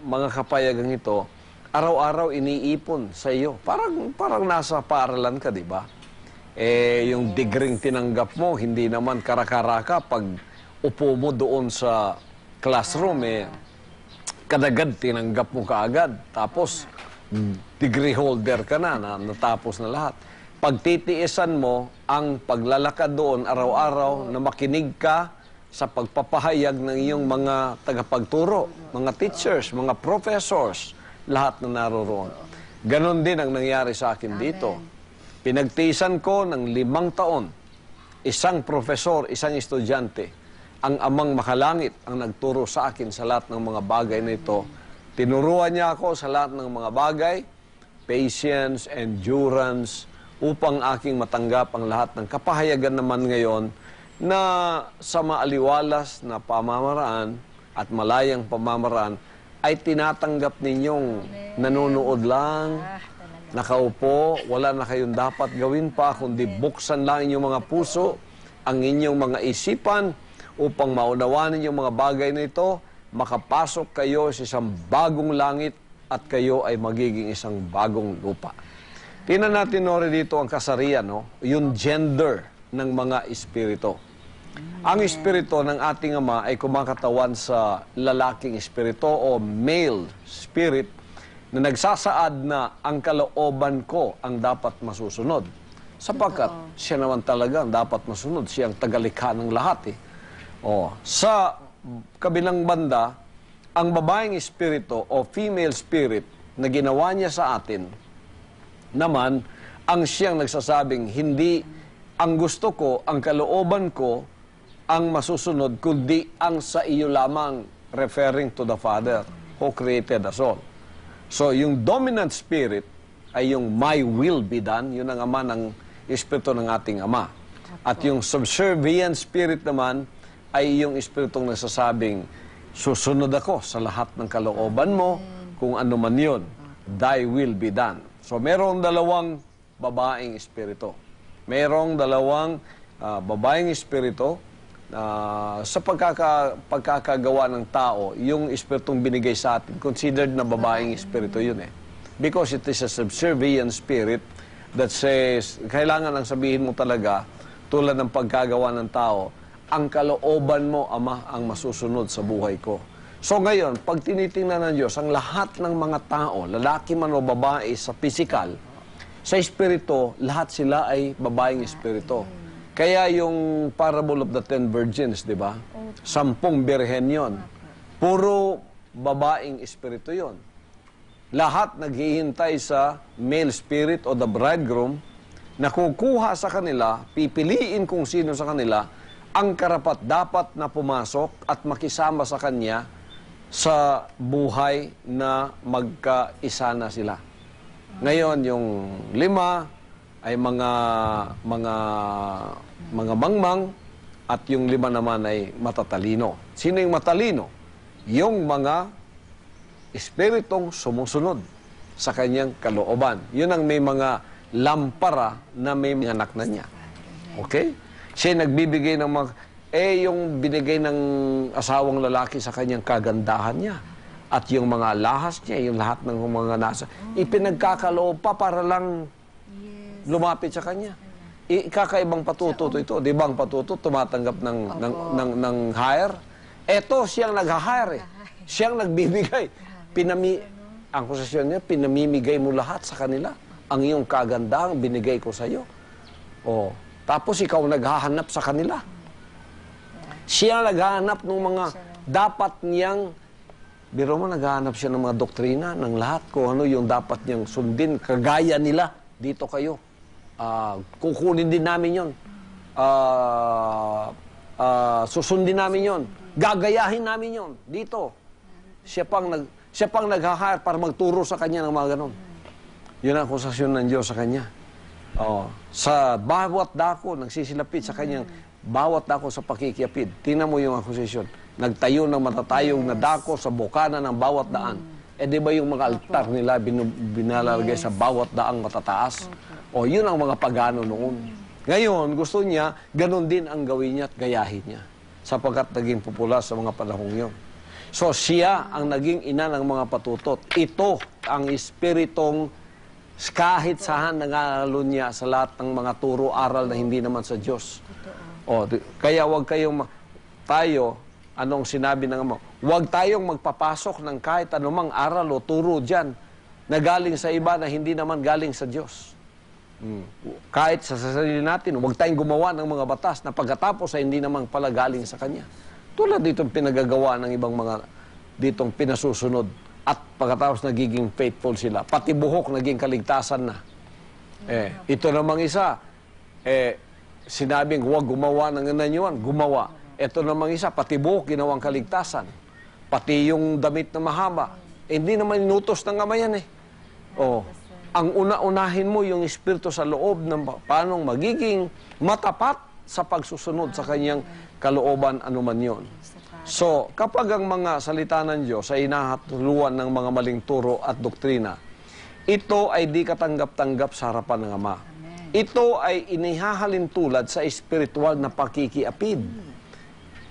mga kapayagang ito, araw-araw iniipon sa iyo. Parang nasa paaralan ka, di ba? Yung degree tinanggap mo, hindi naman karakaraka pag upo mo doon sa classroom, kadagad tinanggap mo kaagad. Tapos, degree holder ka na natapos na lahat. Pagtitiisan mo ang paglalakad doon araw-araw na makinig ka sa pagpapahayag ng iyong mga tagapagturo, mga teachers, mga professors, lahat na naroroon. Ganon din ang nangyari sa akin dito. Pinagtiisan ko ng 5 taon, isang profesor, isang estudyante, ang Amang Makalangit ang nagturo sa akin sa lahat ng mga bagay na ito. Tinuruan niya ako sa lahat ng mga bagay, patience, endurance, upang aking matanggap ang lahat ng kapahayagan naman ngayon na sa maaliwalas na pamamaraan at malayang pamamaraan ay tinatanggap ninyong nanonood lang, nakaupo, wala na kayong dapat gawin pa, kundi buksan lang inyong mga puso, ang inyong mga isipan, upang maunawanin yung mga bagay na ito, makapasok kayo sa isang bagong langit at kayo ay magiging isang bagong lupa. Tingnan natin, Nori, dito ang kasarian, no? Yung gender ng mga espirito. Ang espirito ng ating Ama ay kumakatawan sa lalaking espirito o male spirit, na nagsasaad na ang kalooban ko ang dapat masusunod. Sapagkat siya naman talaga ang dapat masunod. Siya ang tagalikha ng lahat. Sa kabilang banda, ang babaeng espirito o female spirit na ginawa niya sa atin, naman ang siyang nagsasabing hindi ang gusto ko, ang kalooban ko, ang masusunod, kundi ang sa iyo lamang, referring to the Father who created us all. So, yung dominant spirit ay yung my will be done, yun ang ama ng espiritu ng ating Ama. At yung subservient spirit naman ay yung espiritong nagsasabing, susunod ako sa lahat ng kalooban mo, kung ano man yun, thy will be done. So, merong 2 babaeng espiritu. Merong 2 babaeng espiritu. Sa pagkakagawa ng tao, yung espiritong binigay sa atin, considered na babaeng espiritu yun Because it is a subservient spirit that says, kailangan lang sabihin mo talaga, tulad ng pagkagawa ng tao, ang kalooban mo, Ama, ang masusunod sa buhay ko. So ngayon, pag tinitingnan ng Diyos, ang lahat ng mga tao, lalaki man o babae sa physical, Sa espirito, lahat sila ay babaeng espirito. Kaya yung parable of the 10 virgins, di ba? 10 birhen yun. Puro babaeng espirito yun. Lahat naghihintay sa male spirit o the bridegroom na kukuha sa kanila, pipiliin kung sino sa kanila, ang karapat dapat na pumasok at makisama sa kanya sa buhay na magkaisa na sila. Ngayon, yung 5 ay mga mangmang at yung 5 naman ay matatalino. Sino yung matalino? Yung mga espiritong sumusunod sa kanyang kalooban. Yun ang may mga lampara na may anak na niya. Okay? Siya nagbibigay ng mga... Eh, yung binigay ng asawang lalaki sa kanyang kagandahan niya. At yung mga lahas niya, yung lahat ng mga nasa... Ipinagkakaloob pa para lang lumapit sa kanya. Kakaibang patututo ito. Di ba ang patuto tumatanggap ng hire? Eto, siyang nag-hire eh. Siyang nagbibigay. Ang konsesyon niya, pinamimigay mo lahat sa kanila. Ang iyong kagandahan, binigay ko sa iyo. O, tapos ikaw naghahanap sa kanila. Siya naghahanap ng mga dapat niyang, biro mo, naghahanap siya ng mga doktrina, ng lahat, kung ano yung dapat niyang sundin, kagaya nila, dito kayo. Kukunin din namin yun. Susundin namin yun. Gagayahin namin yun. Dito. Siya pang nag-hire para magturo sa kanya ng mga ganun. Yun ang akusasyon ng Diyos sa kanya. Oo. Sa bawat dako, nagsisilapit sa kanyang bawat dako sa pakikiapid. Tingnan mo yung akusasyon. Nagtayo ng matatayong na dako sa bukana ng bawat daan. E di ba yung mga altar nila binalalagay sa bawat daang matataas? O yun ang mga pagano noon. Ngayon, gusto niya, ganun din ang gawin niya at gayahin niya. Sapagkat naging popular sa mga panahong yun. So, siya ang naging ina ng mga patutot. Ito ang espiritong kahit saan nangalalo niya sa lahat ng mga turo-aral na hindi naman sa Diyos. O, kaya huwag kayong tayo, anong sinabi ng ama, huwag tayong magpapasok ng kahit anumang aral o turo dyan na galing sa iba na hindi naman galing sa Diyos. Kahit sa sarili natin, huwag tayong gumawa ng mga batas na pagkatapos ay hindi naman pala galing sa Kanya. Tulad ditong pinagagawa ng ibang mga ditong pinasusunod at pagkatapos nagiging faithful sila. Pati buhok naging kaligtasan na. Eh, ito namang isa, eh, sinabing huwag gumawa ng nanyuan, gumawa. Ito namang isa, pati buhok ginawang kaligtasan. Pati yung damit na mahaba. Eh, hindi naman inutos ng ama yan eh. Oh, ang una-unahin mo yung espiritu sa loob ng paanong magiging matapat sa pagsusunod sa kanyang kalooban anuman yon. So, kapag ang mga salita ng Diyos ay inahatuluan ng mga maling turo at doktrina, ito ay di katanggap-tanggap sa harapan ng Ama. Ito ay inihahalin tulad sa espiritual na pakikiapid,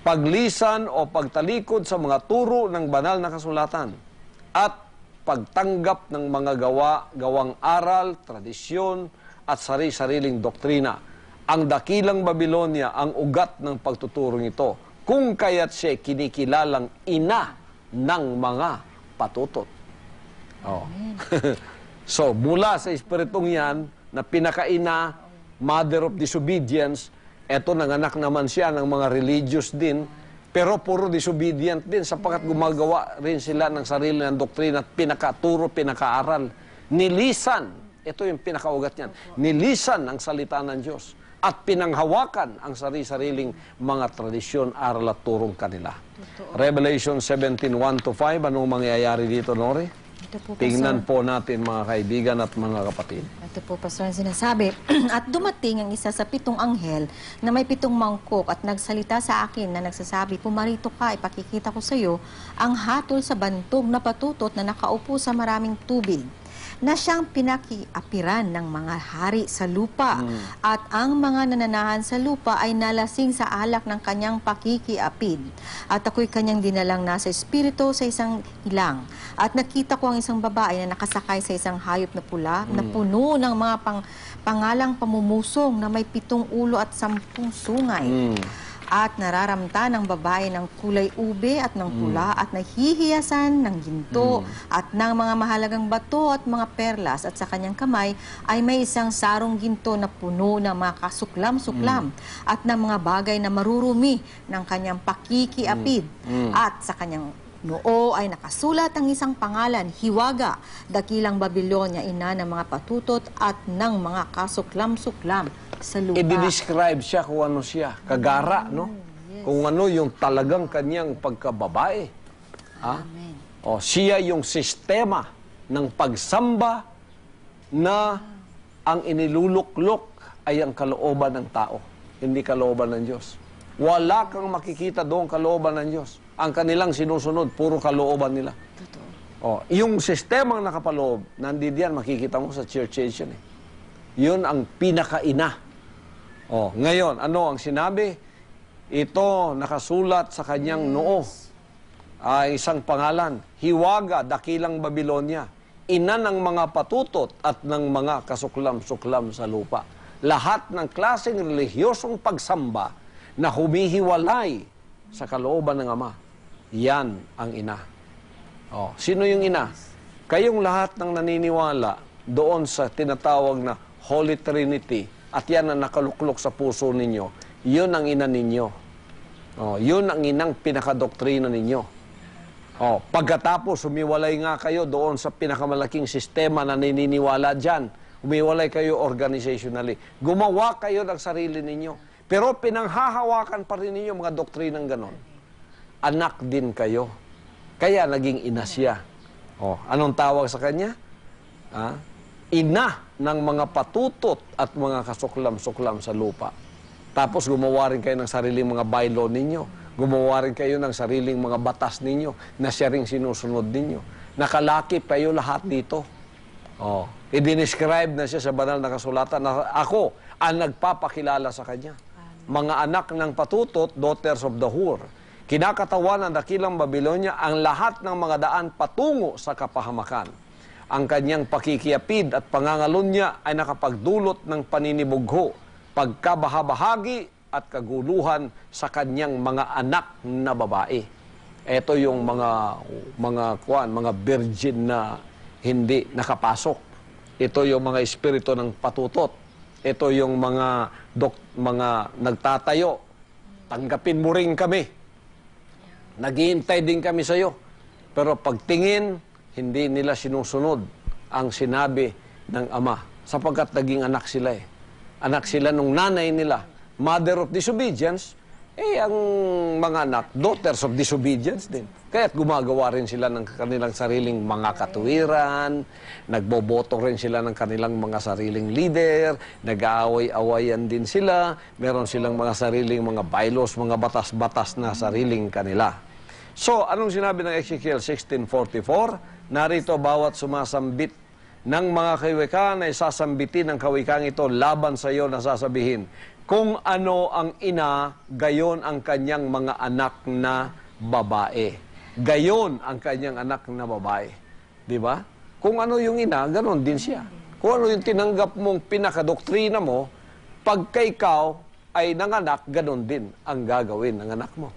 paglisan o pagtalikod sa mga turo ng banal na kasulatan, at pagtanggap ng mga gawang aral, tradisyon, at sari-sariling doktrina. Ang dakilang Babilonia ang ugat ng pagtuturo nito, kung kaya't siya kinikilalang ina ng mga patutot. Oh. So, mula sa espiritong yan, na pinakaina, mother of disobedience, eto nanganak naman siya ng mga religious din, pero puro disobedient din, sapagkat gumagawa rin sila ng sarili ng doktrina at pinakaturo, pinakaaral. Nilisan, ito yung pinakaugat niyan, nilisan ang salita ng Diyos. At pinanghawakan ang sari-sariling mga tradisyon, aral at turong kanila. Totoo. Revelation 17:1-5, anong mangyayari dito, Nori? Po, tingnan po natin mga kaibigan at mga kapatid. Ito po, Pastor, ang sinasabi. At dumating ang isa sa 7 anghel na may 7 mangkok at nagsalita sa akin na nagsasabi, pumarito ka, ipakikita ko sa iyo ang hatol sa bantog na patutot na nakaupo sa maraming tubig, na siyang pinakiapiran ng mga hari sa lupa. At ang mga nananahan sa lupa ay nalasing sa alak ng kanyang pakikiapid. At ako'y kanyang dinalang nasa espiritu sa isang ilang. At nakita ko ang isang babae na nakasakay sa isang hayop na pula, na puno ng mga pangalang pamumusong na may 7 ulo at 10 sungay. At nararamta ng babae ng kulay ube at ng pula at nahihiyasan ng ginto at ng mga mahalagang bato at mga perlas, at sa kanyang kamay ay may isang sarong ginto na puno ng mga kasuklam-suklam at ng mga bagay na marurumi ng kanyang pakikiapid. At sa kanyang noo ay nakasulat ang isang pangalan, Hiwaga, dakilang Babilonya, ina ng mga patutot at ng mga kasuklam-suklam. I-describe siya kung ano siya, kagara, no? Yes. Kung ano yung talagang kanyang pagkababae. Ah? O, siya yung sistema ng pagsamba na ang iniluluklok ay ang kalooban ng tao, hindi kalooban ng Diyos. Wala kang makikita doon kalooban ng Diyos. Ang kanilang sinusunod, puro kalooban nila. Totoo. O, yung sistema ng nakapaloob, nandiyan, makikita mo sa church age yan eh. Yun ang pinakaina. Oh, ngayon, ano ang sinabi? Ito, nakasulat sa kanyang noo. Ay isang pangalan, Hiwaga, dakilang Babilonya, ina ng mga patutot at ng mga kasuklam-suklam sa lupa. Lahat ng klaseng relihiyosong pagsamba na humihiwalay sa kalooban ng Ama, yan ang ina. Oh, sino yung ina? Kayong lahat ng naniniwala doon sa tinatawag na Holy Trinity, at yan ang nakaluklok sa puso ninyo, yun ang ina ninyo. Oh, yun ang inang pinakadoktrina ninyo. Oh, pagkatapos, humiwalay nga kayo doon sa pinakamalaking sistema na naniniwala dyan. Humiwalay kayo organizationally. Gumawa kayo ng sarili ninyo. Pero pinanghahawakan pa rin ninyo mga doktrinang ganon. Anak din kayo. Kaya naging ina siya. Oh, anong tawag sa kanya? Ah? Ina ng mga patutot at mga kasuklam-suklam sa lupa. Tapos gumawa rin kayo ng sariling mga bylaw ninyo. Gumawa rin kayo ng sariling mga batas ninyo na siya rin sinusunod ninyo. Nakalakip kayo lahat dito. Oh, i-describe na siya sa banal na kasulatan na ako ang nagpapakilala sa kanya. Mga anak ng patutot, daughters of the whore. Kinakatawan ng dakilang Babilonya ang lahat ng mga daan patungo sa kapahamakan. Ang kanyang pakikiapid at pangangalon niya ay nakapagdulot ng paninibugho, pagkabahabahagi at kaguluhan sa kanyang mga anak na babae. Ito yung mga virgin na hindi nakapasok. Ito yung mga espiritu ng patutot. Ito yung mga nagtatayo. Tanggapin mo rin kami. Naghihintay din kami sa iyo. Pero pagtingin, hindi nila sinusunod ang sinabi ng Ama sapagkat naging anak sila eh. Anak sila nung nanay nila, mother of disobedience, eh ang mga anak, daughters of disobedience din. Kaya't gumagawa rin sila ng kanilang sariling mga katuwiran, nagboboto rin sila ng kanilang mga sariling leader, nag-aaway-awayan din sila, meron silang mga sariling mga bylaws, mga batas-batas na sariling kanila. So, anong sinabi ng Ezekiel 16:44? Narito, bawat sumasambit ng mga kawikaan ay sasambitin ang kawikang ito laban sa iyo na sasabihin, kung ano ang ina, gayon ang kanyang mga anak na babae. Gayon ang kanyang anak na babae. Di ba? Kung ano yung ina, ganon din siya. Kung ano yung tinanggap mong pinakadoktrina mo, pagka ikaw ay nanganak, ganon din ang gagawin ng anak mo.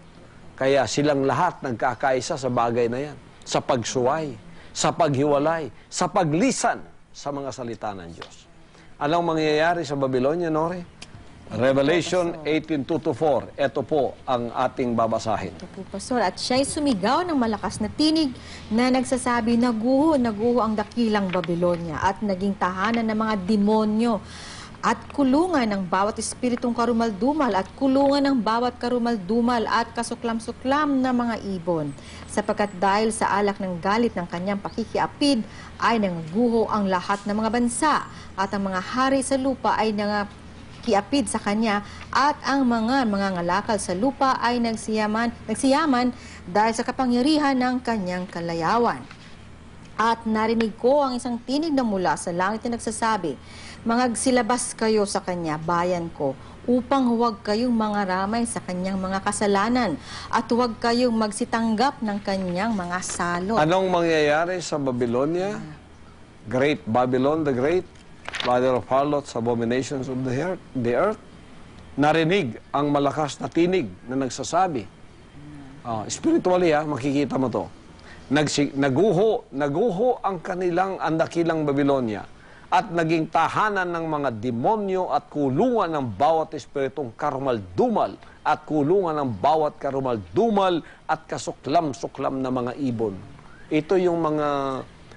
Kaya silang lahat nagkakaisa sa bagay na yan. Sa pagsuway, sa paghiwalay, sa paglisan sa mga salita ng Diyos. Anong mangyayari sa Babilonia, Nori? Revelation 18:2-4. Ito po ang ating babasahin. Ito po, Pastor. At siya'y sumigaw ng malakas na tinig na nagsasabi, naguho, naguho ang dakilang Babilonia at naging tahanan ng mga demonyo. At kulungan ng bawat espiritong karumaldumal at kulungan ng bawat karumaldumal at kasuklam-suklam na mga ibon. Sapagkat dahil sa alak ng galit ng kanyang pakikiapid ay nangguho ang lahat ng mga bansa at ang mga hari sa lupa ay nangakiapid sa kanya at ang mga mangangalakal sa lupa ay nagsiyaman dahil sa kapangyarihan ng kanyang kalayawan. At narinig ko ang isang tinig na mula sa langit na nagsasabi, mangagsilabas kayo sa kanya, bayan ko, upang huwag kayong mangaramay sa kanyang mga kasalanan at huwag kayong magsitanggap ng kanyang mga salot. Anong mangyayari sa Babylonia? Great Babylon the Great, mother of harlots, abominations of the earth. narinig ang malakas na tinig na nagsasabi. Spiritually, makikita mo to. Naguho ang kanilang andakilang Babylonia at naging tahanan ng mga demonyo at kulungan ng bawat espiritong karumaldumal at kulungan ng bawat karumaldumal at kasuklam-suklam na mga ibon. Ito yung mga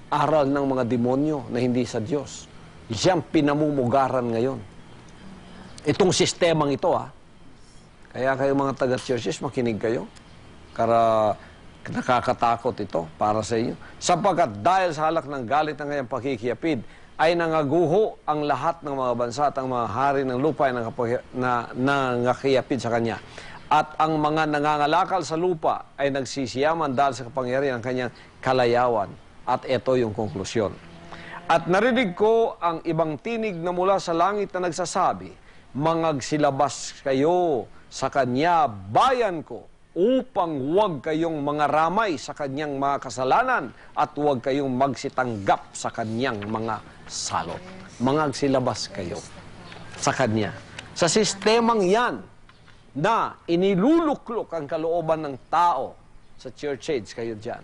aral ng mga demonyo na hindi sa Diyos. Siyang pinamumugaran ngayon. Itong sistemang ito, Kaya kayo mga taga-churches, makinig kayo. Kara nakakatakot ito para sa inyo. Sapagkat dahil sa halak ng galit ng ngayong pakikiyapid, ay nangaguho ang lahat ng mga bansa at ang mga hari ng lupa ay nangakiyapid sa kanya. At ang mga nangangalakal sa lupa ay nagsisiyaman dahil sa kapangyarihan ng kanyang kalayawan. At ito yung konklusyon. At narinig ko ang ibang tinig na mula sa langit na nagsasabi, mangagsilabas kayo sa kanya, bayan ko, upang huwag kayong mangaramay sa kanyang mga kasalanan at huwag kayong magsitanggap sa kanyang mga salot. Mangagsilabas kayo sa kanya. Sa sistemang yan na iniluluklok ang kalooban ng tao sa church age kayo dyan.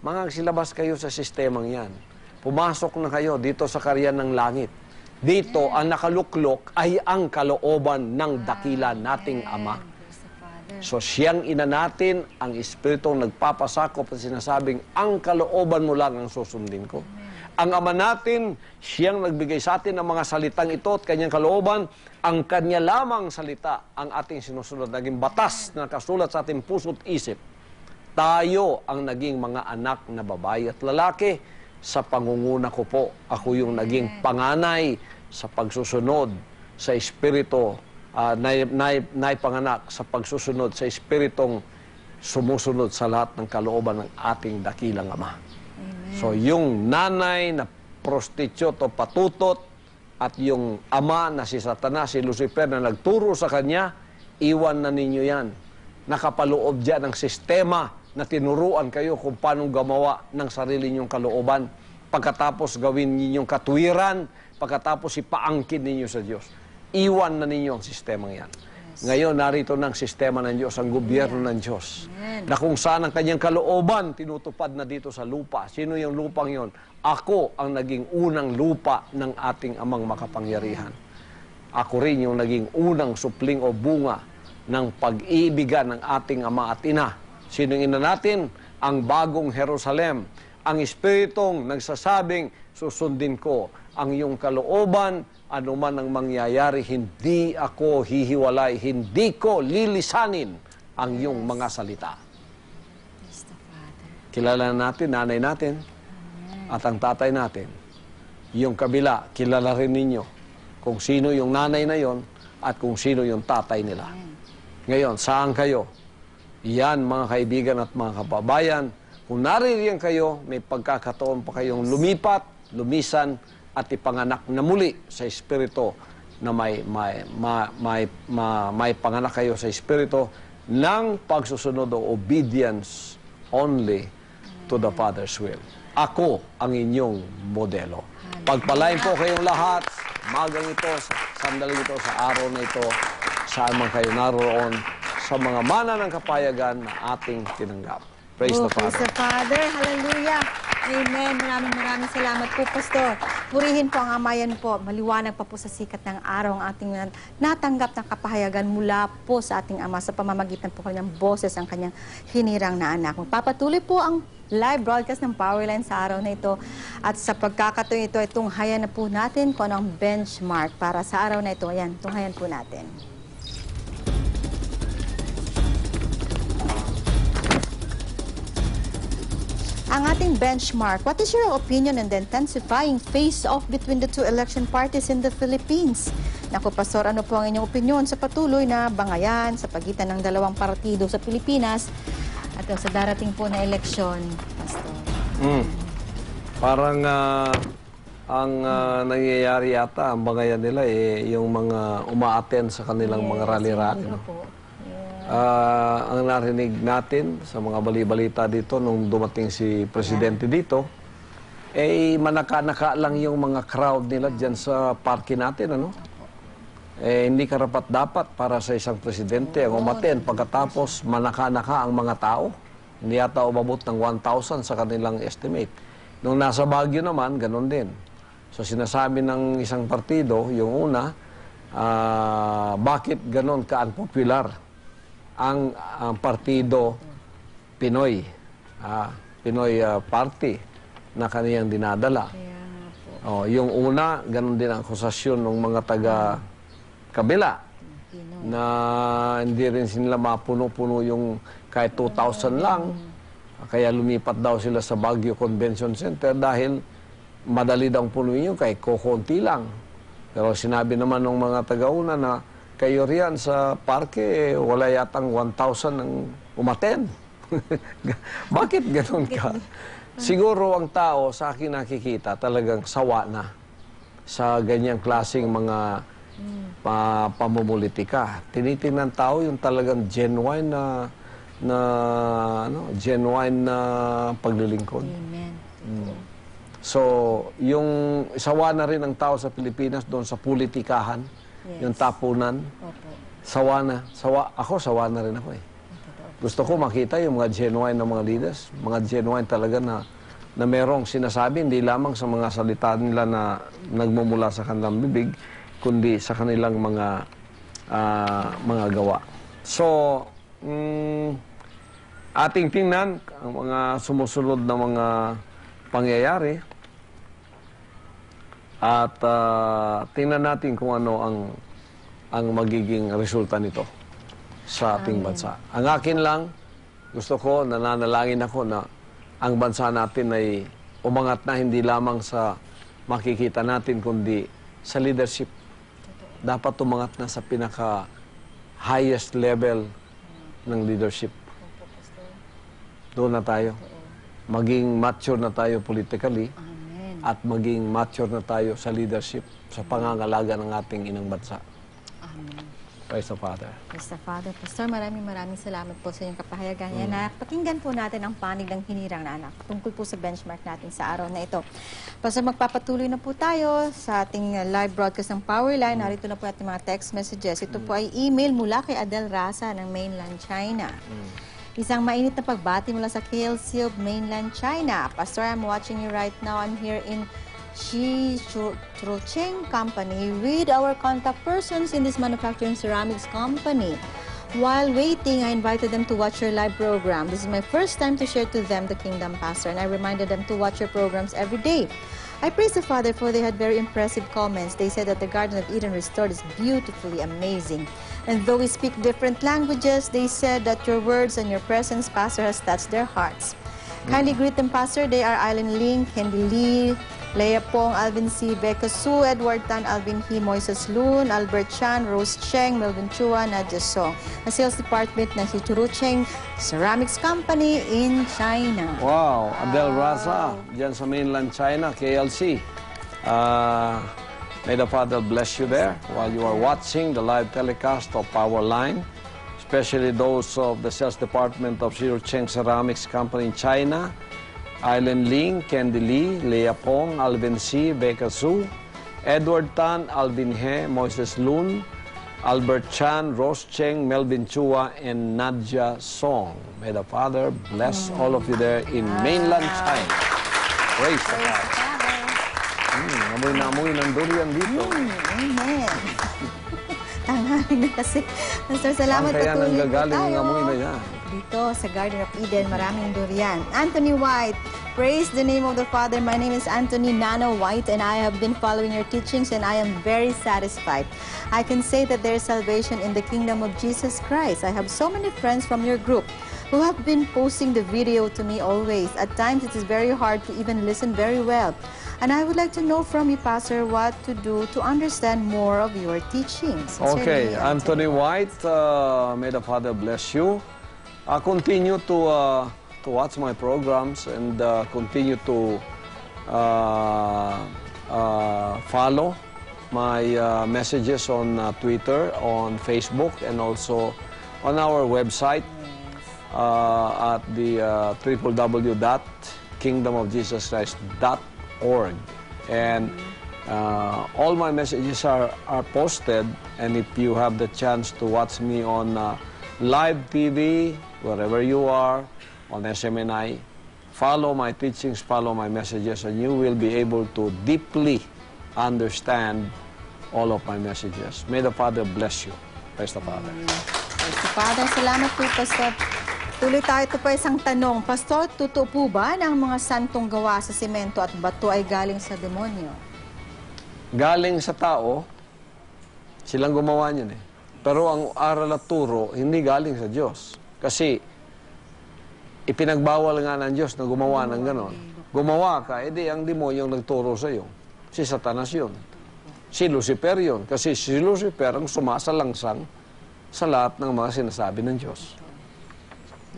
Mangagsilabas kayo sa sistemang yan. Pumasok na kayo dito sa karyan ng langit. Dito ang nakaluklok ay ang kalooban ng dakila nating Ama. So siyang ina natin ang espiritong nagpapasakop at sinasabing, ang kalooban mo lang ang susundin ko. Ang Ama natin, siyang nagbigay sa atin ng mga salitang ito at kanyang kalooban, ang kanya lamang salita ang ating sinusunod, naging batas na nakasulat sa ating puso't isip. Tayo ang naging mga anak na babae at lalaki. Sa pangunguna ko po, ako yung naging panganay sa pagsusunod sa espiritu naipanganak sa pagsusunod sa espiritong sumusunod sa lahat ng kalooban ng ating dakilang Ama. Amen. So yung nanay na prostitute o patutot at yung ama na si Satanas, si Lucifer na nagturo sa kanya, iwan na ninyo yan. Nakapaloob dyan ang sistema na tinuruan kayo kung paano gumawa ng sarili nyong kalooban. Pagkatapos gawin ninyong katwiran, pagkatapos ipaangkin ninyo sa Diyos. Iwan na ninyo ang sistemang yan. Yes. Ngayon, narito ng sistema ng Diyos, ang gobyerno ng Diyos. Amen. Na kung saan ang kanyang kalooban, tinutupad na dito sa lupa. Sino yung lupang yon? Ako ang naging unang lupa ng ating Amang makapangyarihan. Ako rin yung naging unang supling o bunga ng pag-ibigan ng ating Ama at Ina. Sino yung ina natin? Ang bagong Jerusalem. Ang espiritong nagsasabing, susundin ko ang iyong kalooban, anuman ang mangyayari, hindi ako hihiwalay, hindi ko lilisanin ang iyong mga salita. Kilala natin, nanay natin, at ang tatay natin. Yung kabila, kilala rin ninyo kung sino yung nanay na yon at kung sino yung tatay nila. Ngayon, saan kayo? Iyan, mga kaibigan at mga kababayan, kung naririyan kayo, may pagkakataon pa kayong lumipat, lumisan, at ipanganak na muli sa Espiritu na may panganak kayo sa Espiritu ng pagsusunod o obedience only to the Father's will. Ako ang inyong modelo. Pagpalain po kayong lahat, magang ito, sandaling ito, sa araw na ito, saan man kayo naroon, sa mga mana ng kapayagan na ating tinanggap. Praise the Father. Praise the Father. Hallelujah. Amen. Maraming salamat po, Pastor. Purihin po ang amayan po. Maliwanag pa po sa sikat ng araw ang ating natanggap na kapahayagan mula po sa ating Ama sa pamamagitan po kanyang boses ang kanyang hinirang na anak. Magpapatuloy po ang live broadcast ng Powerline sa araw na ito. At sa pagkakatuloy ito, itong hayan na po natin kung anong benchmark para sa araw na ito. Ayan, itong hayan po natin. Ang ating benchmark, what is your opinion on the intensifying face-off between the two election parties in the Philippines? Naku, Pastor, ano po ang inyong opinion sa patuloy na bangayan sa pagitan ng dalawang partido sa Pilipinas at sa darating po na eleksyon, Pastor? Parang nangyayari yata, ang bangayan nila, yung mga umaaten sa kanilang mga rally-rally. Ang narinig natin sa mga balibalita dito nung dumating si Presidente dito, manaka-naka lang yung mga crowd nila dyan sa parking natin, ano? eh, hindi karapat-dapat para sa isang presidente ang umaten pagkatapos manaka-naka ang mga tao. Hindi yata umabot ng 1,000 sa kanilang estimate. Nung nasa Baguio naman, ganun din. So sinasabi ng isang partido, yung una, bakit ganun ka-unpopular ang partido Pinoy, Pinoy Party na kaniyang dinadala. Oh, yung una, ganun din ang akusasyon ng mga taga-kabila na hindi rin sila mapuno-puno yung kahit 2,000 lang. Kaya lumipat daw sila sa Baguio Convention Center dahil madali daw punuin yun kahit kukunti lang. Pero sinabi naman ng mga taga-una na kayo riyan sa parke, wala yatang 1,000 ang umaten. Bakit ganun ka? Siguro ang tao sa akin nakikita talagang sawa na sa ganyang klaseng mga pamumulitika. Tinitingnan tao yung talagang genuine na paglilingkod. Amen. Mm. So, yung sawa na rin ang tao sa Pilipinas doon sa politikahan, yes, yung tapunan. Opo. Sawa na. Sawa na rin ako eh. Gusto ko makita yung mga genuine na mga leaders, mga genuine talaga na merong sinasabi, hindi lamang sa mga salita nila na nagmumula sa kanilang bibig, kundi sa kanilang mga gawa. So, ating tingnan ang mga sumusunod na mga pangyayari at tingnan natin kung ano ang magiging resulta nito sa ating bansa. Ang akin lang, gusto ko, nananalangin ako na ang bansa natin ay umangat na hindi lamang sa makikita natin kundi sa leadership. Dapat umangat na sa pinaka-highest level ng leadership. Doon na tayo. Maging mature na tayo politically. Amen. At maging mature na tayo sa leadership, sa pangangalaga ng ating inang bansa. Amen. Praise the Father. Praise the Father. Pastor, maraming salamat po sa inyong kapahayagan niya na pakinggan po natin ang panig ng hinirang na anak tungkol po sa benchmark natin sa araw na ito. Pastor, magpapatuloy na po tayo sa ating live broadcast ng Powerline. Narito na po natin mga text messages. Ito po ay email mula kay Adel Raza ng mainland China. Isang mainit na pagbati mula sa KLC of mainland China. Pastor, I'm watching you right now. I'm here in She Trucheng Company with our contact persons in this manufacturing ceramics company. While waiting, I invited them to watch your live program. This is my first time to share to them the Kingdom, Pastor, and I reminded them to watch your programs every day. I praise the Father for they had very impressive comments. They said that the Garden of Eden Restored is beautifully amazing. And though we speak different languages, they said that your words and your presence, Pastor, has touched their hearts. Kindly greet them, Pastor. They are Island Ling, Candy Lee, Leia Pong, Alvin Si, Beka Su, Edward Tan, Alvin He, Moises Luan, Albert Chan, Rose Cheng, Melvin Chua, Nadia Song. Ang sales department ng si Cheng Ceramics Company in China. Wow! Adel Raza, dyan sa mainland China, KLC. May the Father bless you there while you are watching the live telecast of Powerline, especially those of the sales department of Zero Cheng Ceramics Company in China, Island Ling, Candy Lee, Leia Pong, Alvin Si, Beka Su, Edward Tan, Alvin He, Moises Luan, Albert Chan, Rose Cheng, Melvin Chua, and Nadia Song. May the Father bless all of you there in mainland China. Praise the Father. Amoy na amoy ng durian dito. Amen. Tangahin na kasi. Master, salamat patuloy tayo. Kaya nanggagaling ang amoy na yan. Dito sa Garden of Eden, maraming durian. Anthony White, praise the name of the Father. My name is Anthony Nano White and I have been following your teachings and I am very satisfied. I can say that there is salvation in the kingdom of Jesus Christ. I have so many friends from your group who have been posting the video to me always. At times, it is very hard to even listen very well. And I would like to know from you, Pastor, what to do to understand more of your teachings. Okay, Anthony White, may the Father bless you. Continue to watch my programs and continue to follow my messages on Twitter, on Facebook, and also on our website at the www.kingdomofjesuschrist.org. And All my messages are posted, and if you have the chance to watch me on live TV, wherever you are, on SMNI, follow my teachings, follow my messages, and you will be able to deeply understand all of my messages. May the Father bless you. Praise the Father. Praise the Father. Salamat po, Pastor. Tuloy tayo, ito pa isang tanong. Pastor, totoo po ba na ang mga santong gawa sa semento at bato ay galing sa demonyo? Galing sa tao, silang gumawa niyan eh. Pero ang aral at turo, hindi galing sa Diyos. Kasi ipinagbawal nga ng Diyos na gumawa ng ganon. Gumawa ka, edi ang demonyo ang nagturo sa'yo. Si Satanas yun. Si Lucifer yun. Kasi si Lucifer ang sumasalangsang sa lahat ng mga sinasabi ng Diyos.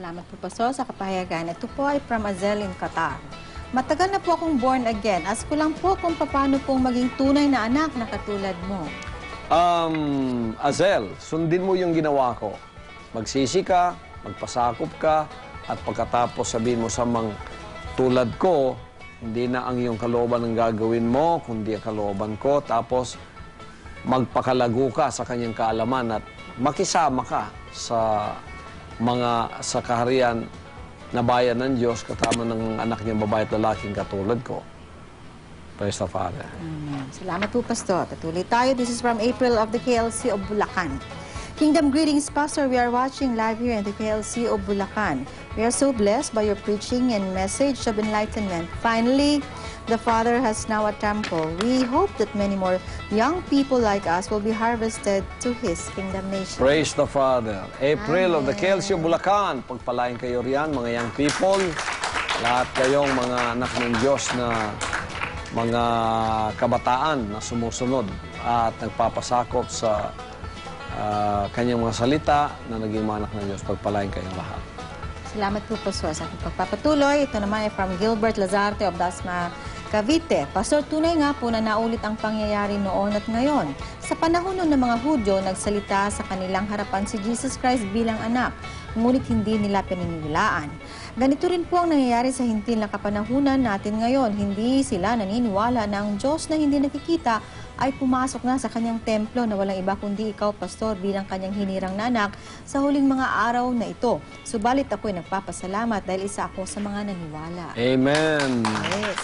Salamat po, Pastor, sa kapahayagan. Ito po ay from Azel in Qatar. Matagal na po akong born again. Ask ko lang po kung paano pong maging tunay na anak na katulad mo. Azel, sundin mo yung ginawa ko. Magsisi ka, magpasakop ka, at pagkatapos sabihin mo sa mga tulad ko, hindi na ang iyong kalooban ang gagawin mo, kundi ang kalooban ko. Tapos, magpakalago ka sa kanyang kaalaman at makisama ka sa kaharian na bayan ng Diyos, katama ng anak niyang babae at lalaking katulad ko. Praise the Father. Amen. Salamat po, Pastor. Patuloy tayo. This is from April of the KLC of Bulacan. Kingdom greetings, Pastor. We are watching live here in the KLC of Bulacan. We are so blessed by your preaching and message of enlightenment. Finally, the Father has now a temple. We hope that many more young people like us will be harvested to His kingdom nation. Praise the Father. April of the KLC of Bulacan. Pagpalain kayo riyan, mga young people. Lahat kayong mga anak ng Diyos na mga kabataan na sumusunod at nagpapasakop sa kanyang mga salita na naging manak ng Diyos. Pagpalain kayong lahat. Salamat po, Pastor, sa aking pagpapatuloy. Ito naman ay from Gilbert Lazarte of Dasma, Cavite. Pastor, tunay nga po na naulit ang pangyayari noon at ngayon. Sa panahon ng mga Hudyo, nagsalita sa kanilang harapan si Jesus Christ bilang anak, ngunit hindi nila pininiwalaan. Ganito rin po ang nangyayari sa hintil na kapanahunan natin ngayon. Hindi sila naniniwala na ang Diyos na hindi nakikita ay pumasok na sa kanyang templo na walang iba kundi ikaw, Pastor, bilang kanyang hinirang nanak sa huling mga araw na ito. Subalit ako'y nagpapasalamat dahil isa ako sa mga naniwala. Amen. Yes.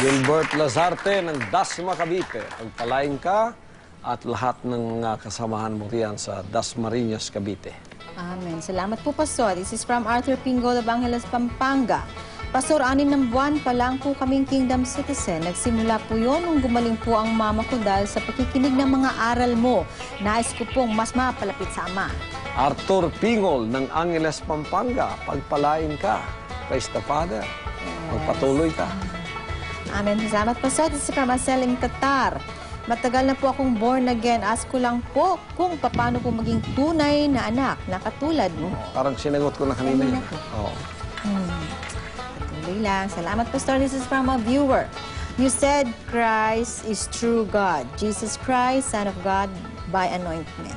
Gilbert Lazarte ng Dasma, Cavite. Pagpalain ka at lahat ng kasamahan mo riyan sa Dasmariñas, Cavite. Amen. Salamat po, Pastor. This is from Arthur Pingol of Angeles, Pampanga. Pastor, 6 na buwan pa lang po kaming Kingdom Citizen. Nagsimula po yun nung gumaling po ang mama ko dahil sa pakikinig ng mga aral mo. Nais ko pong mas mapalapit sa Ama. Arthur Pingol ng Angeles, Pampanga. Pagpalain ka. Praise the Father. Yes. Magpatuloy ka. Amen. Salamat, Pastor. This is from Azel in Qatar. Matagal na po akong born again. Ask ko lang po kung paano po maging tunay na anak na katulad mo. Parang sinagot ko na kanina. Oo. Lang. Salamat, Pastor. This is from a viewer. You said Christ is true God. Jesus Christ, Son of God by anointment.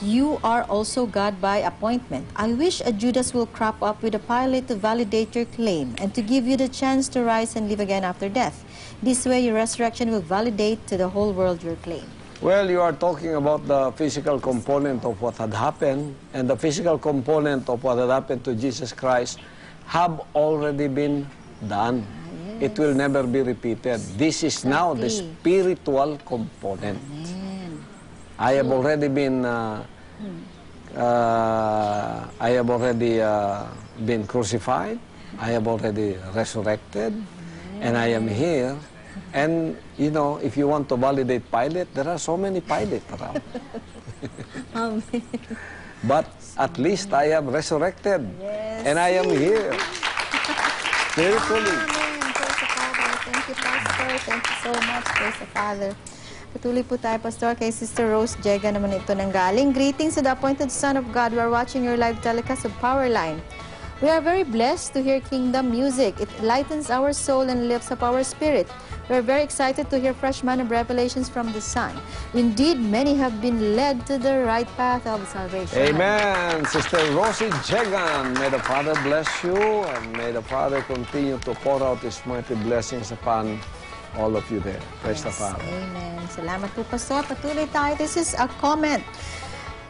You are also God by appointment. I wish a Judas will crop up with a Pilate to validate your claim and to give you the chance to rise and live again after death. This way, your resurrection will validate to the whole world your claim. Well, you are talking about the physical component of what had happened, and the physical component of what had happened to Jesus Christ have already been done. Yes. It will never be repeated. This is now the spiritual component. Amen. I have already been crucified. I have already resurrected. Amen. And I am here. And, you know, if you want to validate Pilate, there are so many Pilates around. Amen. But at least I am resurrected. Yes. And I am here. Spiritually. Amen. Praise the Father. Thank you, Pastor. Thank you so much. Praise the Father. Patuloy po tayo, Pastor, kay Sister Rose Cheng naman ito nanggaling. Greetings to the appointed Son of God. We are watching your live telecast of Powerline. We are very blessed to hear kingdom music. It lightens our soul and lifts up our spirit. We are very excited to hear fresh manna revelations from the Son. Indeed, many have been led to the right path of salvation. Amen. Sister Rosie Jegan, may the Father bless you, and may the Father continue to pour out His mighty blessings upon all of you there. Praise the Father. Amen. Salamat po, Pastor. Patuloy tayo. This is a comment.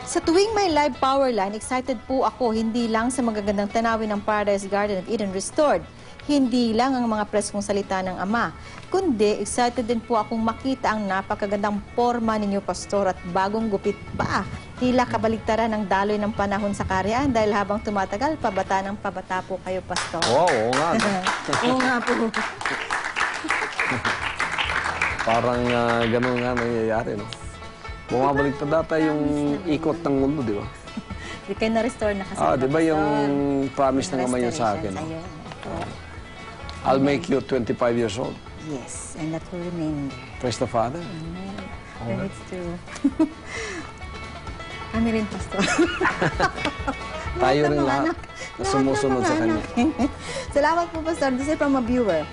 Sa tuwing may live Powerline, excited po ako hindi lang sa magagandang tanawin ng Paradise Garden of Eden Restored, hindi lang ang mga preskong salita ng Ama, kundi excited din po akong makita ang napakagandang forma ninyo, Pastor, at bagong gupit pa. Tila kabaligtaran ng daloy ng panahon sa karyaan dahil habang tumatagal, pabata ng pabata po kayo, Pastor. Wow, oo nga. Oo nga po. Parang ganun nga nangyayari, no? Bumabalik na data yung ikot ng mundo, di ba? Di kayo na-restore na kasi. Ah, di ba yung promise ng Ama yun sa akin? No? Oh. I'll make you 25 years old. Yes, and that will remain there. Praise the Father. Amen. And it's true. Ano rin, Pastor? Tayo rin lahat na sumusunod sa Kanya. Salamat po, Pastor. This is from a viewer.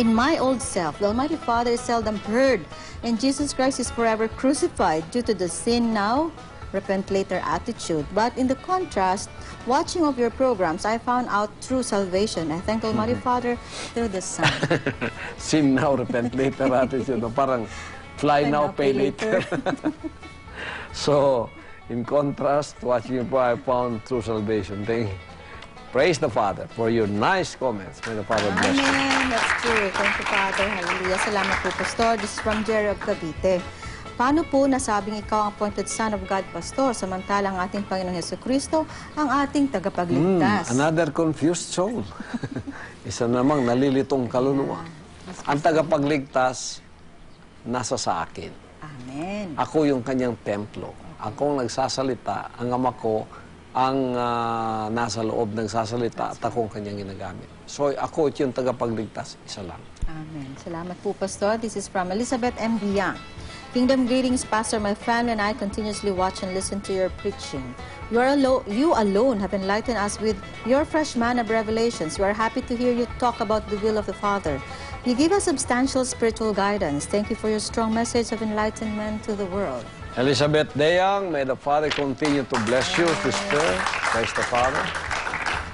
In my old self, the Almighty Father is seldom heard, and Jesus Christ is forever crucified due to the sin now, repent later attitude. But in the contrast, watching of your programs, I found out true salvation. I thank Almighty Father through the Son. Sin now, repent later attitude. Parang fly now, pay later. So, in contrast, watching you, I found true salvation. Thank you. Praise the Father for your nice comments. May the Father bless you. Amen. That's true. Thank you, Father. Hallelujah. Salamat po, Pastor. This is from Jerry of Cavite. Paano po nasabing ikaw ang appointed Son of God, Pastor, samantalang ating Panginoong Yesu Cristo ang ating tagapagligtas? Another confused soul. Isa namang nalilitong kaluluwa. Ang tagapagligtas, nasa sa akin. Amen. Ako yung kanyang templo. Ako ang nagsasalita. Ang Ama ko ang nasa loob nagsasalita at akong kanyang ginagamit. So, ako at yung tagapagligtas, isa lang. Amen. Salamat po, Pastor. This is from Elizabeth M. Biang. Kingdom greetings, Pastor. My family and I continuously watch and listen to your preaching. You alone have enlightened us with your fresh man of revelations. We are happy to hear you talk about the will of the Father. You give us substantial spiritual guidance. Thank you for your strong message of enlightenment to the world. Elizabeth Deyang, may the Father continue to bless you, sister. Praise the Father.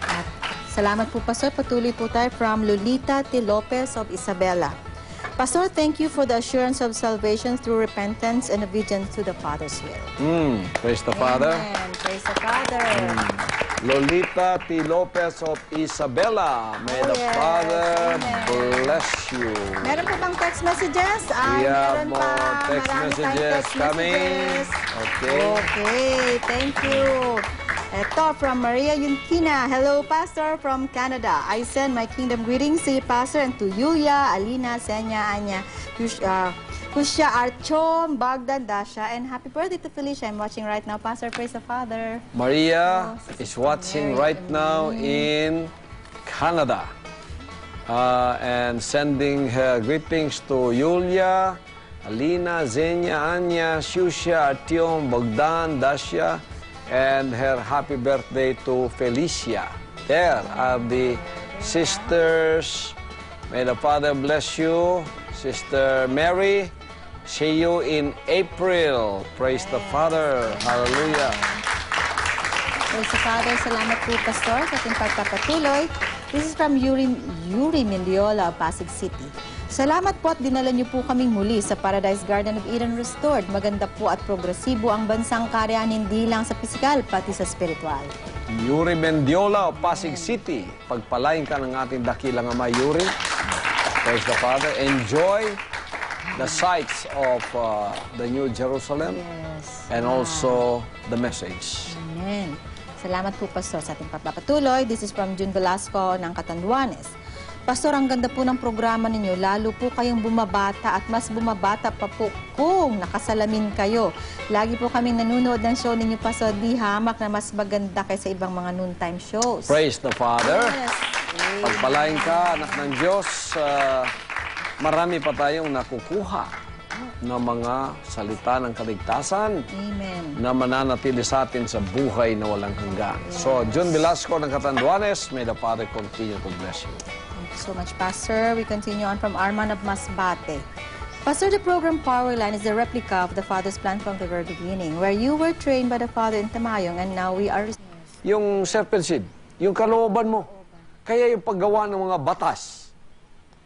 At salamat po, Pastor. Patuloy po tayo from Lolita T. Lopez of Isabela. Pastor, thank you for the assurance of salvation through repentance and obedience to the Father's will. Praise the Father. Amen. Praise the Father. Lolita T. Lopez of Isabela, may the Father bless you. Meron po bang text messages? Ay, meron pa. Text messages coming. Okay. Okay, thank you. Ito from Maria Yunkina. Hello, Pastor from Canada. I send my kingdom greetings to you, Pastor, and to Yulia, Alina, Zenya, Anya, Kusya, Artyom, Bogdan, Dasha, and happy birthday to Felicia. I'm watching right now, Pastor. Praise the Father. Maria is watching right now in Canada and sending her greetings to Yulia, Alina, Zenya, Anya, Kusya, Artyom, Bogdan, Dasha, and her happy birthday to Felicia. There are the sisters. May the Father bless you. Sister Mary, see you in April. Praise the Father. Hallelujah. Praise the Father. Salamat po, Pastor, sa ating pagpapatuloy. This is from Yuri Mendiola, Pasig City. Salamat po at dinala niyo po kaming muli sa Paradise Garden of Eden Restored. Maganda po at progresibo ang bansang karyaan, hindi lang sa pisikal, pati sa spiritual. Yuri Mendiola, Pasig City. Pagpalain ka ng ating dakilang Ama, Yuri. Praise the Father. Enjoy the sights of the New Jerusalem and also the message. Amen. Salamat po, Pastor, sa ating pagpapatuloy. This is from June Velasco ng Catanduanes. Pastor, ang ganda po ng programa ninyo. Lalo po kayong bumabata at mas bumabata pa po kung nakasalamin kayo. Lagi po kaming nanonood ng show ninyo, Pastor. Di hamak na mas maganda kaysa ibang mga noontime shows. Praise the Father. Yes. Pagpalain ka, anak ng Diyos, marami pa tayong nakukuha ng mga salita ng kaligtasan na mananatili sa atin sa buhay na walang hanggan. So, June Velasco ng Catanduanes, may the Father continue to bless you. Thank you so much, Pastor. We continue on from Arman of Masbate. Pastor, the program Powerline is a replica of the Father's plan from the very beginning, where you were trained by the Father in Tamayong, and now we are... Yung serpent seed, yung kalooban mo. Kaya yung paggawa ng mga batas,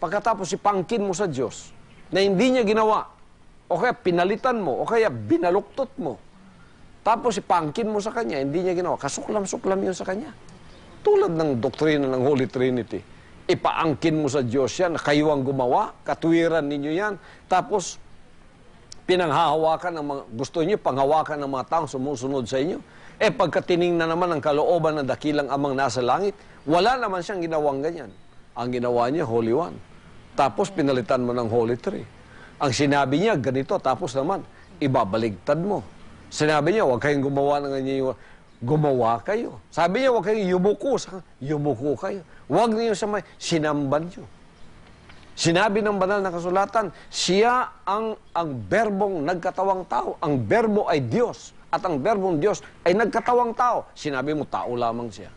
Pagkatapos ipangkin mo sa Diyos na hindi niya ginawa, o kaya pinalitan mo, o kaya binaluktot mo, tapos ipangkin mo sa Kanya, hindi niya ginawa, kasuklam-suklam yun sa Kanya. Tulad ng doktrina ng Holy Trinity, ipaangkin mo sa Diyos yan, kayo ang gumawa, katwiran ninyo yan, tapos pinanghahawakan ng mga, gusto niyo panghawakan ng mga taong sumusunod sa inyo. Eh pagkatinignan naman ang kalooban ng dakilang amang nasa langit, wala naman siyang ginawang ganyan. Ang ginawa niya, Holy One. Tapos pinalitan mo ng Holy Three. Ang sinabi niya, ganito, tapos naman, ibabaligtad mo. Sinabi niya, huwag kayong gumawa ng ganyan. Gumawa kayo. Sabi niya, huwag kayong yumuko. Yumuko kayo. Huwag niyo sa may sinamban niyo. Sinabi ng banal na kasulatan, siya ang berbong nagkatawang tao. Ang berbo ay Diyos. At ang berbong Diyos ay nagkatawang tao. Sinabi mo, tao lamang siya.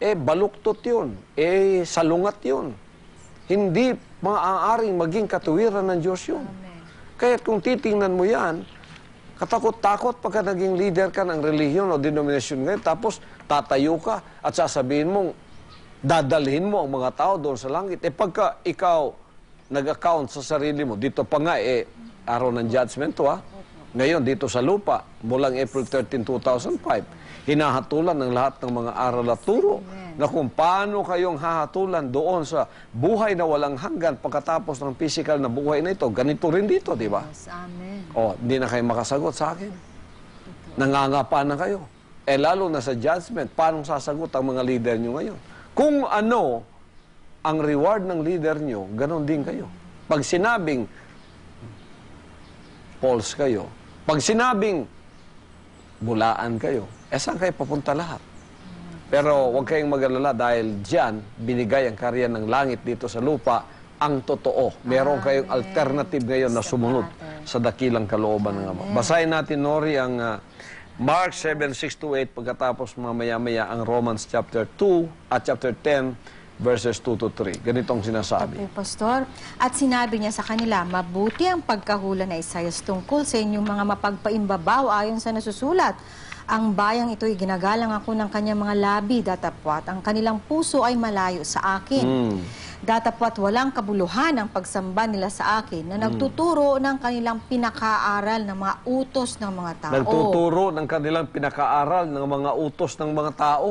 Eh, baluktot yun. Eh, salungat yun. Hindi maaaring maging katuwiran ng Diyos yun. Amen. Kaya't kung titingnan mo yan, katakot-takot pagka naging leader ka ng relihiyon o denomination ngayon, tapos tatayo ka at sasabihin mong, dadalhin mo ang mga tao doon sa langit. Eh pagka ikaw nag-account sa sarili mo, dito pa nga eh, araw ng judgment to ha. Ngayon dito sa lupa, mulang April 13, 2005, hinahatulan ng lahat ng mga aral at turo. Amen. Na kung paano kayong hahatulan doon sa buhay na walang hanggan pagkatapos ng physical na buhay na ito. Ganito rin dito, di ba? Yes, amen. O, hindi na kayo makasagot sa akin. Nangangapa na kayo. Eh lalo na sa judgment, paano sasagot ang mga leader nyo ngayon? Kung ano ang reward ng leader nyo, ganon din kayo. Pag sinabing false kayo, pag sinabing bulaan kayo, eh saan kayo papunta lahat? Pero huwag kayong mag-alala dahil dyan, binigay ang karya ng langit dito sa lupa ang totoo. Meron kayong alternative ngayon na sumunod sa dakilang kalooban ng Ama. Basahin natin, Nori, ang Mark 7:6-8, pagkatapos mamaya-maya ang Romans chapter 2 at chapter 10 verses 2-3. Ganitong sinasabi. Ito, Pastor. At sinabi niya sa kanila, mabuti ang pagkahula na Isaias tungkol sa inyong mga mapagpaimbabaw ayon sa nasusulat. Ang bayang ito'y ginagalang ako ng kanyang mga labi, datapwat ang kanilang puso ay malayo sa akin. Datapwat walang kabuluhan ang pagsamba nila sa akin na nagtuturo ng kanilang pinakaaral ng mga utos ng mga tao. Nagtuturo ng kanilang pinakaaral ng mga utos ng mga tao.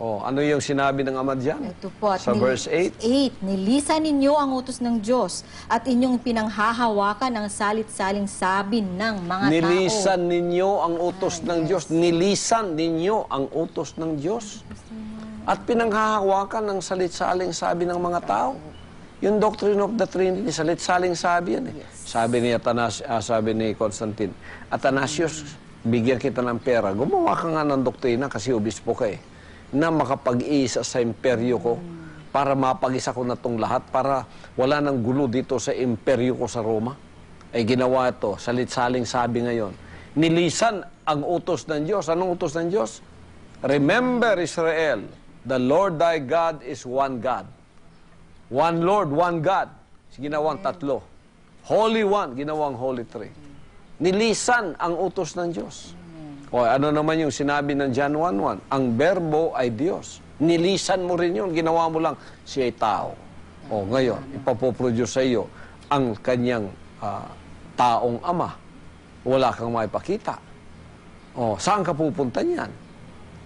Oh, ano yung sinabi ng Ama diyan? Ito po, sa verse 8. Nilisan ninyo ang utos ng Diyos at inyong pinanghahawakan ang salit-saling sabi ng mga tao. Nilisan ninyo ang utos ng Diyos. Nilisan ninyo ang utos ng Diyos. At pinanghahawakan ng salit-saling sabi ng mga tao. Yung doctrine of the Trinity, salit-saling sabi yan eh. Sabi ni Constantine, Athanasius, bigyan kita ng pera. Gumawa ka nga ng doktrina kasi obispo ka eh, na makapag-iisa sa imperyo ko, para mapag-isa ko na itong lahat, para wala nang gulo dito sa imperyo ko sa Roma. Ay ginawa ito, salit-saling sabi ngayon. Nilisan ang utos ng Diyos. Anong utos ng Diyos? Remember Israel, the Lord thy God is one God. One Lord, one God. Ginawang tatlo. Holy One, ginawang Holy Three. Nilisan ang utos ng Diyos. O ano naman yung sinabi ng John 1:1? Ang berbo ay Diyos. Nilisan mo rin yun, ginawa mo lang, siya ay tao. O ngayon, ipapoproduce sa iyo ang kanyang taong ama. Wala kang maipakita. O saan ka pupunta niyan?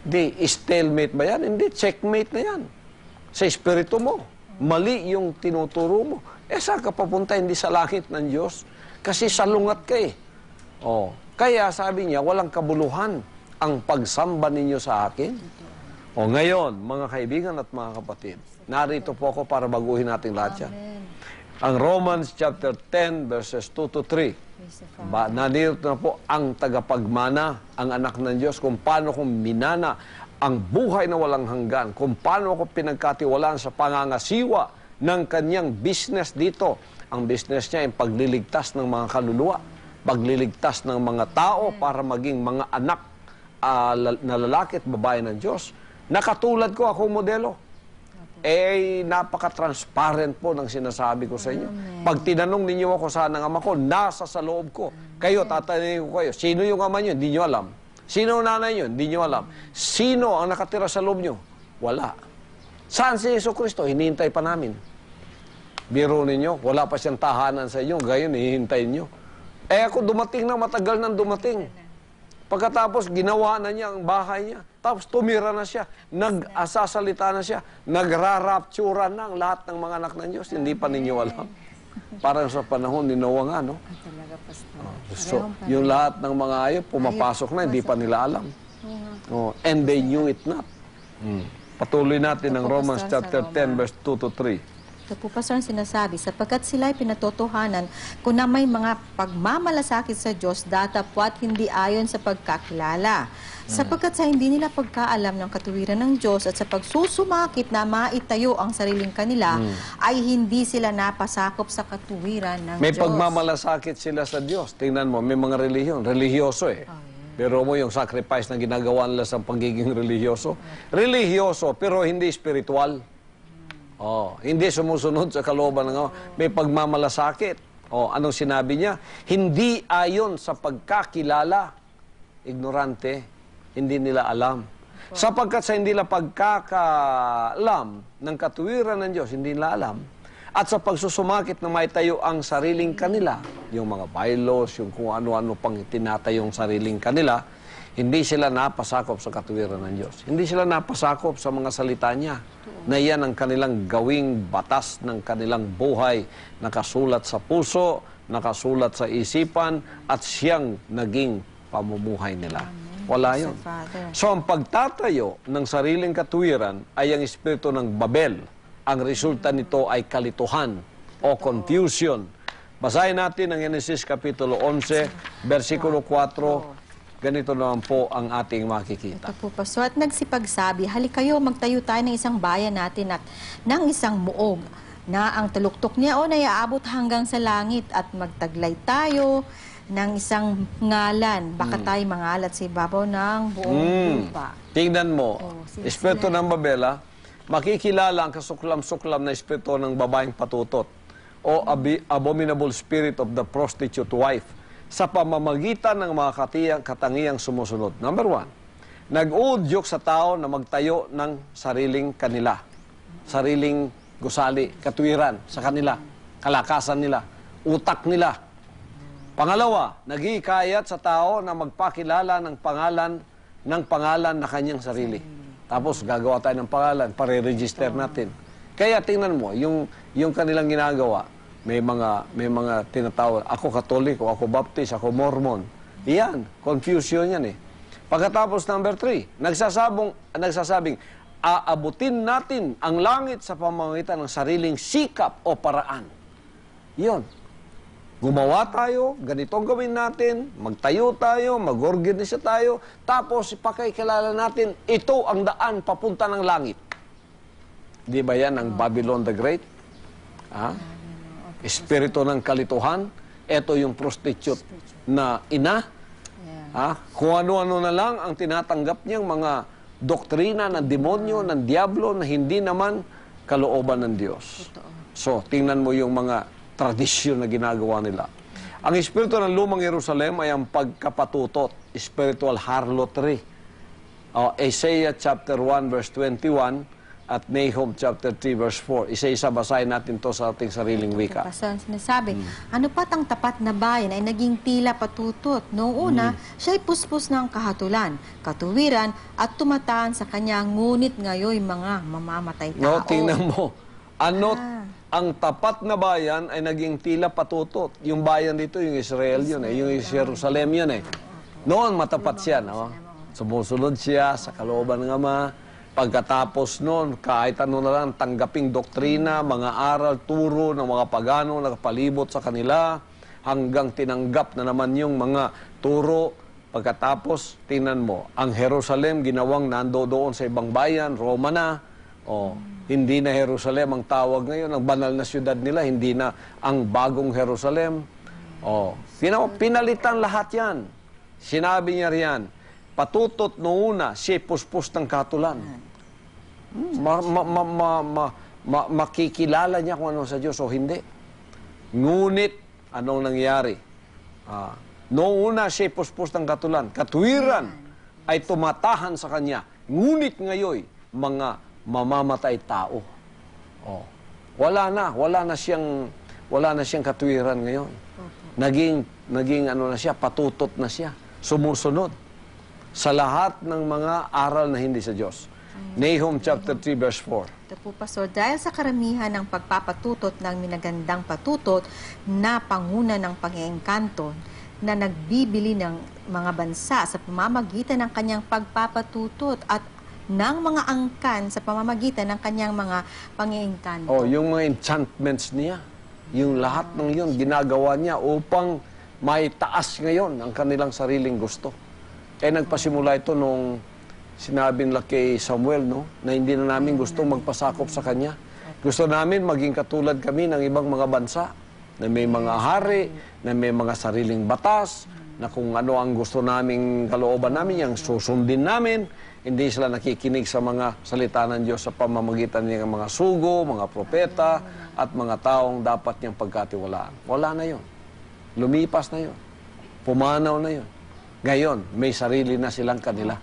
Di, stalemate ba yan? Hindi, checkmate na yan. Sa espiritu mo, mali yung tinuturo mo. Eh saan ka papunta? Hindi sa langit ng Diyos. Kasi salungat ka eh. O, kaya sabi niya, walang kabuluhan ang pagsamba ninyo sa akin. O ngayon, mga kaibigan at mga kapatid, narito po ako para baguhin natin lahat yan. Ang Romans chapter 10 verses 2-3. Narito na po ang tagapagmana, ang anak ng Diyos, kung paano kong minana ang buhay na walang hanggan, kung paano ako pinagkatiwalaan sa pangangasiwa ng kanyang business dito. Ang business niya ay pagliligtas ng mga kaluluwa, pagliligtas ng mga tao para maging mga anak na lalaki at babae ng Diyos. Nakatulad ko, ako modelo. Eh, napaka-transparent po ng sinasabi ko sa inyo. Pag tinanong ninyo ako saan ang ama ko, nasa sa loob ko. Kayo, tatanungin ko kayo, sino yung ama nyo? Hindi nyo alam. Sino ang nanay nyo? Hindi nyo alam. Sino ang nakatira sa loob nyo? Wala. Saan si Jesu Cristo? Hinihintay pa namin. Biro ninyo, wala pa siyang tahanan sa inyo, gayon, hihintay nyo. Eh ako dumating na, matagal nang dumating. Pagkatapos, ginawa na niya ang bahay niya. Tapos tumira na siya, nag-asasalita na siya, nagraraptura na ang lahat ng mga anak ng Diyos. Hindi pa ninyo alam. Parang sa panahon, ninawa nga, no? So, yung lahat ng mga ayop, pumapasok na, hindi pa nila alam. Oh, and they knew it not. Patuloy natin ang Romans chapter 10, verse 2 to 3. Ito po, Pastor, ang sinasabi, sapagkat sila'y pinatotohanan kung na may mga pagmamalasakit sa Diyos datapwat hindi ayon sa pagkakilala. Sapagkat sa hindi nila pagkaalam ng katuwiran ng Diyos at sa pagsusumakit na maitayo ang sariling kanila, ay hindi sila napasakop sa katuwiran ng Diyos. May pagmamalasakit sila sa Diyos. Tingnan mo, may mga relihiyon, relihiyoso eh. Oh, yeah. Pero mo yung sacrifice na ginagawa nila sa pagiging relihiyoso. Relihiyoso, pero hindi spiritual. Oh, hindi sumusunod sa kalooban ng may pagmamalasakit. Oh, anong sinabi niya? Hindi ayon sa pagkakilala. Ignorante, hindi nila alam. Sapagkat sa hindi nila pagkakaalam ng katuwiran ng Diyos, hindi nila alam. At sa pagsusumakit na maitayo ang sariling kanila, yung mga bylaws, yung kung ano-ano pang tinatayong sariling kanila, hindi sila napasakop sa katuwiran ng Diyos. Hindi sila napasakop sa mga salita niya na yan ang kanilang gawing batas ng kanilang buhay. Nakasulat sa puso, nakasulat sa isipan, at siyang naging pamumuhay nila. Wala yun. So ang pagtatayo ng sariling katuwiran ay ang espiritu ng Babel. Ang resulta nito ay kalituhan o confusion. Basahin natin ang Genesis Kapitulo 11, versikulo 4. Ganito naman po ang ating makikita. Ito po, Pastor. At nagsipagsabi, halika kayo, magtayo tayo ng isang bayan natin at ng isang muog na ang taluktok niya o naiaabot hanggang sa langit at magtaglay tayo ng isang ngalan. Baka tayo mangalat sa ibabaw ng buong lupa. Tingnan mo, espiritu ng Babela, makikilala ang kasuklam-suklam na espiritu ng babaeng patutot o abominable spirit of the prostitute wife sa pamamagitan ng mga katangiang sumusunod. Number one, nag-uudyok sa tao na magtayo ng sariling kanila, sariling gusali, katuwiran sa kanila, kalakasan nila, utak nila. Pangalawa, nag-iikayat sa tao na magpakilala ng pangalan na kanyang sarili. Tapos gagawa tayo ng pangalan, pare-register natin. Kaya tingnan mo, yung kanilang ginagawa, may mga tinatawag, ako Katoliko, ako Baptist, ako Mormon. Iyan, confusion yan eh. Pagkatapos number 3, nagsasabing, aabutin natin ang langit sa pamamagitan ng sariling sikap o paraan. Iyon. Gumawa tayo, ganito gawin natin, magtayo tayo, mag-organize tayo, tapos ipakikilala natin, ito ang daan papunta ng langit. Di ba yan ang Babylon the Great? Ha? Espiritu ng kalituhan, ito yung prostitute na ina. Kung ano-ano na lang ang tinatanggap niyang mga doktrina ng demonyo, ng diablo, na hindi naman kalooban ng Diyos. So, tingnan mo yung mga tradisyon na ginagawa nila. Ang espiritu ng lumang Jerusalem ay ang pagkapatutot, spiritual harlotry. Isaiah chapter 1 verse 21, at Nahum chapter 3 verse 4. Isa-isa basahin natin to sa ating sariling wika. Pastor, sinasabi, ano pat ang tapat na bayan ay naging tila patutot. Noong una, siya'y puspos ng kahatulan, katuwiran, at tumataan sa kanya, ngunit ngayon mga mamamatay tao. No, tingnan mo. Ang tapat na bayan ay naging tila patutot. Yung bayan dito, yung Israel yun eh. Yung Jerusalem yun eh. Noon, matapat siya. No? Sumusunod siya sa kalooban ng Ama. Pagkatapos nun, kahit ano na lang, tanggaping doktrina, mga aral, turo ng mga pagano, nakapalibot sa kanila, hanggang tinanggap na naman yung mga turo. Pagkatapos, tingnan mo, ang Jerusalem ginawang nandoon sa ibang bayan, Roma na. O, hindi na Jerusalem ang tawag ngayon, ang banal na siyudad nila, hindi na ang bagong Jerusalem. O, pinalitan lahat yan. Sinabi niya riyan, patutot noona, siya puspos ng katulan. Makikilala niya kung ano sa Diyos o hindi. Ngunit, anong nangyari? Noona, siya puspos ng katulan. Katuwiran ay tumatahan sa kanya. Ngunit ngayon, mga mamamatay tao. Wala na siyang katuwiran ngayon. Naging patutot na siya. Sumusunod sa lahat ng mga aral na hindi sa Diyos. Nahum chapter 3 verse 4. Ito po, Pastor. Dahil sa karamihan ng pagpapatutot ng minagandang patutot na panguna ng pag-iengkanto na nagbibili ng mga bansa sa pamamagitan ng kanyang pagpapatutot at ng mga angkan sa pamamagitan ng kanyang mga pang-iengkanto. Oh, yung mga enchantments niya, yung lahat ng yun, ginagawa niya upang may taas ngayon ang kanilang sariling gusto. Eh, nagpasimula ito nung sinabi nila kay Samuel, no, na hindi na namin gusto magpasakop sa kanya. Gusto namin maging katulad kami ng ibang mga bansa na may mga hari, na may mga sariling batas, na kung ano ang gusto naming kalooban namin, yung susundin namin. Hindi sila nakikinig sa mga salita ng Diyos sa pamamagitan ng mga sugo, mga propeta, at mga taong dapat niyang pagkatiwalaan. Wala na yun. Lumipas na yun. Pumanaw na yun. Ngayon, may sarili na silang kanila.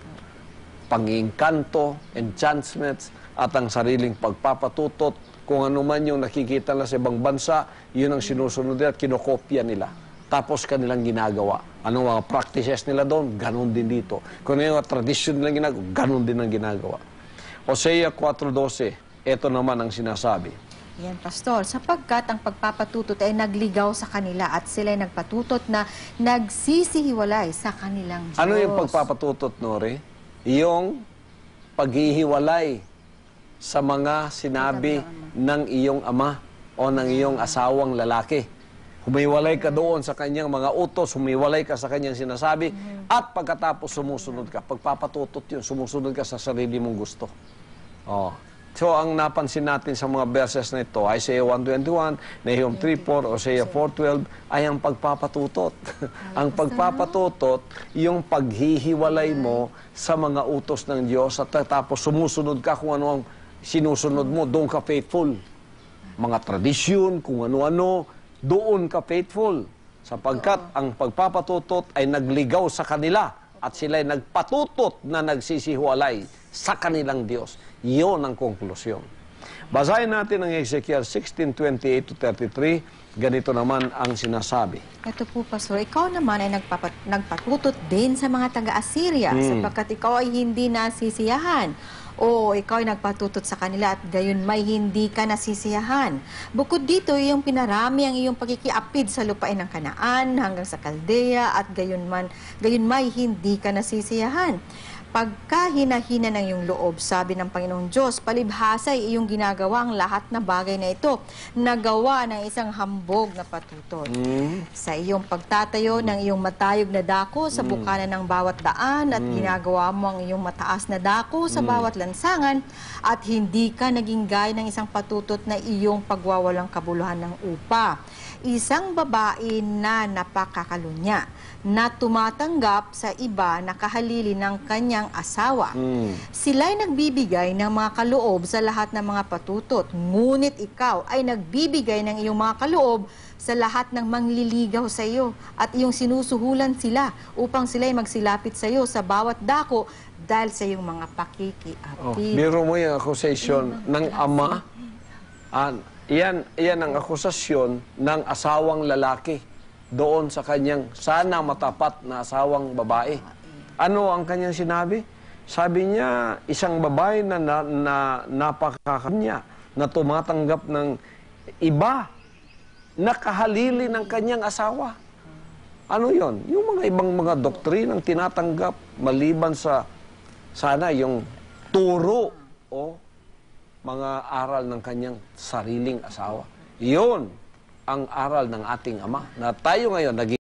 Pang-iengkanto, enchantments, at ang sariling pagpapatutot. Kung ano man yung nakikita na sa ibang bansa, yun ang sinusunod nila at kinokopya nila. Tapos kanilang ginagawa. Anong mga practices nila doon? Ganon din dito. Kung ano yung tradisyon nilang ginagawa, ganon din ang ginagawa. Hosea 4:12, ito naman ang sinasabi. Yan, Pastor. Sapagkat ang pagpapatutot ay nagligaw sa kanila at sila ay nagpatutot na nagsisihiwalay sa kanilang Diyos. Ano yung pagpapatutot, Nori? Iyong paghihiwalay sa mga sinabi ng iyong ama o ng iyong asawang lalaki. Humiwalay ka doon sa kanyang mga utos, humiwalay ka sa kanyang sinasabi, at pagkatapos sumusunod ka. Pagpapatutot yun, sumusunod ka sa sarili mong gusto. Oh. So, ang napansin natin sa mga verses na ito, Isaiah 1:21, Nahum 3:4, Hosea 4:12, ay ang pagpapatutot. Ang pagpapatutot, yung paghihiwalay mo sa mga utos ng Diyos at tapos sumusunod ka kung ano ang sinusunod mo, doon ka faithful. Mga tradisyon, kung ano-ano, doon ka faithful. Sapagkat ang pagpapatutot ay nagligaw sa kanila at sila'y nagpatutot na nagsisihiwalay sa kanilang Diyos. Iyon ang konklusyon. Basahin natin ang Ezekiel 16:28-33. Ganito naman ang sinasabi. Ito po, Pastor. Ikaw naman ay nagpatutot din sa mga taga-Assyria sapagkat ikaw ay hindi nasisiyahan. O ikaw ay nagpatutot sa kanila at gayon may hindi ka nasisiyahan. Bukod dito, iyong pinarami ang iyong pagkikiapid sa lupain ng Kanaan hanggang sa Kaldea at gayon may hindi ka nasisiyahan. Pagkahinahina ng iyong loob, sabi ng Panginoong Diyos, palibhasa ay iyong ginagawa ang lahat na bagay na ito na gawa ng isang hambog na patutot. Sa iyong pagtatayo ng iyong matayog na dako sa bukana ng bawat daan at ginagawa mo ang iyong mataas na dako sa bawat lansangan at hindi ka naging gaya ng isang patutot na iyong pagwawalang kabuluhan ng upa. Isang babae na napakakalunya na tumatanggap sa iba na kahalili ng kanyang asawa. Sila'y nagbibigay ng mga kaloob sa lahat ng mga patutot, ngunit ikaw ay nagbibigay ng iyong mga kaloob sa lahat ng mangliligaw sa iyo at iyong sinusuhulan sila upang sila'y magsilapit sa iyo sa bawat dako dahil sa iyong mga pakikiapid. Biro mo yung akusasyon ng ama. Iyan ang akusasyon ng asawang lalaki doon sa kanyang sana matapat na asawang babae. Ano ang kanyang sinabi? Sabi niya, isang babae na napakakanya, na tumatanggap ng iba, na kahalili ng kanyang asawa. Ano yon? Yung mga ibang mga doktrinang tinatanggap maliban sa sana yung turo o mga aral ng kanyang sariling asawa. Iyon ang aral ng ating ama na tayo ngayon naging